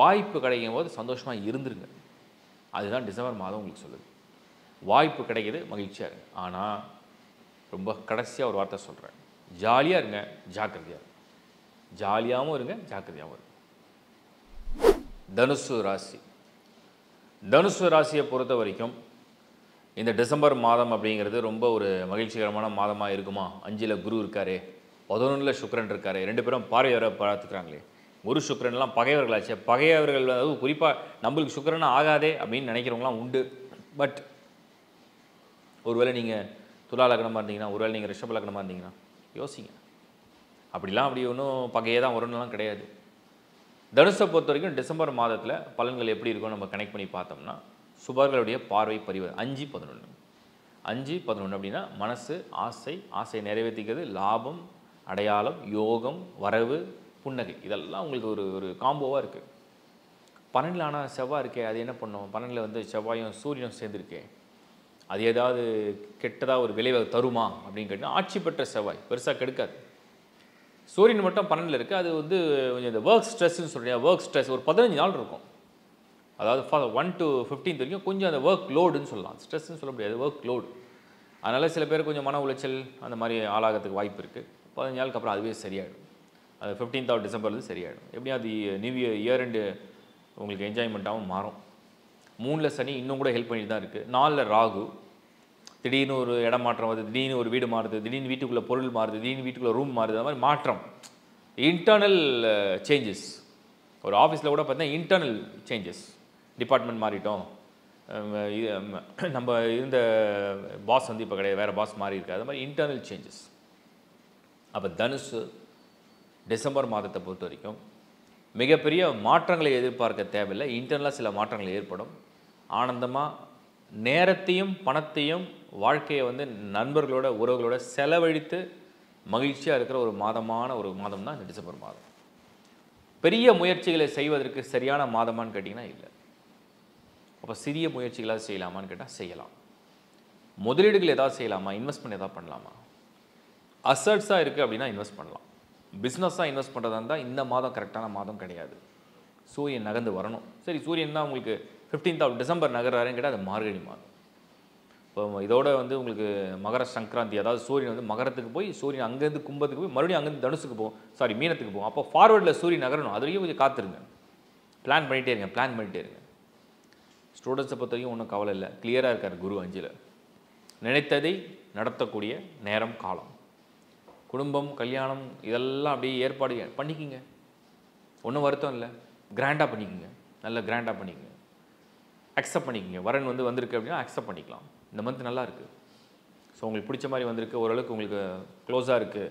வாய்ப்பு கிடைக்கும் போது சந்தோஷமாக இருந்துருங்க அதுதான் டிசம்பர் மாதம் உங்களுக்கு சொல்லுது வாய்ப்பு கிடைக்கிது மகிழ்ச்சியாக இருங்க ஆனால் ரொம்ப கடைசியாக ஒரு வார்த்தை சொல்கிறேன் ஜாலியாக இருங்க ஜாக்கிரதையாக ஜாலியாகவும் இருங்க ஜாக்கிரதையாகவும் இருங்க தனுசு ராசி தனுசு ராசியை பொறுத்த வரைக்கும் இந்த டிசம்பர் மாதம் அப்படிங்கிறது ரொம்ப ஒரு மகிழ்ச்சிகரமான மாதமாக இருக்குமா அஞ்சில் குரு இருக்காரு பதினொன்றில் சுக்கிரன் இருக்காரு ரெண்டு பேரும் பார்வையவரை பார்த்துக்கிறாங்களே குரு சுக்கிரன்லாம் பகையவர்களாச்சு பகையவர்கள் அதாவது குறிப்பாக நம்மளுக்கு சுக்கிரன் ஆகாதே அப்படின்னு நினைக்கிறவங்களாம் உண்டு பட் ஒருவேளை நீங்கள் துலா லக்னமாக இருந்தீங்கன்னா ஒருவேளை நீங்கள் ரிஷப லக்னமாக இருந்தீங்கன்னா யோசிங்க அப்படிலாம் அப்படி ஒன்றும் பகையே தான் வரும்னுலாம் கிடையாது தனுஷை பொறுத்த வரைக்கும் டிசம்பர் மாதத்தில் பலன்கள் எப்படி இருக்கும் நம்ம கனெக்ட் பண்ணி பார்த்தோம்னா சுபர்களுடைய பார்வை பரிவர்த்தனை அஞ்சு பதினொன்று அஞ்சு பதினொன்று அப்படின்னா மனசு ஆசை ஆசை நிறைவேற்றிக்கிறது லாபம் அடையாளம் யோகம் வரவு புன்னகை இதெல்லாம் உங்களுக்கு ஒரு ஒரு காம்போவாக இருக்குது பன்னெண்டில் ஆனால் செவ்வாய் இருக்கே அது என்ன பண்ணும் பன்னெண்டில் வந்து செவ்வாயும் சூரியனும் சேர்ந்துருக்கே அது ஏதாவது கெட்டதாக ஒரு விளைவை தருமா அப்படின்னு கேட்டால் ஆட்சி பெற்ற செவ்வாய் பெருசாக கெடுக்காது சூரியன் மட்டும் பன்னெண்டில் இருக்குது அது வந்து கொஞ்சம் இந்த ஒர்க் ஸ்ட்ரெஸ்ன்னு சொல்கிறேன் ஒர்க் ஸ்ட்ரெஸ் ஒரு பதினஞ்சு நாள் இருக்கும் அதாவது ஃபா ஒன் டு ஃபிஃப்டீன்த் வரைக்கும் கொஞ்சம் அந்த ஒர்க் லோடுன்னு சொல்லலாம் ஸ்ட்ரெஸ்ன்னு சொல்ல முடியாது ஒர்க் லோடு அதனால் சில பேர் கொஞ்சம் மன உளைச்சல் அந்த மாதிரி ஆளாகிறதுக்கு வாய்ப்பு இருக்குது பதினஞ்சு நாளுக்கு அப்புறம் அதுவே சரியாயிடும் அது ஃபிஃப்டீன்த் ஆஃப் டிசம்பர்லேருந்து சரியாயிடும் எப்படியும் அது நியூ இயர் இயர் அண்டு உங்களுக்கு என்ஜாய்மெண்ட்டாகவும் மாறும் மூணில் சனி இன்னும் கூட ஹெல்ப் பண்ணிட்டு தான் இருக்குது நாலில் ராகு திடீர்னு ஒரு இடம் மாற்றம் வருது திடீர்னு ஒரு வீடு மாறுது திடீர்னு வீட்டுக்குள்ளே பொருள் மாறுது திடீர்னு வீட்டுக்குள்ளே ரூம் மாறுது அந்த மாதிரி மாற்றம் இன்டர்னல் சேஞ்சஸ் ஒரு ஆஃபீஸில் கூட பார்த்தீங்கன்னா இன்டர்னல் சேஞ்சஸ் டிபார்ட்மெண்ட் மாறிட்டோம் நம்ம இருந்த பாஸ் வந்து இப்போ கிடையாது வேறு பாஸ் மாறி இருக்குது அது மாதிரி இன்டர்னல் சேஞ்சஸ் அப்போ தனுசு டிசம்பர் மாதத்தை பொறுத்த வரைக்கும் மிகப்பெரிய மாற்றங்களை எதிர்பார்க்க தேவையில்லை இன்டர்னலாக சில மாற்றங்கள் ஏற்படும் ஆனந்தமாக நேரத்தையும் பணத்தையும் வாழ்க்கையை வந்து நண்பர்களோட உறவுகளோட செலவழித்து மகிழ்ச்சியாக இருக்கிற ஒரு மாதமான ஒரு மாதம் தான் டிசம்பர் மாதம். பெரிய முயற்சிகளை செய்வதற்கு சரியான மாதமானு கேட்டிங்கன்னா இல்லை. அப்போ சிறிய முயற்சிகளாக செய்யலாமான்னு கேட்டால் செய்யலாம். முதலீடுகள் எதாவது செய்யலாமா, இன்வெஸ்ட்மெண்ட் எதாவது பண்ணலாமா, அசட்ஸாக இருக்குது அப்படின்னா இன்வெஸ்ட் பண்ணலாம். பிஸ்னஸாக இன்வெஸ்ட் பண்ணுறதா இருந்தால் இந்த மாதம் கரெக்டான மாதம் கிடையாது. சூரியன் நகர்ந்து வரணும். சரி, சூரியன் தான் உங்களுக்கு ஃபிஃப்டீன்த் ஆஃப் டிசம்பர் நகர்றாருன்னு கேட்டால் அது மார்கழி மாதம். இப்போ இதோட வந்து உங்களுக்கு மகர சங்கராந்தி, அதாவது சூரியன் வந்து மகரத்துக்கு போய் சூரியன் அங்கேருந்து கும்பத்துக்கு போய் மறுபடியும் அங்கேருந்து தனுசுக்கு போகும், சாரி மீனத்துக்கு போகும். அப்போ ஃபார்வர்டில் சூரியன் நகரணும். அதுலேயும் கொஞ்சம் காத்துருங்க, பிளான் பண்ணிகிட்டே இருங்க பிளான் பண்ணிகிட்டே இருங்க ஸ்டூடெண்ட்ஸை பொறுத்தவரைக்கும் ஒன்றும் கவலை இல்லை, கிளியராக இருக்கார் குரு அஞ்சில். நினைத்ததை நடத்தக்கூடிய நேரம் காலம். குடும்பம், கல்யாணம் இதெல்லாம் அப்படியே ஏற்பாடு பண்ணிக்கிங்க, ஒன்றும் வருத்தம் இல்லை. கிராண்டாக பண்ணிக்கோங்க, நல்லா கிராண்டாக பண்ணிக்கோங்க, அக்செப்ட் பண்ணிக்கோங்க. வரன் வந்து வந்திருக்கு அப்படின்னா அக்செப்ட் பண்ணிக்கலாம். இந்த மந்த் நல்லா இருக்குது, ஸோ உங்களுக்கு பிடிச்ச மாதிரி வந்திருக்கு, ஓரளவுக்கு உங்களுக்கு க்ளோஸாக இருக்குது.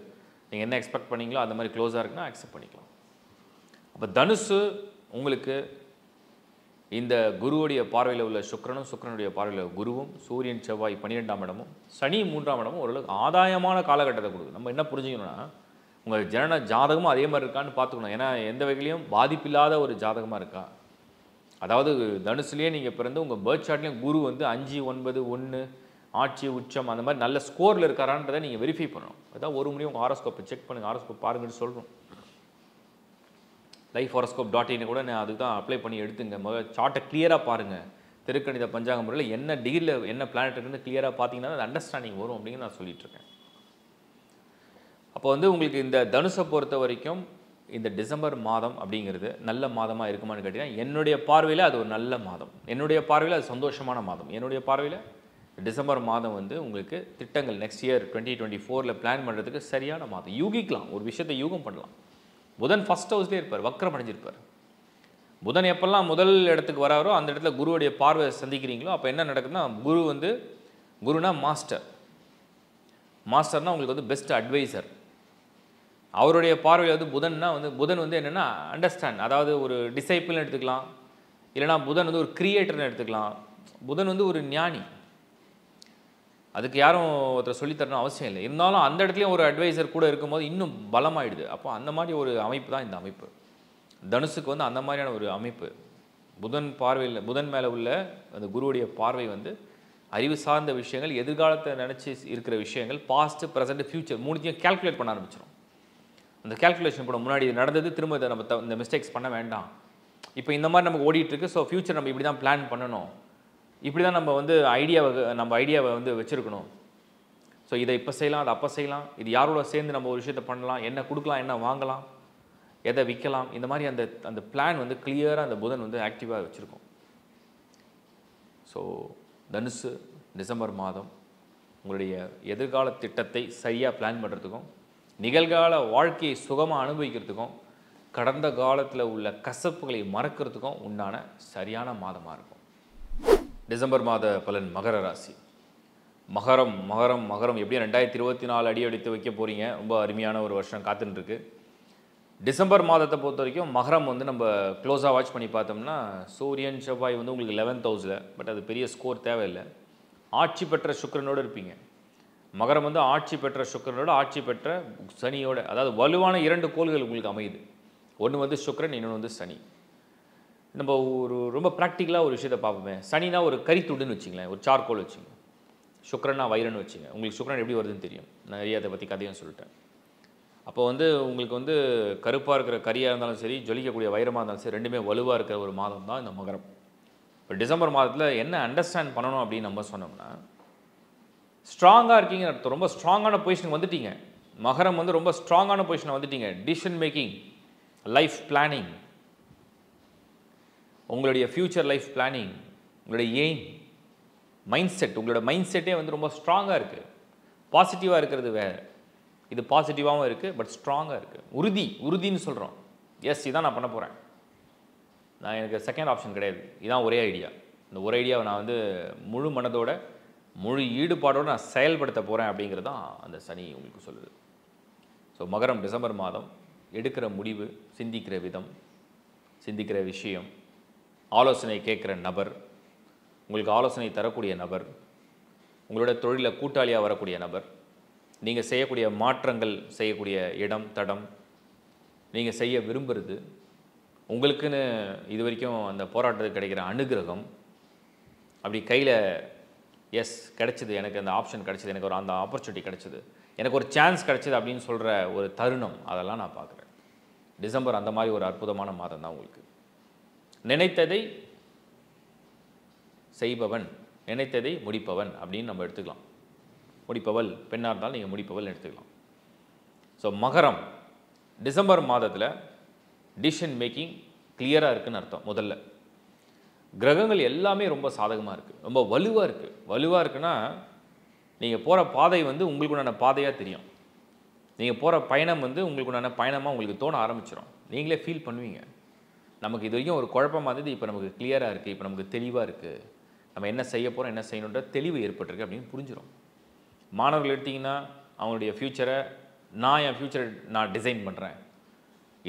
நீங்கள் என்ன எக்ஸ்பெக்ட் பண்ணிங்களோ அந்த மாதிரி க்ளோஸாக இருக்குன்னா அக்செப்ட் பண்ணிக்கலாம். அப்போ தனுசு உங்களுக்கு இந்த குருவுடைய பார்வையில் உள்ள சுக்கிரனும், சுக்கிரனுடைய பார்வையில் குருவும், சூரியன் செவ்வாய் பன்னிரெண்டாம் இடமும், சனி மூன்றாம் இடமும் ஓரளவுக்கு ஆதாயமான காலகட்டத்தை கொடுக்குது. நம்ம என்ன புரிஞ்சுக்கணும்னா உங்கள் ஜனன ஜாதகமும் அதே மாதிரி இருக்கான்னு பார்த்துக்கணும். ஏன்னா எந்த வகையிலையும் பாதிப்பில்லாத ஒரு ஜாதகமாக இருக்கா, அதாவது தனுசுலேயே நீங்கள் பிறந்து உங்கள் பர்த் சார்ட்லேயும் குரு வந்து அஞ்சு ஒன்பது ஒன்று ஆட்சி உச்சம் அந்த மாதிரி நல்ல ஸ்கோரில் இருக்காரான்றதை நீங்கள் வெரிஃபை பண்ணணும். அதான் ஒரு முறையும் உங்கள் ஹாரோஸ்கோப்பை செக் பண்ணுங்கள், ஹாரோஸ்கோப் பாருங்கன்னு சொல்கிறோம். லைஃப் ஹாரோஸ்கோப் டாட் இன் கூட நான் அதுக்கு தான் அப்ளை பண்ணி எடுத்துங்க. முதல் சார்ட்டை கிளியராக பாருங்கள், திருக்கணித பஞ்சாங்க முறையில் என்ன டிகிரியில் என்ன பிளானட் இருக்குன்னு கிளியராக பார்த்தீங்கன்னா அது அண்டர்ஸ்டாண்டிங் வரும் அப்படின்னு நான் சொல்லிட்டுருக்கேன். அப்போ வந்து உங்களுக்கு இந்த தனுசை பொறுத்த வரைக்கும் இந்த டிசம்பர் மாதம் அப்படிங்கிறது நல்ல மாதமாக இருக்குமான்னு கேட்டிங்கன்னா என்னுடைய பார்வையில் அது ஒரு நல்ல மாதம், என்னுடைய பார்வையில் அது சந்தோஷமான மாதம். என்னுடைய பார்வையில் டிசம்பர் மாதம் வந்து உங்களுக்கு திட்டங்கள் நெக்ஸ்ட் இயர் டுவெண்ட்டி டுவெண்ட்டி ஃபோரில் பிளான் பண்ணுறதுக்கு சரியான மாதம். யூகிக்கலாம், ஒரு விஷயத்தை யூகம் பண்ணலாம். புதன் ஃபஸ்ட் ஹவுஸ்லேயே இருப்பார், வக்ரம் அடைஞ்சிருப்பார். புதன் எப்பெல்லாம் முதல் இடத்துக்கு வராரோ அந்த இடத்துல குருவுடைய பார்வையை சந்திக்கிறீங்களோ அப்போ என்ன நடக்குதுன்னா குரு வந்து குருனா மாஸ்டர், மாஸ்டர்னால் உங்களுக்கு வந்து பெஸ்ட் அட்வைசர். அவருடைய பார்வையில் வந்து புதன்னா வந்து புதன் வந்து என்னென்னா அண்டர்ஸ்டாண்ட், அதாவது ஒரு டிசைப்பிள்னு எடுத்துக்கலாம், இல்லைனா புதன் வந்து ஒரு கிரியேட்டர்னு எடுத்துக்கலாம். புதன் வந்து ஒரு ஞானி, அதுக்கு யாரும் ஒருத்தர் சொல்லித்தரணும் அவசியம் இல்லை. இருந்தாலும் அந்த இடத்துலையும் ஒரு அட்வைசர் கூட இருக்கும்போது இன்னும் பலமாயிடுது. அப்போ அந்த மாதிரி ஒரு அமைப்பு தான் இந்த அமைப்பு. தனுசுக்கு வந்து அந்த மாதிரியான ஒரு அமைப்பு புதன் பார்வையில், புதன் மேலே உள்ள அந்த குருவுடைய பார்வை வந்து அறிவு சார்ந்த விஷயங்கள், எதிர்காலத்தை நினச்சி இருக்கிற விஷயங்கள், பாஸ்ட் ப்ரெசென்ட் ஃப்யூச்சர் மூணுத்தையும் கேல்குலேட் பண்ண ஆரம்பிச்சிடும். அந்த கேல்குலேஷன் பண்ண முன்னாடி இது நடந்தது, திரும்ப இதை நம்ம இந்த மிஸ்டேக்ஸ் பண்ண வேண்டாம், இப்போ இந்த மாதிரி நமக்கு ஓடிட்டுருக்கு, ஸோ ஃப்யூச்சர் நம்ம இப்படி தான் பிளான் பண்ணணும், இப்படி தான் நம்ம வந்து ஐடியாவை நம்ம ஐடியாவை வந்து வச்சுருக்கணும். ஸோ இதை இப்போ செய்யலாம், அதை அப்போ செய்யலாம், இது யாரோட சேர்ந்து நம்ம ஒரு விஷயத்தை பண்ணலாம், என்ன கொடுக்கலாம், என்ன வாங்கலாம், எதை விற்கலாம், இந்த மாதிரி அந்த அந்த பிளான் வந்து கிளியராக அந்த புதன் வந்து ஆக்டிவாக வச்சுருக்கோம். ஸோ தனுசு டிசம்பர் மாதம் உங்களுடைய எதிர்கால திட்டத்தை சரியாக பிளான் பண்ணுறதுக்கும், நிகழ்கால வாழ்க்கையை சுகமாக அனுபவிக்கிறதுக்கும், கடந்த காலத்தில் உள்ள கசப்புகளை மறக்கிறதுக்கும் உண்டான சரியான மாதமாக இருக்கும் டிசம்பர் மாத பலன். மகர ராசி, மகரம் மகரம் மகரம் எப்படியும் ரெண்டாயிரத்தி இருபத்தி நாலு அடி அடித்து வைக்க போகிறீங்க. ரொம்ப அருமையான ஒரு வருஷம் காத்துட்டுருக்கு. டிசம்பர் மாதத்தை பொறுத்த வரைக்கும் மகரம் வந்து நம்ம க்ளோஸாக வாட்ச் பண்ணி பார்த்தோம்னா சூரியன் செவ்வாய் வந்து உங்களுக்கு லெவன்த் ஹவுஸில், பட் அது பெரிய ஸ்கோர் தேவையில்லை. ஆட்சி பெற்ற சுக்கிரனோடு இருப்பீங்க. மகரம் வந்து ஆட்சி பெற்ற சுக்கிரனோட ஆட்சி பெற்ற சனியோட, அதாவது வலுவான இரண்டு கோள்கள் உங்களுக்கு அமையுது. ஒன்று வந்து சுக்கிரன், இன்னொன்று வந்து சனி. நம்ம ஒரு ரொம்ப ப்ராக்டிக்கலாக ஒரு விஷயத்தை பார்ப்போமே. சனினா ஒரு கரித்துண்டுன்னு வச்சுங்களேன், ஒரு சார்கோல் வச்சுங்க. சுக்கிரனா வைரன்னு வச்சுங்க. உங்களுக்கு சுக்கிரன் எப்படி வருதுன்னு தெரியும், நிறைய அதை பற்றி கதையும் சொல்லிட்டேன். அப்போ வந்து உங்களுக்கு வந்து கருப்பாக இருக்கிற கரியாக இருந்தாலும் சரி, ஜொலிக்கக்கூடிய வைரமாக இருந்தாலும் சரி, ரெண்டுமே வலுவாக இருக்கிற ஒரு மாதம் தான் இந்த மகரம். இப்போ டிசம்பர் மாதத்தில் என்ன அண்டர்ஸ்டாண்ட் பண்ணணும் அப்படின்னு நம்ம சொன்னோம்னா, ஸ்ட்ராங்காக இருக்கீங்கன்னு அர்த்தம். ரொம்ப ஸ்ட்ராங்கான பொசிஷன் வந்துட்டீங்க. மகரம் வந்து ரொம்ப ஸ்ட்ராங்கான பொசிஷனை வந்துட்டீங்க. டிசிஷன் மேக்கிங், லைஃப் பிளானிங், உங்களுடைய ஃப்யூச்சர் லைஃப் பிளானிங், உங்களுடைய எய்ம், மைண்ட் செட், உங்களோட மைண்ட் செட்டே வந்து ரொம்ப ஸ்ட்ராங்காக இருக்குது. பாசிட்டிவாக இருக்கிறது வேறு, இது பாசிட்டிவாகவும் இருக்குது, பட் ஸ்ட்ராங்காக இருக்குது. உறுதி உறுதின்னு சொல்கிறோம். எஸ், இதான் நான் பண்ண போகிறேன், நான் எனக்கு செகண்ட் ஆப்ஷன் கிடையாது, இதான் ஒரே ஐடியா, இந்த ஒரு ஐடியாவை நான் வந்து முழு மனதோட முழு ஈடுபாடோடு நான் செயல்படுத்த போகிறேன் அப்படிங்கிறது தான் அந்த சனி உங்களுக்கு சொல்லுது. ஸோ மகரம் டிசம்பர் மாதம் எடுக்கிற முடிவு, சிந்திக்கிற விதம், சிந்திக்கிற விஷயம், ஆலோசனை கேட்குற நபர், உங்களுக்கு ஆலோசனை தரக்கூடிய நபர், உங்களோட தொழிலில் கூட்டாளியாக வரக்கூடிய நபர், நீங்கள் செய்யக்கூடிய மாற்றங்கள் செய்யக்கூடிய இடம் தடம், நீங்கள் செய்ய விரும்புகிறது, உங்களுக்குன்னு இது வரைக்கும் அந்த போராட்டத்துக்கு கிடைக்கிற அனுகிரகம், அப்படி கையில் எஸ் கிடைச்சிது, எனக்கு அந்த ஆப்ஷன் கிடைச்சிது, எனக்கு ஒரு அந்த ஆப்பர்ச்சுனிட்டி கிடைச்சிது, எனக்கு ஒரு சான்ஸ் கிடைச்சிது அப்படின்னு சொல்கிற ஒரு தருணம் அதெல்லாம் நான் பார்க்குறேன். டிசம்பர் அந்த மாதிரி ஒரு அற்புதமான மாதம் தான் உங்களுக்கு. நினைத்ததை செய்பவன், நினைத்ததை முடிப்பவன் அப்படின்னு நம்ம எடுத்துக்கலாம். முடிப்பவள் பெண்ணாக இருந்தாலும் நீங்கள் முடிப்பவள் எடுத்துக்கலாம். ஸோ மகரம் டிசம்பர் மாதத்தில் டிசிஷன் மேக்கிங் கிளியராக இருக்குதுன்னு அர்த்தம். முதல்ல கிரகங்கள் எல்லாமே ரொம்ப சாதகமாக இருக்குது, ரொம்ப வலுவாக இருக்குது. வலுவாக இருக்குன்னா நீங்கள் போகிற பாதை வந்து உங்களுக்கு உண்டான பாதையாக தெரியும். நீங்கள் போகிற பயணம் வந்து உங்களுக்கு உண்டான பயணமாக உங்களுக்கு தோண ஆரம்பிச்சிடும். நீங்களே ஃபீல் பண்ணுவீங்க, நமக்கு இது வரைக்கும் ஒரு குழப்பமாக இருந்தது, இப்போ நமக்கு கிளியராக இருக்குது, இப்போ நமக்கு தெளிவாக இருக்குது, நம்ம என்ன செய்ய போகிறோம் என்ன செய்யணுன்ற தெளிவு ஏற்பட்டிருக்கு அப்படின்னு புரிஞ்சிடும். மாணவர்கள் எடுத்திங்கன்னா அவங்களுடைய ஃப்யூச்சரை, நான் என் ஃப்யூச்சரை நான் டிசைன் பண்ணுறேன்,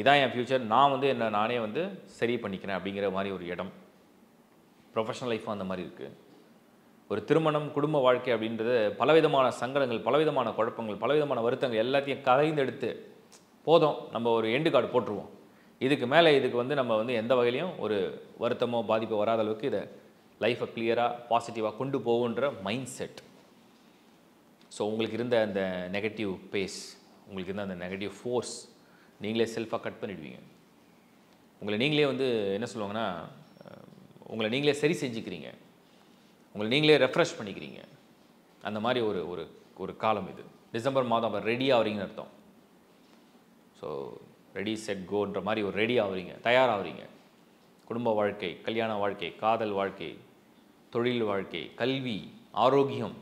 இதான் என் ஃப்யூச்சர், நான் வந்து என்ன நானே வந்து சரி பண்ணிக்கிறேன் அப்படிங்கிற மாதிரி ஒரு இடம். ப்ரொஃபஷனல் லைஃப்பும் அந்த மாதிரி இருக்குது. ஒரு திருமணம் குடும்ப வாழ்க்கை அப்படின்றது பலவிதமான சங்கடங்கள், பலவிதமான குழப்பங்கள், பலவிதமான வருத்தங்கள் எல்லாத்தையும் கலைந்தெடுத்து போதும் நம்ம ஒரு எண்டு கார்டு போட்டுருவோம். இதுக்கு மேலே இதுக்கு வந்து நம்ம வந்து எந்த வகையிலையும் ஒரு வருத்தமோ பாதிப்போ வராத அளவுக்கு இதை லைஃப்பை கிளியராக பாசிட்டிவாக கொண்டு போகுன்ற மைண்ட் செட். ஸோ உங்களுக்கு இருந்த அந்த நெகட்டிவ் பேஸ், உங்களுக்கு இருந்த அந்த நெகட்டிவ் ஃபோர்ஸ் நீங்களே செல்ஃபாக கட் பண்ணிடுவீங்க. உங்களை நீங்களே வந்து என்ன சொல்லுவாங்கன்னா, உங்களை நீங்களே சரி செஞ்சுக்கிறீங்க, உங்களை நீங்களே ரெஃப்ரெஷ் பண்ணிக்கிறீங்க. அந்த மாதிரி ஒரு ஒரு ஒரு காலம் இது டிசம்பர் மாதம். அப்போ ரெடி ஆகிறீங்கன்னு அர்த்தம். ஸோ ரெடி செட் கோன்ற மாதிரி ஒரு ரெடி ஆகிறீங்க, தயாராகிறீங்க. குடும்ப வாழ்க்கை, கல்யாண வாழ்க்கை, காதல் வாழ்க்கை, தொழில் வாழ்க்கை, கல்வி, ஆரோக்கியம்,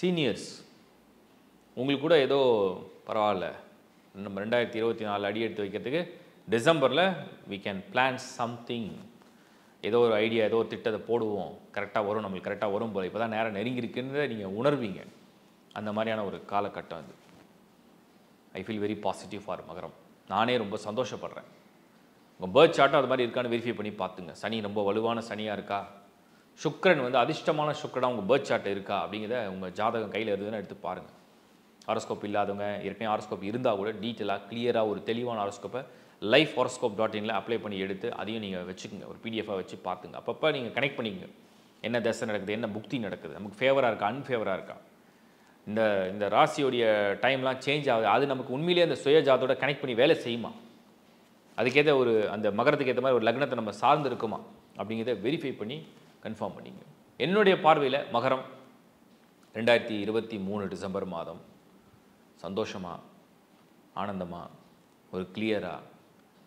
சீனியர்ஸ் உங்களுக்கு கூட ஏதோ பரவாயில்ல, நம்ம ரெண்டாயிரத்தி இருபத்தி நாலு அடி எடுத்து வைக்கிறதுக்கு டிசம்பரில் வி கேன் பிளான் சம்திங், ஏதோ ஒரு ஐடியா, ஏதோ ஒரு திட்டத்தை போடுவோம், கரெக்டாக வரும், நம்மளுக்கு கரெக்டாக வரும் போல, இப்போ தான் நேரம் நெருங்கியிருக்குன்னு நீங்கள் உணர்வீங்க. அந்த மாதிரியான ஒரு காலகட்டம் இது. I feel very positive for மகரம். நானே ரொம்ப சந்தோஷப்படுறேன். உங்கள் பேர்த் சார்ட்டும் அது மாதிரி இருக்கான்னு வெரிஃபை பண்ணி பார்த்துங்க. சனி ரொம்ப வலுவான சனியாக இருக்கா, சுக்கிரன் வந்து அதிர்ஷ்டமான சுக்கிரனாக உங்கள் பேர்த் சார்ட் இருக்கா அப்படிங்கிறத உங்கள் ஜாதகம் கையில் இருக்குதுன்னு எடுத்து பாருங்கள். ஹாரோஸ்கோப் இல்லாதவங்க, ஏற்கனவே ஹாரோஸ்கோப் இருந்தால் கூட டீட்டெயிலாக கிளியராக ஒரு தெளிவான ஹாரோஸ்கோப்பை லைஃப் ஹாரோஸ்கோப் டாட் இனில் அப்ளை பண்ணி எடுத்து அதையும் நீங்கள் வச்சுக்கோங்க, ஒரு பிடிஎஃபாக வச்சு பார்த்துங்க. அப்பப்போ நீங்கள் கனெக்ட் பண்ணிக்கங்க, என்ன தசை நடக்குது, என்ன புக்தி நடக்குது, நமக்கு ஃபேவராக இருக்கா அன்ஃபேவராக இருக்கா, இந்த இந்த ராசியோடைய டைம்லாம் சேஞ்ச் ஆகுது, அது நமக்கு உண்மையிலேயே அந்த சுய ஜாதோட கனெக்ட் பண்ணி வேலை செய்யுமா, அதுக்கேற்ற ஒரு அந்த மகரத்துக்கு ஏற்ற மாதிரி ஒரு லக்னத்தை நம்ம சார்ந்து இருக்குமா அப்படிங்கிறத வெரிஃபை பண்ணி கன்ஃபார்ம் பண்ணிங்க. என்னுடைய பார்வையில் மகரம் ரெண்டாயிரத்தி இருபத்தி மூணு டிசம்பர் மாதம் சந்தோஷமாக, ஆனந்தமாக, ஒரு கிளியராக,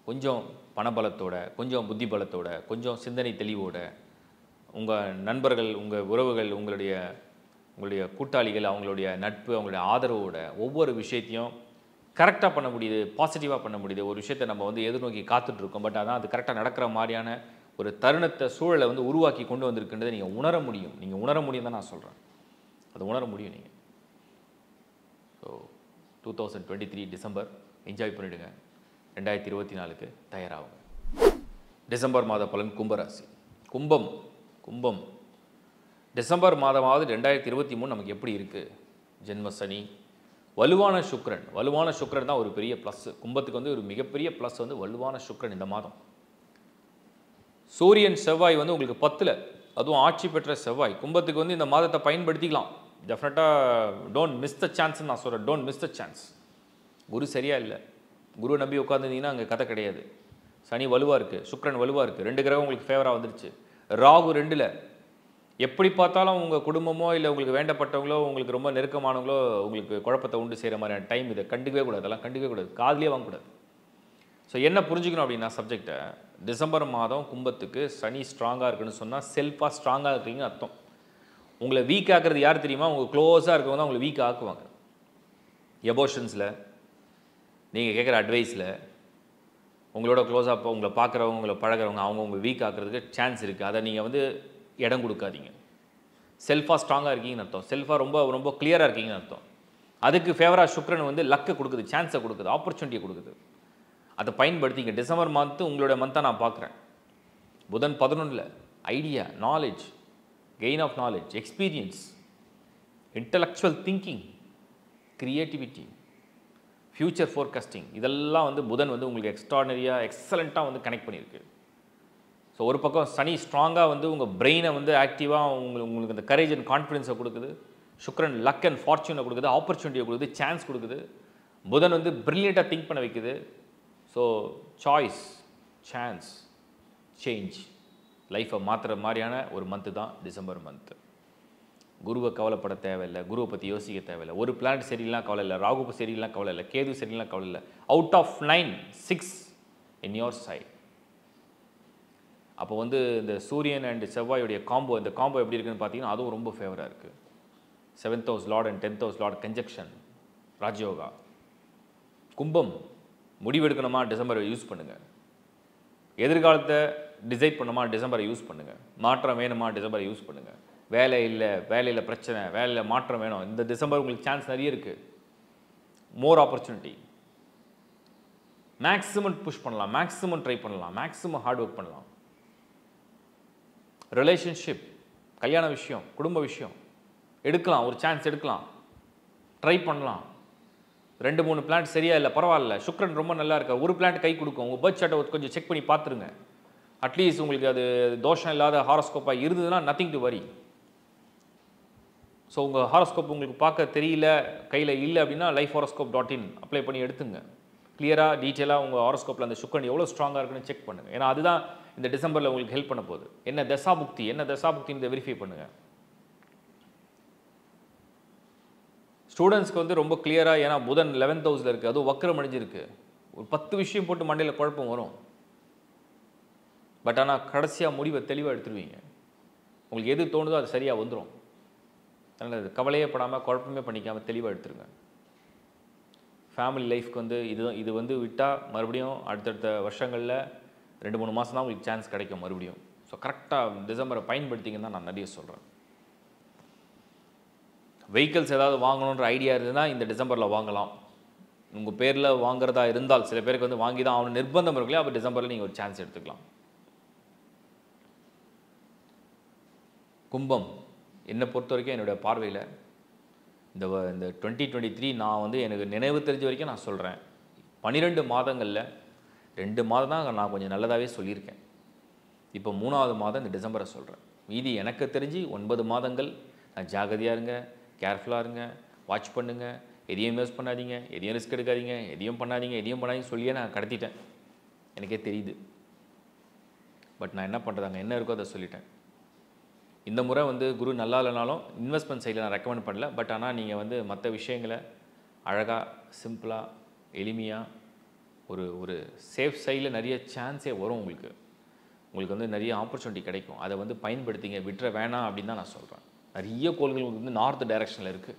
கொஞ்சம் பணபலத்தோட, கொஞ்சம் புத்தி பலத்தோட, கொஞ்சம் சிந்தனை தெளிவோட, உங்கள் நண்பர்கள், உங்கள் உறவுகள், உங்களுடைய உங்களுடைய கூட்டாளிகள், அவங்களுடைய நட்பு, அவங்களுடைய ஆதரவோட ஒவ்வொரு விஷயத்தையும் கரெக்டாக பண்ண முடியுது, பாசிட்டிவாக பண்ண முடியுது. ஒரு விஷயத்தை நம்ம வந்து எதிர்நோக்கி காத்துட்ருக்கோம், பட் அதான் அது கரெக்டாக நடக்கிற மாதிரியான ஒரு தருணத்தை சூழலை வந்து உருவாக்கி கொண்டு வந்திருக்குன்றதை நீங்கள் உணர முடியும். நீங்கள் உணர முடியும் தான் நான் சொல்கிறேன், அது உணர முடியும் நீங்கள். So two thousand twenty three December enjoy பண்ணிவிடுங்க. ரெண்டாயிரத்தி இருபத்தி நாலுக்கு தயாராகுங்க. டிசம்பர் மாத பலன் கும்பராசி. கும்பம் கும்பம் டிசம்பர் மாதமாவது ரெண்டாயிரத்தி இருபத்தி மூணு நமக்கு எப்படி இருக்குது? ஜென்மசனி, வலுவான சுக்கிரன். வலுவான சுக்கிரன் தான் ஒரு பெரிய ப்ளஸ்ஸு கும்பத்துக்கு. வந்து ஒரு மிகப்பெரிய ப்ளஸ் வந்து வலுவான சுக்கிரன் இந்த மாதம். சூரியன் செவ்வாய் வந்து உங்களுக்கு பத்தில், அதுவும் ஆட்சி பெற்ற செவ்வாய் கும்பத்துக்கு வந்து இந்த மாதத்தை பயன்படுத்திக்கலாம். டெஃபினட்டாக டோன்ட் மிஸ் த சான்ஸ்ன்னு நான் சொல்கிறேன். Don't miss the chance. குரு சரியாக இல்லை, குரு நம்பி உட்காந்துருந்தீங்கன்னா அங்கே கதை கிடையாது. சனி வலுவாக இருக்குது, சுக்கிரன் வலுவாக இருக்குது, ரெண்டு கிரகம் உங்களுக்கு ஃபேவராக வந்துருச்சு. ராகு ரெண்டில். எப்படி பார்த்தாலும் உங்கள் குடும்பமோ இல்லை உங்களுக்கு வேண்டப்பட்டவங்களோ உங்களுக்கு ரொம்ப நெருக்கமானவங்களோ உங்களுக்கு குழப்பத்தை உண்டு செய்கிற மாதிரியான டைம். இதை கண்டுக்கவே கூடாது, அதெல்லாம் கண்டுக்கவே கூடாது, காதலியே வாங்கக்கூடாது. ஸோ என்ன புரிஞ்சுக்கணும் அப்படின்னா சப்ஜெக்டை, டிசம்பர் மாதம் கும்பத்துக்கு சனி ஸ்ட்ராங்காக இருக்குன்னு சொன்னால் செல்ஃபாக ஸ்ட்ராங்காக இருக்குங்கன்னு அர்த்தம். உங்களை வீக் ஆக்குறது யார் தெரியுமா? உங்கள் க்ளோஸாக இருக்கவங்க தான் உங்களை வீக் ஆக்குவாங்க. எமோஷன்ஸில், நீங்கள் கேட்குற அட்வைஸில், உங்களோட க்ளோஸாக இப்போ உங்களை பார்க்குறவங்க உங்களை பழகிறவங்க அவங்க உங்களை வீக் ஆக்குறதுக்கு சான்ஸ் இருக்குது. அதை நீங்கள் வந்து இடம் கொடுக்காதீங்க. செல்ஃபாக ஸ்ட்ராங்காக இருக்கீங்கன்னு அர்த்தம், செல்ஃபாக ரொம்ப ரொம்ப கிளியராக இருக்கீங்கன்னு அர்த்தம். அதுக்கு ஃபேவராக சுக்கிரன் வந்து லக்கை கொடுக்குது, சான்ஸை கொடுக்குது, ஆப்பர்ச்சுனிட்டியை கொடுக்குது. அதை பயன்படுத்திங்க. டிசம்பர் மந்த்து உங்களுடைய மந்த்தாக நான் பார்க்குறேன். புதன் பதினொன்றில் idea, knowledge, gain of knowledge, experience, intellectual thinking, creativity, future forecasting, இதெல்லாம் வந்து புதன் வந்து உங்களுக்கு எக்ஸ்ட்ராடனரியா எக்ஸலென்ட்டா வந்து கனெக்ட் பண்ணிருக்கு. சோ ஒரு பக்கம் சனி ஸ்ட்ராங்கா வந்து உங்க பிரைனை வந்து ஆக்டிவா உங்களுக்கு உங்களுக்கு அந்த கரேஜ் அண்ட் கான்ஃபிடன்ஸை கொடுக்குது. சுக்கிரன் லக் அண்ட் ஃபார்ச்சூனை கொடுக்குது, ஆப்பர்ச்சுனிட்டியை கொடுக்குது, சான்ஸ் கொடுக்குது. புதன் வந்து பிரில்லியண்டா திங்க் பண்ண வைக்குது. ஸோ சாய்ஸ், சான்ஸ், சேஞ்ச், லைஃப்பை மாற்றுற மாதிரியான ஒரு மந்த்து தான் டிசம்பர் மந்த்து. குருவை கவலைப்பட தேவையில்லை, குருவை பற்றி யோசிக்க தேவையில்லை, ஒரு பிளானட் சரியில்லாம் கவலை இல்லை, ராகுப்பு சரியில்லாம் கவலை இல்லை, கேது சரியில்லாம் கவலை இல்லை. Out of nine six in your side. அப்போ வந்து இந்த சூரியன் அண்ட் செவ்வாயுடைய காம்போ, இந்த காம்போ எப்படி இருக்குன்னு பார்த்தீங்கன்னா அதுவும் ரொம்ப ஃபேவராக இருக்குது. Seventh house lord and tenth house lord conjunction, Raja Yoga, கும்பம். முடிவெடுக்கணுமா டிசம்பரை யூஸ் பண்ணுங்கள், எதிர்காலத்தை டிசைட் பண்ணணுமா டிசம்பரை யூஸ் பண்ணுங்கள், மாற்றம் வேணுமா டிசம்பரை யூஸ் பண்ணுங்கள், வேலை இல்லை, வேலையில் பிரச்சனை, வேலையில் மாற்றம் வேணும், இந்த டிசம்பர் உங்களுக்கு சான்ஸ் நிறைய இருக்குது, மோர் ஆப்பர்ச்சுனிட்டி, மேக்ஸிமம் புஷ் பண்ணலாம், மேக்ஸிமம் ட்ரை பண்ணலாம், மேக்ஸிமம் ஹார்ட் ஒர்க் பண்ணலாம். ரிலேஷன்ஷிப், கல்யாண விஷயம், குடும்ப விஷயம் எடுக்கலாம், ஒரு சான்ஸ் எடுக்கலாம், ட்ரை பண்ணலாம். ரெண்டு மூணு பிளான்ட் சரியாக இல்லை பரவாயில்ல, சுக்ரன் ரொம்ப நல்லா இருக்கா, ஒரு பிளான்ட் கை கொடுக்கும். உங்கள் பர்த் சார்ட்டை கொஞ்சம் செக் பண்ணி பார்த்துருங்க, அட்லீஸ்ட் உங்களுக்கு அது தோஷம் இல்லாத ஹாரோஸ்கோப்பாக இருந்ததுன்னா நத்திங் டு வரி. ஸோ உங்கள் ஹாரோஸ்கோப் உங்களுக்கு பார்க்க தெரியல, கையில் இல்லை அப்படின்னா life horoscope dot in apply பண்ணி எடுத்துங்க. கிளியராக டீட்டெயிலாக உங்கள் ஹாரோஸ்கோப்பில் அந்த சுக்ரன் எவ்வளோ ஸ்ட்ராங்காக இருக்குன்னு செக் பண்ணுங்கள். ஏன்னா அதுதான் இந்த டிசம்பரில் உங்களுக்கு ஹெல்ப் பண்ண போகுது. என்ன தசாபுக்தி, என்ன தசாபுக்தின்னு இதை வெரிஃபை பண்ணுங்கள். ஸ்டூடெண்ட்ஸ்க்கு வந்து ரொம்ப கிளியராக, ஏன்னா புதன் லெவன்த் ஹவுஸில் இருக்குது, அதுவும் வக்ரம் அடைஞ்சிருக்கு, ஒரு பத்து விஷயம் போட்டு மண்டையில் குழப்பம் வரும். பட் ஆனால் கடைசியாக முடிவை தெளிவாக எடுத்துருவீங்க, உங்களுக்கு எது தோணுதோ அது சரியாக வந்துடும். அதனால் கவலையே படாமல் குழப்பமே பண்ணிக்காமல் தெளிவாக எடுத்துருங்க. ஃபேமிலி லைஃப்க்கு வந்து இது இது வந்து விட்டால் மறுபடியும் அடுத்தடுத்த வருஷங்களில் ரெண்டு மூணு மாதம் தான் உங்களுக்கு சான்ஸ் கிடைக்கும் மறுபடியும். ஸோ கரெக்டாக டிசம்பரை பயன்படுத்திங்கன்னு தான் நான் நிறைய சொல்கிறேன். வெஹிக்கிள்ஸ் ஏதாவது வாங்கணுன்ற ஐடியா இருந்ததுன்னா இந்த டிசம்பரில் வாங்கலாம். உங்கள் பேரில் வாங்குறதா இருந்தால், சில பேருக்கு வந்து வாங்கி தான் அவனு நிர்பந்தம் இருக்குல்லையா, அப்போ டிசம்பரில் நீங்கள் ஒரு சான்ஸ் எடுத்துக்கலாம். கும்பம் என்னை பொறுத்த வரைக்கும் என்னுடைய பார்வையில் இந்த இந்த டுவெண்ட்டி டுவெண்ட்டி த்ரீ நான் வந்து எனக்கு நினைவு தெரிஞ்ச வரைக்கும் நான் சொல்கிறேன், பன்னிரெண்டு மாதங்களில் ரெண்டு மாதம் தான் நான் கொஞ்சம் நல்லதாகவே சொல்லியிருக்கேன். இப்போ மூணாவது மாதம் இந்த டிசம்பரை சொல்கிறேன். மீதி எனக்கு தெரிஞ்சு ஒன்பது மாதங்கள் நான் ஜாகிரதையாக இருங்க, கேர்ஃபுல்லாக இருங்க, வாட்ச் பண்ணுங்கள், எதையும் யூஸ் பண்ணாதீங்க, எதையும் ரிஸ்க் எடுக்காதீங்க, எதையும் பண்ணாதீங்க, எதையும் பண்ணாதீங்கன்னு சொல்லியே நான் கடத்திட்டேன், எனக்கே தெரியுது. பட் நான் என்ன பண்ணுறதாங்க, என்ன இருக்கோ அதை சொல்லிட்டேன். இந்த முறை வந்து குரு நல்லா இல்லைனாலும் இன்வெஸ்ட்மெண்ட் சைடில் நான் ரெக்கமெண்ட் பண்ணல. பட் ஆனால் நீங்கள் வந்து மற்ற விஷயங்களை அழகாக, சிம்பிளாக, எளிமையாக, ஒரு ஒரு சேஃப் சைடில் நிறைய சான்ஸே வரும் உங்களுக்கு, உங்களுக்கு வந்து நிறைய ஆப்பர்ச்சுனிட்டி கிடைக்கும். அதை வந்து பயன்படுத்திங்க, விட்டுற வேணாம் அப்படின்னு தான் நான் சொல்கிறேன். நிறைய கோள்கள் வந்து நார்த் டைரெக்ஷனில் இருக்குது.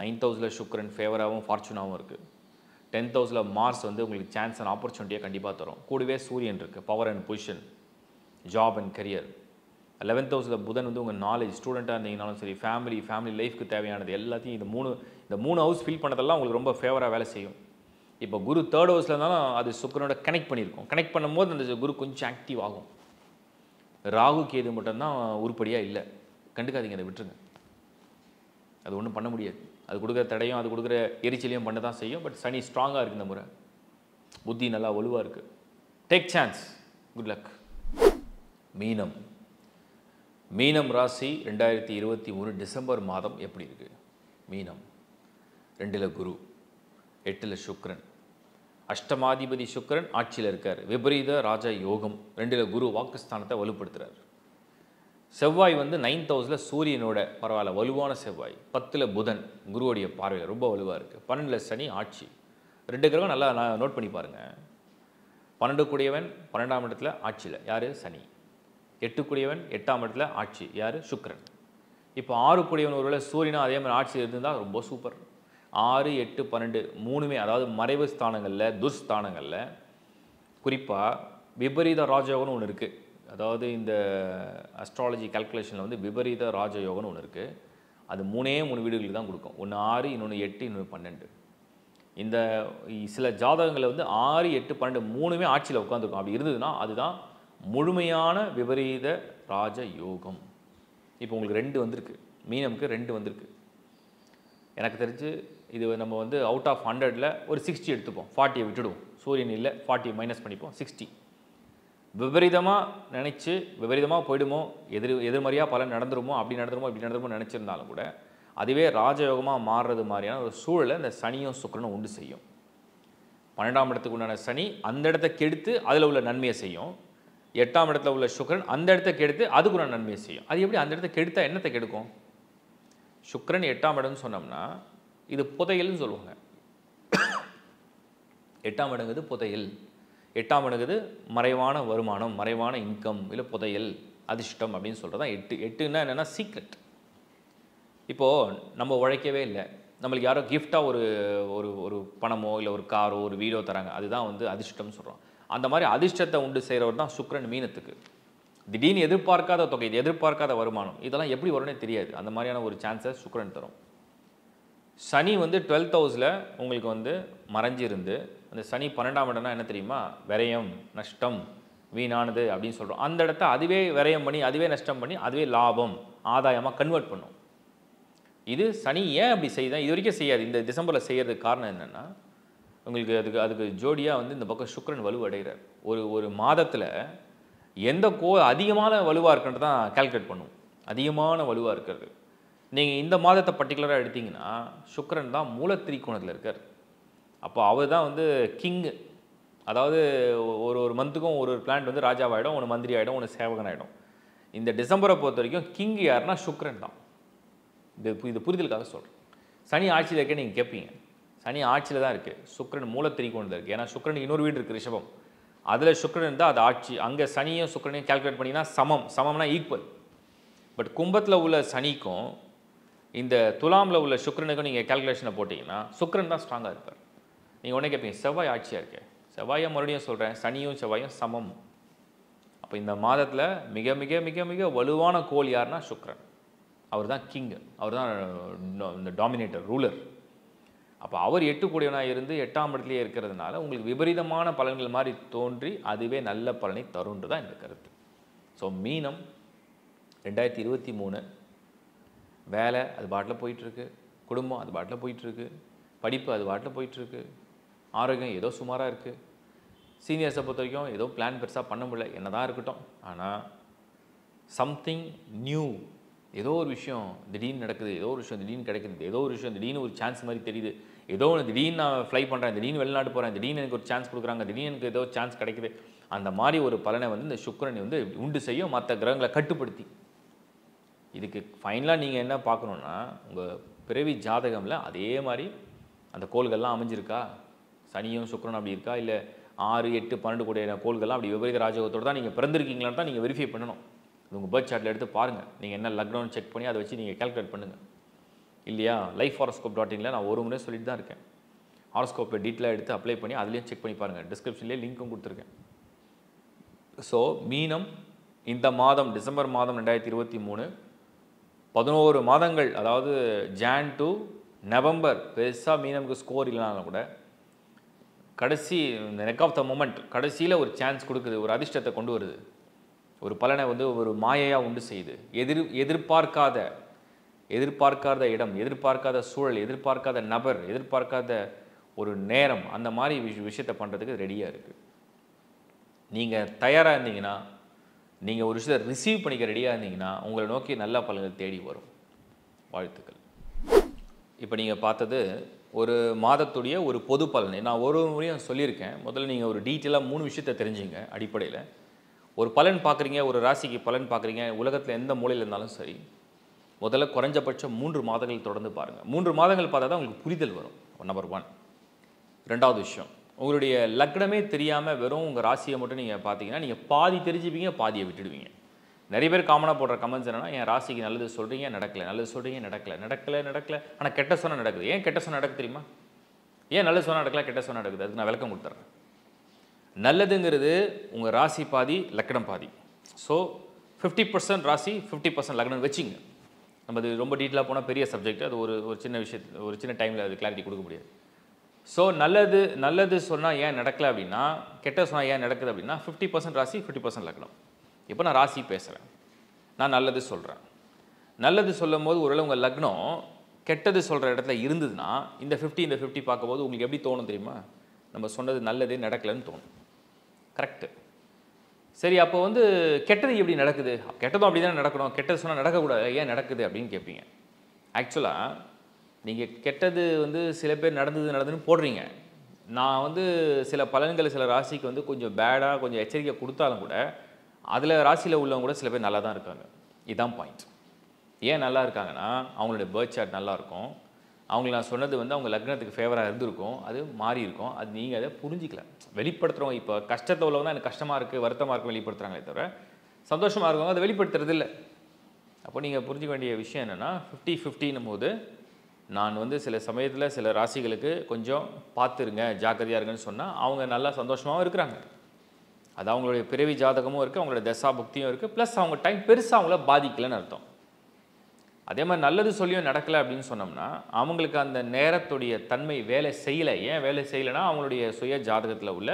நைன்த் ஹவுஸில் சுக்ரன் ஃபேவராகவும் ஃபார்ச்சூனாகவும் இருக்குது. டென்த் ஹவுஸில் மார்ஸ் வந்து உங்களுக்கு சான்ஸ் அண்ட் ஆப்பர்ச்சுனிட்டியாக கண்டிப்பாக தரும். கூடவே சூரியன் இருக்குது, power and position, job and career. Eleventh ஹவுஸில் புதன் வந்து உங்கள் நாலேஜ், ஸ்டூடெண்ட்டாக இருந்தீங்கனாலும் சரி, ஃபேமிலி ஃபேமிலி லைஃப்க்கு தேவையானது எல்லாத்தையும் இந்த மூணு இந்த மூணு ஹவுஸ் ஃபில் பண்ணதெல்லாம் உங்களுக்கு ரொம்ப ஃபேவராக வேலை செய்யும். இப்போ குரு தேர்ட் ஹவுஸில் இருந்தாலும் அது சுக்கரனோட கனெக்ட் பண்ணியிருக்கோம். கனெக்ட் பண்ணும்போது அந்த குரு கொஞ்சம் ஆக்டிவ் ஆகும். ராகு கேது மட்டும்தான் உருப்படியாக இல்லை, கண்டுக்காதீங்க, அதை விட்டுருங்க, அது ஒன்றும் பண்ண முடியாது. அது கொடுக்குற தடையும் அது கொடுக்குற எரிச்சலையும் பண்ண தான் செய்யும். பட் சனி ஸ்ட்ராங்காக இருக்குது, இந்த முறை புத்தி நல்லா வலுவாக இருக்குது. Take chance, good luck. மீனம் மீனம் ராசி ரெண்டாயிரத்தி இருபத்தி மூணு டிசம்பர் மாதம் எப்படி இருக்குது? மீனம் ரெண்டில் குரு, எட்டில் சுக்ரன், அஷ்டமாதிபதி சுக்ரன் ஆட்சியில் இருக்கார், விபரீத ராஜ யோகம். ரெண்டில் குரு வாக்குஸ்தானத்தை வலுப்படுத்துகிறார். செவ்வாய் வந்து நைன்த் ஹவுஸில் சூரியனோட பரவாயில்ல வலுவான செவ்வாய், பத்தில் புதன் குருவோடைய பார்வையில் ரொம்ப வலுவாக இருக்குது, பன்னெண்டில் சனி ஆட்சி. ரெண்டு கிரகம் நல்லா நான் நோட் பண்ணி பாருங்கள். பன்னெண்டு கூடியவன் பன்னெண்டாம் இடத்துல ஆட்சியில் யார்? சனி. எட்டு கூடியவன் எட்டாம் இடத்துல ஆட்சி யார்? சுக்ரன். இப்போ ஆறு கூடியவன் ஒருவேளை சூரியனும் அதே மாதிரி ஆட்சி இருந்தால் ரொம்ப சூப்பர். ஆறு, எட்டு, பன்னெண்டு மூணுமே அதாவது மறைவு ஸ்தானங்களில், துர்ஸ்தானங்களில். குறிப்பாக விபரீத ராஜயோகம்னு ஒன்று இருக்குது. அதாவது இந்த அஸ்ட்ராலஜி கால்குலேஷனில் வந்து விபரீத ராஜயோகம்னு ஒன்று இருக்குது. அது மூணே மூணு வீடுகளுக்கு தான் கொடுக்கும். ஒன்று ஆறு, இன்னொன்று எட்டு, இன்னொன்று பன்னெண்டு. இந்த சில ஜாதகங்களில் வந்து ஆறு, எட்டு, பன்னெண்டு மூணுமே ஆட்சியில் உட்காந்துருக்கும். அப்படி இருந்ததுன்னா அதுதான் முழுமையான விபரீத ராஜயோகம். இப்போ உங்களுக்கு ரெண்டு வந்திருக்கு, மீனமுக்கு ரெண்டு வந்திருக்கு. எனக்கு தெரிஞ்சு இது நம்ம வந்து அவுட் ஆஃப் ஹண்ட்ரடில் ஒரு சிக்ஸ்டி எடுத்துப்போம், ஃபார்ட்டியை விட்டுடுவோம். சூரியன் இல்லை, ஃபார்ட்டியை மைனஸ் பண்ணிப்போம், சிக்ஸ்டி. விபரீதமாக நினச்சி விபரீதமாக போயிடுமோ, எதிர் எதிர்மறையாக பலன் நடந்துருமோ, அப்படி நடந்துருமோ இப்படி நடந்துருமோ நினச்சிருந்தாலும் கூட அதுவே ராஜயோகமாக மாறுறது மாதிரியான ஒரு சூழலை இந்த சனியும் சுக்கிரனும் உண்டு செய்யும். பன்னெண்டாம் இடத்துக்கு உண்டான சனி அந்த இடத்த கெடுத்து அதில் உள்ள நன்மையை செய்யும். எட்டாம் இடத்துல உள்ள சுக்கிரன் அந்த இடத்த கெடுத்து அதுக்குண்டான நன்மையை செய்யும். அது எப்படி அந்த இடத்த கெடுத்தால் என்னத்தை கெடுக்கும்? சுக்கிரன் எட்டாம் இடம்னு சொன்னோம்னா இது புதையல்னு சொல்லுவாங்க. எட்டாம் இடங்குது புதையல், எட்டாம் இடங்குது மறைவான வருமானம், மறைவான இன்கம், இல்லை புதையல், அதிர்ஷ்டம் அப்படின்னு சொல்கிறது தான் எட்டு. எட்டுன்னா என்னென்னா சீக்ரெட். இப்போது நம்ம உழைக்கவே இல்லை, நம்மளுக்கு யாரோ கிஃப்டாக ஒரு ஒரு ஒரு பணமோ இல்லை ஒரு காரோ ஒரு வீடோ தராங்க, அதுதான் வந்து அதிர்ஷ்டம்னு சொல்கிறோம். அந்த மாதிரி அதிர்ஷ்டத்தை உண்டு செய்கிறவர் தான் சுக்கிரன் மீனத்துக்கு. திடீர்னு எதிர்பார்க்காத தொகை, எதிர்பார்க்காத வருமானம், இதெல்லாம் எப்படி வரும்னே தெரியாது. அந்த மாதிரியான ஒரு சான்ஸை சுக்கிரன் தரும். சனி வந்து டுவெல்த் ஹவுஸில் உங்களுக்கு வந்து மறைஞ்சிருந்து, அந்த சனி பன்னெண்டாம் இடம்னா என்ன தெரியுமா? விரயம், நஷ்டம், வீணானது அப்படின்னு சொல்கிறோம். அந்த இடத்த அதுவே விரயம் பண்ணி, அதுவே நஷ்டம் பண்ணி, அதுவே லாபம், ஆதாயமாக கன்வெர்ட் பண்ணும். இது சனி ஏன் அப்படி செய்யுதான், இது வரைக்கும் செய்யாது, இந்த டிசம்பரில் செய்கிறதுக்கு காரணம் என்னென்னா உங்களுக்கு அதுக்கு அதுக்கு ஜோடியாக வந்து இந்த பக்கம் சுக்கிரன் வலுவடைகிறார். ஒரு ஒரு மாதத்தில் எந்த கோ அதிகமான வலுவாக இருக்குன்றது தான் கால்குலேட் பண்ணும். அதிகமான வலுவாக இருக்கிறது நீங்கள் இந்த மாதத்தை பர்டிகுலராக எடுத்திங்கன்னா சுக்கிரன் தான் மூல திரிகோணத்தில் இருக்கார். அப்போ அவர் தான் வந்து கிங்கு. அதாவது ஒரு ஒரு மந்த்துக்கும் ஒரு ஒரு பிளான்ட் வந்து ராஜாவாகிடும், ஒன்று மந்திரி ஆகிடும், ஒன்று சேவகன் ஆகிடும். இந்த டிசம்பரை பொறுத்த வரைக்கும் கிங்கு யாருன்னா சுக்கிரன் தான். இது இது புரிதலுக்காக சொல்கிறேன். சனி ஆட்சியில் இருக்க நீங்கள் கேட்பீங்க, சனி ஆட்சியில் தான் இருக்குது, சுக்கிரன் மூல திரிகோணத்தில் இருக்குது. ஏன்னா சுக்கிரன் இன்னொரு வீடு இருக்குது ரிஷபம், அதில் சுக்கிரன் இருந்தால் அது ஆட்சி. அங்கே சனியும் சுக்கிரனையும் கால்குலேட் பண்ணிங்கன்னா சமம், சமம்னா ஈக்குவல். பட் கும்பத்தில் உள்ள சனிக்கும் இந்த துலாமில் உள்ள சுக்கிரனுக்கும் நீங்கள் கால்குலேஷனை போட்டிங்கன்னா சுக்கிரன் தான் ஸ்ட்ராங்காக இருப்பார். நீங்கள் உடனே கேட்பீங்க செவ்வாய் ஆட்சியாக இருக்கேன், செவ்வாயை மறுபடியும் சொல்கிறேன், சனியும் செவ்வாயும் சமம். அப்போ இந்த மாதத்தில் மிக மிக மிக மிக வலுவான கோல் யாருன்னா சுக்கிரன். அவர் தான் கிங்கு, அவர் தான் இந்த டாமினேட்டர், ரூலர். அப்போ அவர் எட்டு கூடியவனாக இருந்து எட்டாம் இடத்துலேயே இருக்கிறதுனால உங்களுக்கு விபரீதமான பலன்கள் மாதிரி தோன்றி அதுவே நல்ல பலனை தருன்று தான் இந்த கருத்து. ஸோ மீனம் ரெண்டாயிரத்தி இருபத்தி மூணு வேலை அது பாட்டில் போயிட்டுருக்கு, குடும்பம் அது பாட்டில் போயிட்டுருக்கு, படிப்பு அது பாட்டில் போயிட்டுருக்கு, ஆரோக்கியம் ஏதோ சுமாராக இருக்குது, சீனியர்ஸை பொறுத்த வரைக்கும் ஏதோ பிளான் பெருசாக பண்ண முடியல, என்ன தான் இருக்கட்டும். ஆனால் சம்திங் நியூ, ஏதோ ஒரு விஷயம் திடீர்னு நடக்குது, ஏதோ ஒரு விஷயம் திடீர்னு கிடைக்குது, ஏதோ ஒரு விஷயம் திடீர்னு ஒரு சான்ஸ் மாதிரி தெரியுது, ஏதோ ஒன்று திடீர்னு நான் ஃப்ளை பண்ணுறேன், திடீர்னு வெளிநாட்டு போகிறேன், திடீர்னு எனக்கு ஒரு சான்ஸ் கொடுக்குறாங்க, திடீர்னு எனக்கு ஏதோ சான்ஸ் கிடைக்குது. அந்த மாதிரி ஒரு பலனை வந்து இந்த சுக்கிரனை வந்து உண்டு செய்யும், மற்ற கிரகங்களை கட்டுப்படுத்தி. இதுக்கு ஃபைனலாக நீங்கள் என்ன பார்க்கணுன்னா உங்கள் பிறவி ஜாதகமில் அதே மாதிரி அந்த கோள்கள்லாம் அமைஞ்சிருக்கா, சனியும் சுக்கிரன் அப்படி இருக்கா, இல்லை ஆறு எட்டு பன்னெண்டு கூடிய கோள்கள்லாம் அப்படி விபரீத ராஜயோகத்தோடு தான் நீங்கள் பிறந்திருக்கீங்களான்னு தான் நீங்கள் வெரிஃபை பண்ணணும். உங்கள் பர்த் சார்ட்டில் எடுத்து பாருங்கள், நீங்கள் என்ன லக்னம்னு செக் பண்ணி அதை வச்சு நீங்கள் கால்குலேட் பண்ணுங்கள், இல்லையா? லைஃப் ஹாரோஸ்கோப் டாட் இனில் நான் ஒரு முறை சொல்லிட்டு தான் இருக்கேன். ஹாரோஸ்கோப்பை டீட்டெயிலாக எடுத்து அப்ளை பண்ணி அதுலேயும் செக் பண்ணி பாருங்கள், டிஸ்கிரிப்ஷன்லேயே லிங்க்கும் கொடுத்துருக்கேன். ஸோ மீனம் இந்த மாதம் டிசம்பர் மாதம் ரெண்டாயிரத்தி இருபத்தி மூணு பதினோரு மாதங்கள், அதாவது ஜான் டு நவம்பர் பெருசாக மீனமுக்கு ஸ்கோர் இல்லைனாலும் கூட கடைசி இந்த நெக் ஆஃப் த மொமெண்ட் கடைசியில் ஒரு சான்ஸ் கொடுக்குது, ஒரு அதிர்ஷ்டத்தை கொண்டு வருது, ஒரு பலனை வந்து ஒரு மாயையாக உண்டு செய்யுது. எதிர் எதிர்பார்க்காத எதிர்பார்க்காத இடம், எதிர்பார்க்காத சூழல், எதிர்பார்க்காத நபர், எதிர்பார்க்காத ஒரு நேரம், அந்த மாதிரி விஷ விஷயத்தை பண்ணுறதுக்கு ரெடியாக இருக்குது. நீங்கள் தயாராக இருந்தீங்கன்னா, நீங்கள் ஒரு விஷயத்தை ரிசீவ் பண்ணிக்க ரெடியாக இருந்தீங்கன்னா உங்களை நோக்கி நல்ல பலன்கள் தேடி வரும். வாழ்த்துக்கள். இப்போ நீங்கள் பார்த்தது ஒரு மாதத்துடைய ஒரு பொது பலனை. நான் ஒரு முறையும் சொல்லியிருக்கேன், முதல்ல நீங்கள் ஒரு டீட்டெயிலாக மூணு விஷயத்தை தெரிஞ்சுங்க. அடிப்படையில் ஒரு பலன் பார்க்குறீங்க, ஒரு ராசிக்கு பலன் பார்க்குறீங்க, உலகத்தில் எந்த மூலையில் இருந்தாலும் சரி, முதல்ல குறைஞ்சபட்சம் மூன்று மாதங்கள் தொடர்ந்து பாருங்கள். மூன்று மாதங்கள் பார்த்தா தான் உங்களுக்கு புரிதல் வரும். Number one. ரெண்டாவது விஷயம், உங்களுடைய லக்னமே தெரியாமல் வெறும் உங்கள் ராசியை மட்டும் நீங்கள் பார்த்தீங்கன்னா நீங்கள் பாதி தெரிஞ்சுப்பீங்க, பாதியை விட்டுடுவீங்க. நிறைய பேர் காமனாக போடுற கமெண்ட்ஸ் என்னென்னா, என் ராசிக்கு நல்லது சொல்கிறீங்க நடக்கலை, நல்லது சொல்கிறீங்க நடக்கலை, நடக்கலை நடக்கலை ஆனால் கெட்ட சொன்னால் நடக்குது. ஏன் கெட்ட சொன்னால் நடக்குது தெரியுமா? ஏன் நல்லது சொன்னால் நடக்கலை, கெட்ட சொன்னால் நடக்குது? அதுக்கு நான் விளக்கம் கொடுத்துட்றேன். நல்லதுங்கிறது உங்கள் ராசி பாதி, லக்னம் பாதி. ஸோ ஃபிஃப்டி பர்சன்ட் ராசி, ஃபிஃப்டி பர்சன்ட் லக்னம் வச்சுங்க. நம்ம அது ரொம்ப டீட்டெயிலாக போனால் பெரிய சப்ஜெக்ட், அது ஒரு ஒரு சின்ன விஷயத்து ஒரு சின்ன டைமில் அது கிளாரிட்டி கொடுக்க முடியாது. ஸோ நல்லது நல்லது சொன்னால் ஏன் நடக்கலை அப்படின்னா, கெட்ட சொன்னால் ஏன் நடக்குது அப்படின்னா, ஃபிஃப்டி பர்சன்ட் ராசி, ஃபிஃப்டி பர்சன்ட் லக்னம். இப்போ நான் ராசி பேசுகிறேன், நான் நல்லது சொல்கிறேன். நல்லது சொல்லும் போது ஒருவேளை உங்க லக்னம் கெட்டது சொல்ற இடத்துல இருந்ததுனா இந்த fifty இந்த fifty பாக்கும்போது உங்களுக்கு எப்படி தோணும் தெரியுமா? நம்ம சொன்னது நல்லதே நடக்கலன்னு தோணும். கரெக்ட். சரி அப்ப வந்து கெட்டது எப்படி நடக்குது? கெட்டதும் அப்படி தான் நடக்கணும். கெட்டது சொன்னா நடக்க கூடாது. ஏன் நடக்குது அப்படினு கேப்பீங்க. ஆக்சுவலா நீங்க கெட்டது வந்து சில பேர் நடந்துது நடந்துன்னு போடுறீங்க. நான் வந்து சில பலன்கள் சில ராசிக்கு வந்து கொஞ்சம் பேடா கொஞ்சம் எச்சரிக்கை கொடுத்தாலும் கூட அதுல ராசியில உள்ளவங்க கூட சில பேர் நல்லா தான் இருக்காங்க. இதான் பாயிண்ட். ஏன் நல்லா இருக்காங்கன்னா அவங்களோட பர்த் சார்ட் நல்லா இருக்கும். அவங்க நான் சொன்னது வந்து அவங்க லக்னத்துக்கு ஃபேவரா இருந்திருக்கும். அது மாறி இருக்கும். அது நீங்க அதை புரிஞ்சிக்கல. வெளிப்படுத்துறோம். இப்போ கஷ்டத்தை உள்ளவங்க தான் எனக்கு கஷ்டமா இருக்கு வருத்தமா இருக்கு வெளிப்படுத்துறாங்களே தவிர சந்தோஷமா இருக்கவங்க அதை வெளிப்படுத்துறது இல்லை. அப்போ நீங்க புரிஞ்சிக்க வேண்டிய விஷயம் என்னன்னா ஃபிஃப்டி ஃபிஃப்டின் போது நான் வந்து சில சமயத்தில் சில ராசிகளுக்கு கொஞ்சம் பார்த்துருங்க ஜாக்கிரதையா இருங்கன்னு சொன்னால் அவங்க நல்லா சந்தோஷமாகவும் இருக்கிறாங்க. அது அவங்களுடைய பிறவி ஜாதகமும் இருக்குது, அவங்களோட தசா புக்தியும் இருக்குது, ப்ளஸ் அவங்க டைம் பெருசாக அவங்கள பாதிக்கலைன்னு அர்த்தம். அதே மாதிரி நல்லது சொல்லியும் நடக்கலை அப்படின்னு சொன்னோம்னா அவங்களுக்கு அந்த நேரத்துடைய தன்மை வேலை செய்யலை. ஏன் வேலை செய்யலைன்னா அவங்களுடைய சுய ஜாதகத்தில் உள்ள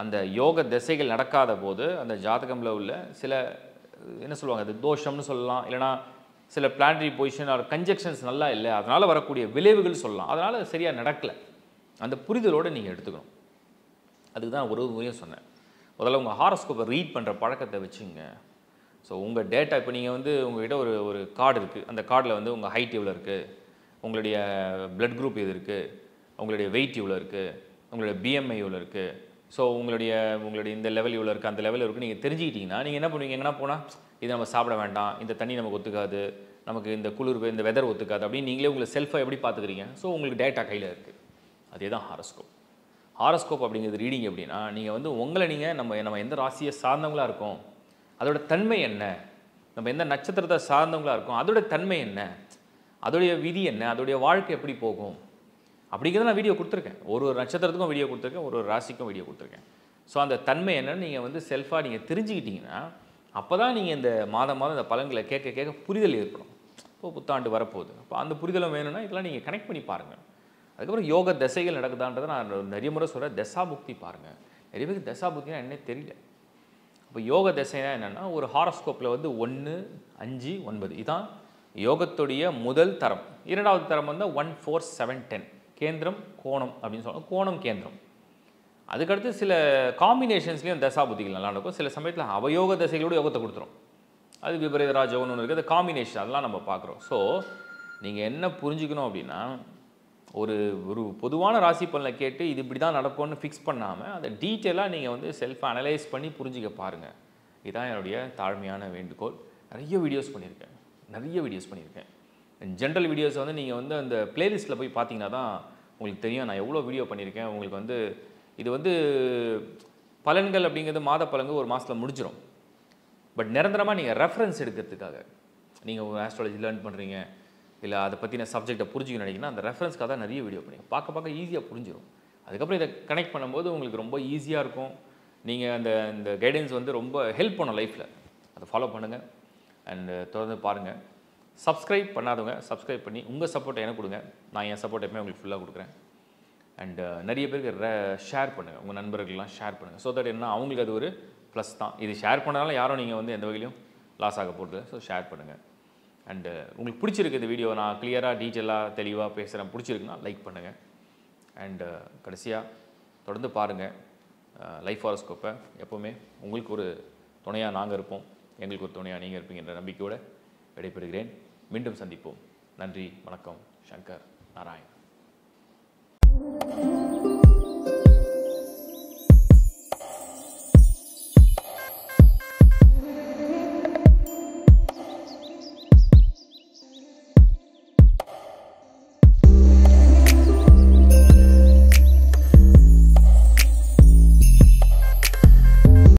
அந்த யோக திசைகள் நடக்காத போது அந்த ஜாதகமில் உள்ள சில என்ன சொல்லுவாங்க அது தோஷம்னு சொல்லலாம், இல்லைனா சில பிளானரி பொசிஷன் ஆர் கன்ஜெக்ஷன்ஸ் நல்லா இல்லை, அதனால் வரக்கூடிய விளைவுகள் சொல்லலாம். அதனால் சரியாக நடக்கலை. அந்த புரிதலோடு நீங்கள் எடுத்துக்கணும். அதுக்கு தான் ஒரு முறையும் சொன்னேன், முதல்ல உங்கள் ஹாரோஸ்கோப்பை ரீட் பண்ணுற பழக்கத்தை வச்சுங்க. ஸோ உங்கள் டேட்டா இப்போ நீங்கள் வந்து உங்கள்கிட்ட ஒரு ஒரு கார்டு இருக்குது. அந்த கார்டில் வந்து உங்கள் ஹைட் எவ்வளோ இருக்குது, உங்களுடைய பிளட் குரூப் எது இருக்குது, உங்களுடைய வெயிட் எவ்வளோ இருக்குது, உங்களுடைய பிஎம்ஐ எவ்வளோ இருக்குது, ஸோ உங்களுடைய உங்களுடைய இந்த லெவல் எவ்வளோ இருக்குது, அந்த லெவலில் இருக்குது. நீங்கள் தெரிஞ்சுக்கிட்டிங்கன்னா நீங்கள் என்ன பண்ணுவீங்க, எங்கன்னா போனால் இது நம்ம சாப்பிட வேண்டாம், இந்த தண்ணி நமக்கு ஒத்துக்காது, நமக்கு இந்த குளிர் இந்த வெதர் ஒத்துக்காது அப்படின்னு நீங்களே உங்களை செல்ஃபாக எப்படி பார்த்துக்கிறீங்க. ஸோ உங்களுக்கு டேட்டா கையில் இருக்குது. அதே தான் ஹாரோஸ்கோப். ஹாரோஸ்கோப் அப்படிங்கிறது ரீடிங் எப்படின்னா நீங்கள் வந்து உங்களை நீங்கள் நம்ம நம்ம எந்த ராசியை சார்ந்தவங்களாக இருக்கோம், அதோட தன்மை என்ன, நம்ம எந்த நட்சத்திரத்தை சார்ந்தவங்களாக இருக்கோம், அதோட தன்மை என்ன, அதோடைய விதி என்ன, அதோடைய வாழ்க்கை எப்படி போகும் அப்படிங்கிறத நான் வீடியோ கொடுத்துருக்கேன். ஒரு ஒரு நட்சத்திரத்துக்கும் வீடியோ கொடுத்துருக்கேன், ஒரு ஒரு ராசிக்கும் வீடியோ கொடுத்துருக்கேன். ஸோ அந்த தன்மை என்னன்னு நீங்கள் வந்து செல்ஃபாக நீங்கள் தெரிஞ்சுக்கிட்டிங்கன்னா அப்போ தான் நீங்கள் இந்த மாதம் மாதம் இந்த பலன்களை கேட்க கேட்க புரிதல் ஏற்படும். இப்போ புத்தாண்டு வரப்போகுது, அப்போ அந்த புரிதலும் வேணும்னா இதெல்லாம் நீங்கள் கனெக்ட் பண்ணி பாருங்கள். அதுக்கப்புறம் யோக திசைகள் நடக்குதான்றதை நான் நிறைய முறை சொல்கிறேன். தசா புக்தி பாருங்கள். நிறைய பேருக்கு தசா புக்தினா என்னே தெரியல. இப்போ யோக திசைனா என்னென்னா ஒரு ஹாரோஸ்கோப்பில் வந்து ஒன்று அஞ்சு ஒன்பது இதான் யோகத்துடைய முதல் தரம். இரண்டாவது தரம் வந்து ஒன் ஃபோர் செவன் டென் கேந்திரம் கோணம் அப்படின்னு சொல்லணும், கோணம் கேந்திரம். அதுக்கடுத்து சில காம்பினேஷன்ஸ்லேயும் தசா புத்திகள் நல்லா இருக்கும். சில சமயத்தில் அவயோக திசைகளோட யோகத்தை கொடுத்துரும். அது விபரீத ராஜயோகம்னு ஒன்று இருக்குது. அது காம்பினேஷன் அதெல்லாம் நம்ம பார்க்குறோம். ஸோ நீங்கள் என்ன புரிஞ்சுக்கணும் அப்படின்னா ஒரு ஒரு பொதுவான ராசி பலனை கேட்டு இது இப்படி தான் நடக்கும்னு ஃபிக்ஸ் பண்ணாமல் அதை டீட்டெயிலாக நீங்கள் வந்து செல்ஃப் அனலைஸ் பண்ணி புரிஞ்சிக்க பாருங்கள். இதுதான் என்னுடைய தாழ்மையான வேண்டுகோள். நிறைய வீடியோஸ் பண்ணியிருக்கேன், நிறைய வீடியோஸ் பண்ணியிருக்கேன் ஜென்ரல் வீடியோஸை வந்து நீங்கள் வந்து அந்த பிளேலிஸ்ட்டில் போய் பார்த்தீங்கன்னா தான் உங்களுக்கு தெரியும் நான் எவ்வளோ வீடியோ பண்ணியிருக்கேன். உங்களுக்கு வந்து இது வந்து பலன்கள் அப்படிங்கிறது மாத பலன்கள் ஒரு மாதத்தில் முடிஞ்சிடும். பட் நிரந்தரமாக நீங்கள் ரெஃபரன்ஸ் எடுக்கிறதுக்காக நீங்கள் ஒரு ஆஸ்ட்ராலஜி லேர்ன் பண்ணுறீங்க, இல்லை அதை பற்றின சப்ஜெக்டை புரிஞ்சுக்கணும்னு நினைக்கிங்கன்னா அந்த ரெஃபரன்ஸ்க்காக தான் நிறைய வீடியோ பண்ணுங்க. பார்க்க பார்க்க ஈஸியாக புரிஞ்சிடும். அதுக்கப்புறம் இதை கனெக்ட் பண்ணும்போது உங்களுக்கு ரொம்ப ஈஸியாக இருக்கும். நீங்கள் அந்த இந்த கைடன்ஸ் வந்து ரொம்ப ஹெல்ப் பண்ணும் லைஃப்பில். அதை ஃபாலோ பண்ணுங்கள் அண்டு தொடர்ந்து பாருங்கள். சப்ஸ்கிரைப் பண்ணாதவங்க சப்ஸ்கிரைப் பண்ணி உங்கள் சப்போர்ட்டை எனக்கு கொடுங்க. நான் என் சப்போர்ட் எப்பவுமே உங்களுக்கு ஃபுல்லாக கொடுக்குறேன். அண்டு நிறைய பேருக்கு ரெ ஷேர் பண்ணுங்கள், உங்கள் நண்பர்கள்லாம் ஷேர் பண்ணுங்கள். ஸோ தட் என்ன அவங்களுக்கு அது ஒரு ப்ளஸ் தான். இது ஷேர் பண்ணாலும் யாரும் நீங்கள் வந்து எந்த வகையிலும் லாஸ் ஆக போகிறது. ஸோ ஷேர் பண்ணுங்கள். அண்டு உங்களுக்கு பிடிச்சிருக்கு இந்த வீடியோ, நான் கிளியராக டீட்டெயிலாக தெளிவாக பேசுகிறேன் பிடிச்சிருக்குன்னா லைக் பண்ணுங்கள். அண்டு கடைசியாக தொடர்ந்து பாருங்கள் லைஃப் ஹாரோஸ்கோப்பை. எப்போவுமே உங்களுக்கு ஒரு துணையாக நாங்கள் இருப்போம், எங்களுக்கு ஒரு துணையாக நீங்கள் இருப்பீங்கன்ற நம்பிக்கையோடு விடைபெறுகிறேன். மீண்டும் சந்திப்போம். நன்றி, வணக்கம். சங்கர் நாராயண்.